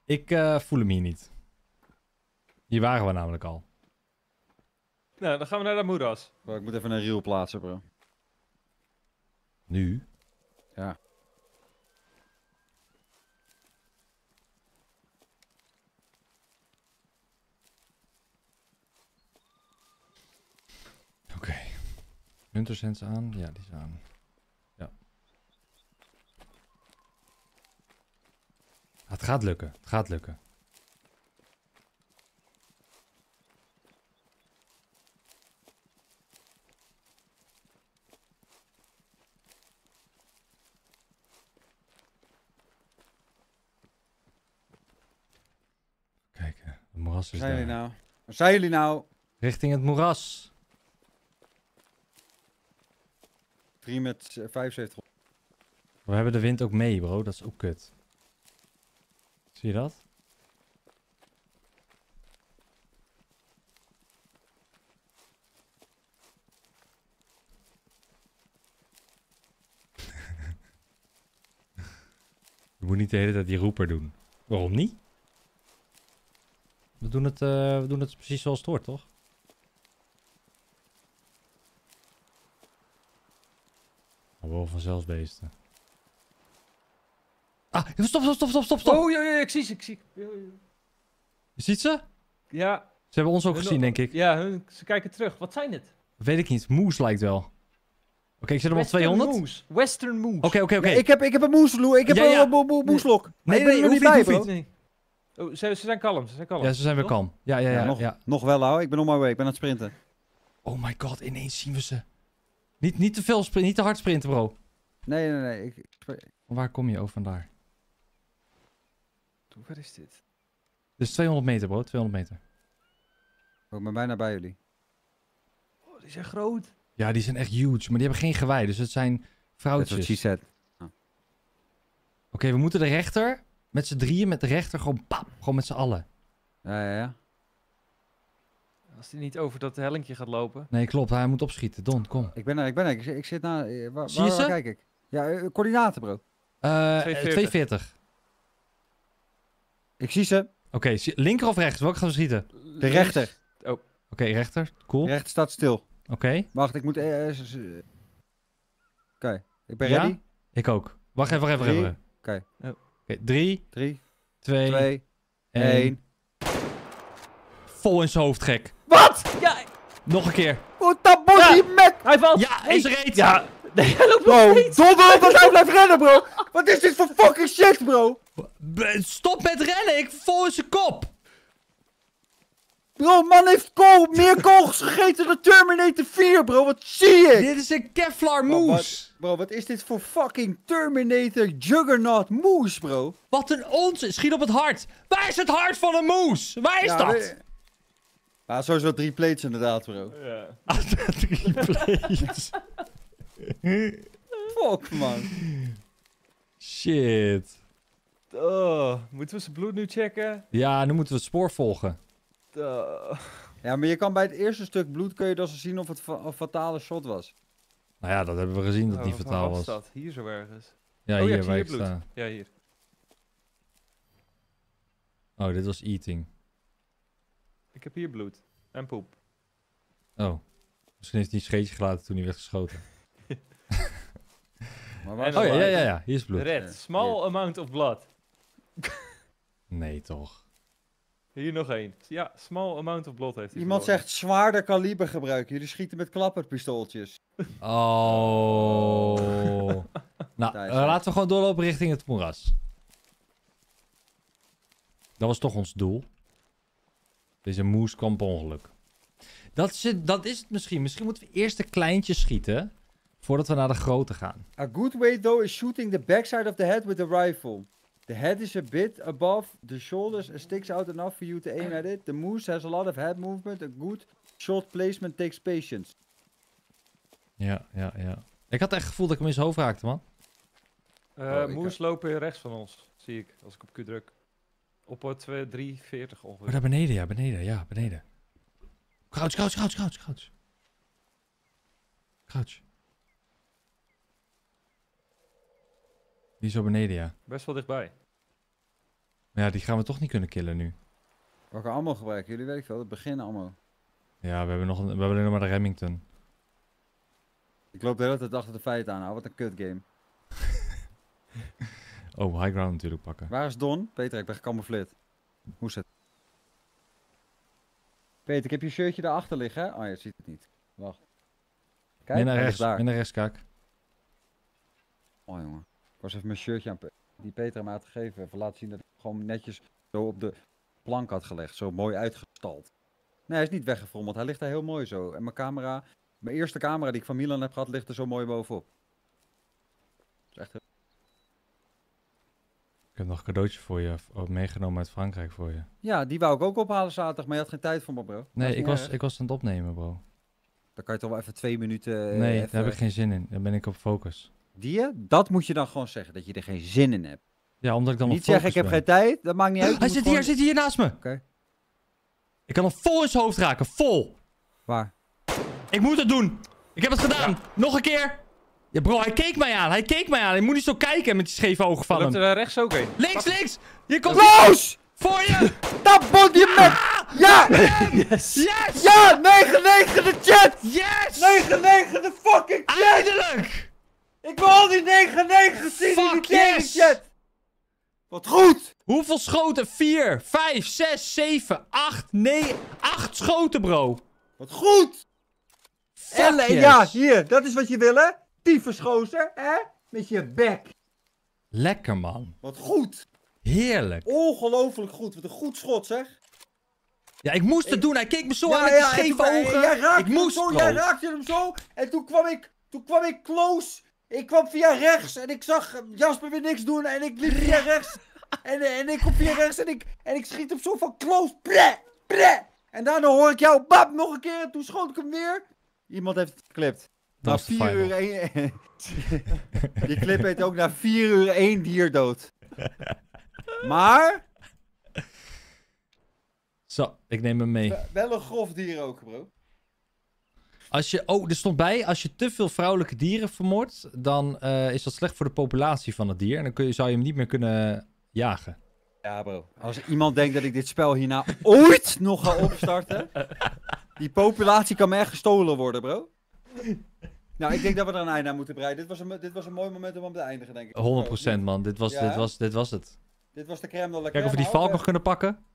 Ik voel hem hier niet. Hier waren we namelijk al. Nou, dan gaan we naar dat moeras. Ik moet even een reel plaatsen, bro. Nu? Ja. Oké. Huntersense aan? Ja, die is aan. Ja. Ah, het gaat lukken. Het gaat lukken. Kijk, het moeras is daar. Waar zijn jullie nou? Richting het moeras. 3 met 75. We hebben de wind ook mee, bro. Dat is ook kut. Zie je dat? Je moet niet de hele tijd die roeper doen. Waarom niet? We doen het precies zoals het hoort, toch? Wel vanzelfs beesten. Ah, stop. Oh, ja, ik zie. Je ziet ze? Ja. Ze hebben ons ook gezien, denk ik. Ja, ze kijken terug. Wat zijn dit? Weet ik niet. Moes lijkt wel. Oké, ik zit hem op 200. Moes. Western moes. Oké. Nee, ik heb een moeslok. Ik heb een moeslok. Nee, hoef niet bij, nee. Oh, ze zijn kalm. Ja, ze zijn weer kalm. Ja. Nog wel, hou. Ik ben on my way. Ik ben aan het sprinten. Oh my god, ineens zien we ze. Niet te veel sprinten, niet te hard sprinten, bro. Nee. Waar kom je over vandaar? Waar is dit? Dit is 200 meter, bro. 200 meter. Ik ben bijna bij jullie. Oh, die zijn groot. Ja, die zijn echt huge, maar die hebben geen gewei. Dus het zijn vrouwtjes. Oh. Oké, we moeten de rechter met z'n drieën, met de rechter gewoon pap. Gewoon met z'n allen. Ja. Als hij niet over dat hellinkje gaat lopen. Nee, klopt. Hij moet opschieten. Don, kom. Ik ben er. Ik zit naar... Waar kijk ik? Ja, coördinaten, bro. 240. Ik zie ze. Oké, linker of rechts? Welke gaan we schieten? De rechter. Oh. Oké, rechter. Cool. De rechter staat stil. Oké. Wacht, ik moet... Oké, ik ben ready. Ja? Ik ook. Wacht even. Oké. 3, 2, 1... vol in zijn hoofd, gek. Wat? Ja. Nog een keer. Oh, dat body ja. Mac. Hij valt. Ja, hij is reed. Ja. Nee, hij loopt nog steeds. Donder op dat hij blijft rennen, bro. Wat is dit voor fucking shit, bro? Stop met rennen. Ik vol in zijn kop. Bro, man heeft kool, meer kool gegeten dan Terminator 4, bro. Wat zie ik? Dit is een Kevlar moes. Bro, wat is dit voor fucking Terminator Juggernaut moes, bro? Wat een onzin. Schiet op het hart. Waar is het hart van een moes? Waar is dat? We... Ja, sowieso 3 plates inderdaad, bro. Ja. 3 plates. Fuck, man. Shit. Oh, moeten we zijn bloed nu checken? Ja, nu moeten we het spoor volgen. Ja, maar je kan bij het eerste stuk bloed kun je dus zien of het een fatale shot was. Nou ja, dat hebben we gezien dat het niet fataal was. Dat? Hier zo ergens. Ja, oh, hier waar ik sta. Ja, hier. Oh, dit was eating. Ik heb hier bloed. En poep. Oh. Misschien heeft hij een scheetje gelaten toen hij werd geschoten. Maar waar oh ja. Hier is bloed. Red. Small amount of blood. Nee, toch. Hier nog één. Ja, small amount of blood heeft hij. Iemand zegt zwaarder kaliber gebruiken. Jullie schieten met klapperpistooltjes. Oh. Nou, laten we gewoon doorlopen richting het moeras. Dat was toch ons doel. Deze moes kwam per ongeluk. Dat is het misschien. Misschien moeten we eerst de kleintjes schieten. Voordat we naar de grote gaan. A good way though is shooting the backside of the head with a rifle. The head is a bit above the shoulders and sticks out enough for you to aim at it. The moose has a lot of head movement. A good shot placement takes patience. Ja. Ik had echt het gevoel dat ik hem in zijn hoofd raakte, man. Moes lopen rechts van ons, zie ik, als ik op Q druk. Op 340 ongeveer. Oh, daar beneden, ja, beneden. Crouch. Die zo beneden, ja. Best wel dichtbij. Maar ja, die gaan we toch niet kunnen killen nu. Welke ammo gebruiken jullie? Weet ik wel, het begin ammo. Ja, we hebben nog maar de Remington. Ik loop de hele tijd achter de feiten aan, wat een kut game. Oh, high ground natuurlijk pakken. Waar is Don? Peter, ik ben gecamoufleerd. Hoe is het? Peter, ik heb je shirtje daarachter liggen, hè? Oh, je ziet het niet. Wacht. Kijk, naar rechts, kijk. Oh, jongen. Ik was even mijn shirtje aan die Peter hem had gegeven. Even laten zien dat ik hem gewoon netjes zo op de plank had gelegd. Zo mooi uitgestald. Nee, hij is niet weggefrommeld. Hij ligt daar heel mooi zo. En mijn camera, mijn eerste camera die ik van Milan heb gehad, ligt er zo mooi bovenop. Dat is echt heel... Ik heb nog een cadeautje voor je meegenomen uit Frankrijk voor je. Ja, die wou ik ook ophalen zaterdag, maar je had geen tijd voor me, bro. Nee, ik was aan het opnemen, bro. Dan kan je toch wel even 2 minuten... Nee, even... daar heb ik geen zin in. Daar ben ik op focus. Dat moet je dan gewoon zeggen, dat je er geen zin in hebt. Ja, omdat ik dan niet zeggen, ik heb geen tijd, dat maakt niet uit. Hij zit hier, naast me. Oké. Ik kan hem vol in zijn hoofd raken, vol. Waar? Ik moet het doen. Ik heb het gedaan. Ja. Nog een keer. Ja, bro, hij keek mij aan, Ik moet niet zo kijken met die scheve ogen van hem. Er rechts ook heen. Links. Je komt... Los! Voor je! Dat body met! Ja! Yes! Ja! 9-9 de chat! Yes! 9-9 de fucking chat! Eindelijk! Ik wil al die 9-9 zien in die chat! Wat goed! Hoeveel schoten? 4, 5, 6, 7, 8, 9... 8 schoten, bro! Wat goed! Fuck yes. Ja, hier, dat is wat je wil, hè? Tyfusgozer, hè? Met je bek. Lekker, man. Wat goed! Heerlijk. Ongelooflijk goed, wat een goed schot, zeg. Ja, ik moest het doen, hij keek me zo aan met die scheve ogen. Jij raakte hem zo, en toen kwam ik close... Ik kwam via rechts en ik zag Jasper weer niks doen en ik liep via rechts. En ik kom via rechts en ik schiet op zo van close. En daarna hoor ik jou, bap, nog een keer. En toen schoot ik hem weer. Iemand heeft het geklipt. Na 4 uur 1... Die clip heet ook na 4 uur 1 dier dood. Maar... Zo, ik neem hem mee. Wel een grof dier ook, bro. Als je, er stond bij, als je te veel vrouwelijke dieren vermoordt, dan is dat slecht voor de populatie van het dier. En dan zou je hem niet meer kunnen jagen. Ja, bro. Als iemand denkt dat ik dit spel hierna ooit nog ga opstarten, die populatie kan me echt gestolen worden, bro. Nou, ik denk dat we er een einde aan moeten breiden. Dit was een mooi moment om aan te eindigen, denk ik. 100% man, dit was het. Dit was de crème de la crème. Kijk of we die valk nog kunnen pakken.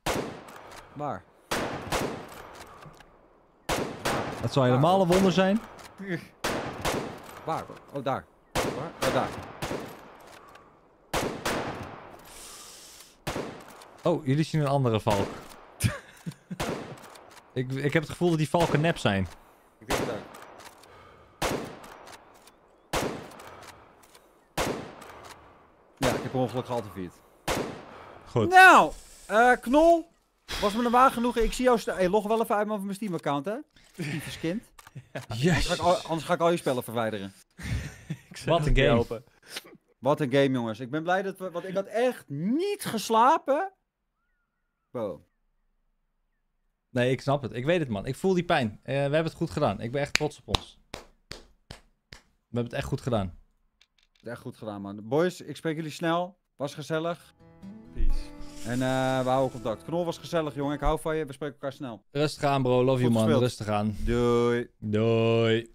Waar? Dat zou helemaal een wonder zijn. Waar? Oh, daar. Waar? Oh, daar. Oh, jullie zien een andere valk. ik heb het gevoel dat die valken nep zijn. Ik weet het ook. Ja, ik heb per ongeluk gealtervierd. Goed. Nou, Knol. Was me een waar genoeg. Ik zie jou staan. Hey, log wel even uit van mijn Steam-account, hè? Kind. Yes. Anders ga ik al je spellen verwijderen. Wat een game. Helpen. Wat een game, jongens. Ik ben blij dat we... Want ik had echt niet geslapen. Wow. Nee, ik snap het. Ik weet het, man. Ik voel die pijn. We hebben het goed gedaan. Ik ben echt trots op ons. We hebben het echt goed gedaan. Echt goed gedaan, man. Boys, ik spreek jullie snel. Was gezellig. Peace. En we houden contact. Knol was gezellig, jongen. Ik hou van je. We spreken elkaar snel. Rustig aan, bro. Love you, man. Rustig aan. Doei. Doei.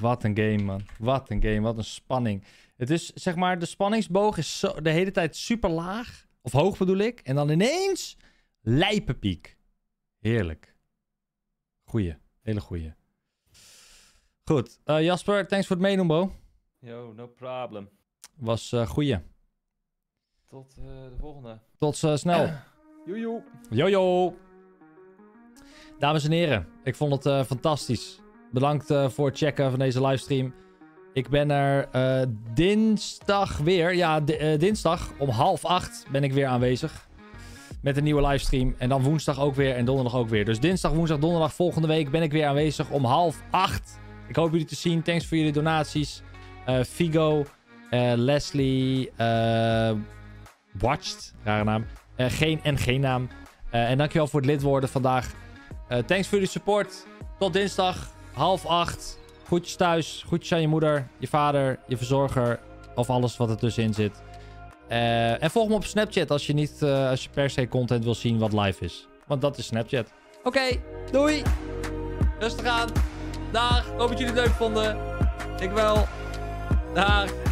Wat een game, man. Wat een game. Wat een spanning. Het is, zeg maar, de spanningsboog is zo, de hele tijd super laag. Of hoog bedoel ik. En dan ineens lijpenpiek. Heerlijk. Goeie. Hele goeie. Goed. Jasper, thanks voor het meedoen, bro. Yo, no problem. Was goeie. Tot de volgende. Tot snel. Jojo. Jojo. Dames en heren, ik vond het fantastisch. Bedankt voor het checken van deze livestream. Ik ben er dinsdag weer. Ja, dinsdag om 7:30 ben ik weer aanwezig. Met een nieuwe livestream. En dan woensdag ook weer en donderdag ook weer. Dus dinsdag, woensdag, donderdag volgende week ben ik weer aanwezig om 7:30. Ik hoop jullie te zien. Thanks voor jullie donaties. Figo. Leslie. Watched. Rare naam. Geen naam. En dankjewel voor het lid worden vandaag. Thanks voor jullie support. Tot dinsdag. 7:30. Groetjes thuis. Groetjes aan je moeder. Je vader. Je verzorger. Of alles wat er tussenin zit. En volg me op Snapchat. Als je niet, als je per se content wil zien wat live is. Want dat is Snapchat. Oké. Doei. Rustig aan. Dag. Hoop dat jullie het leuk vonden. Ik wel. Dag.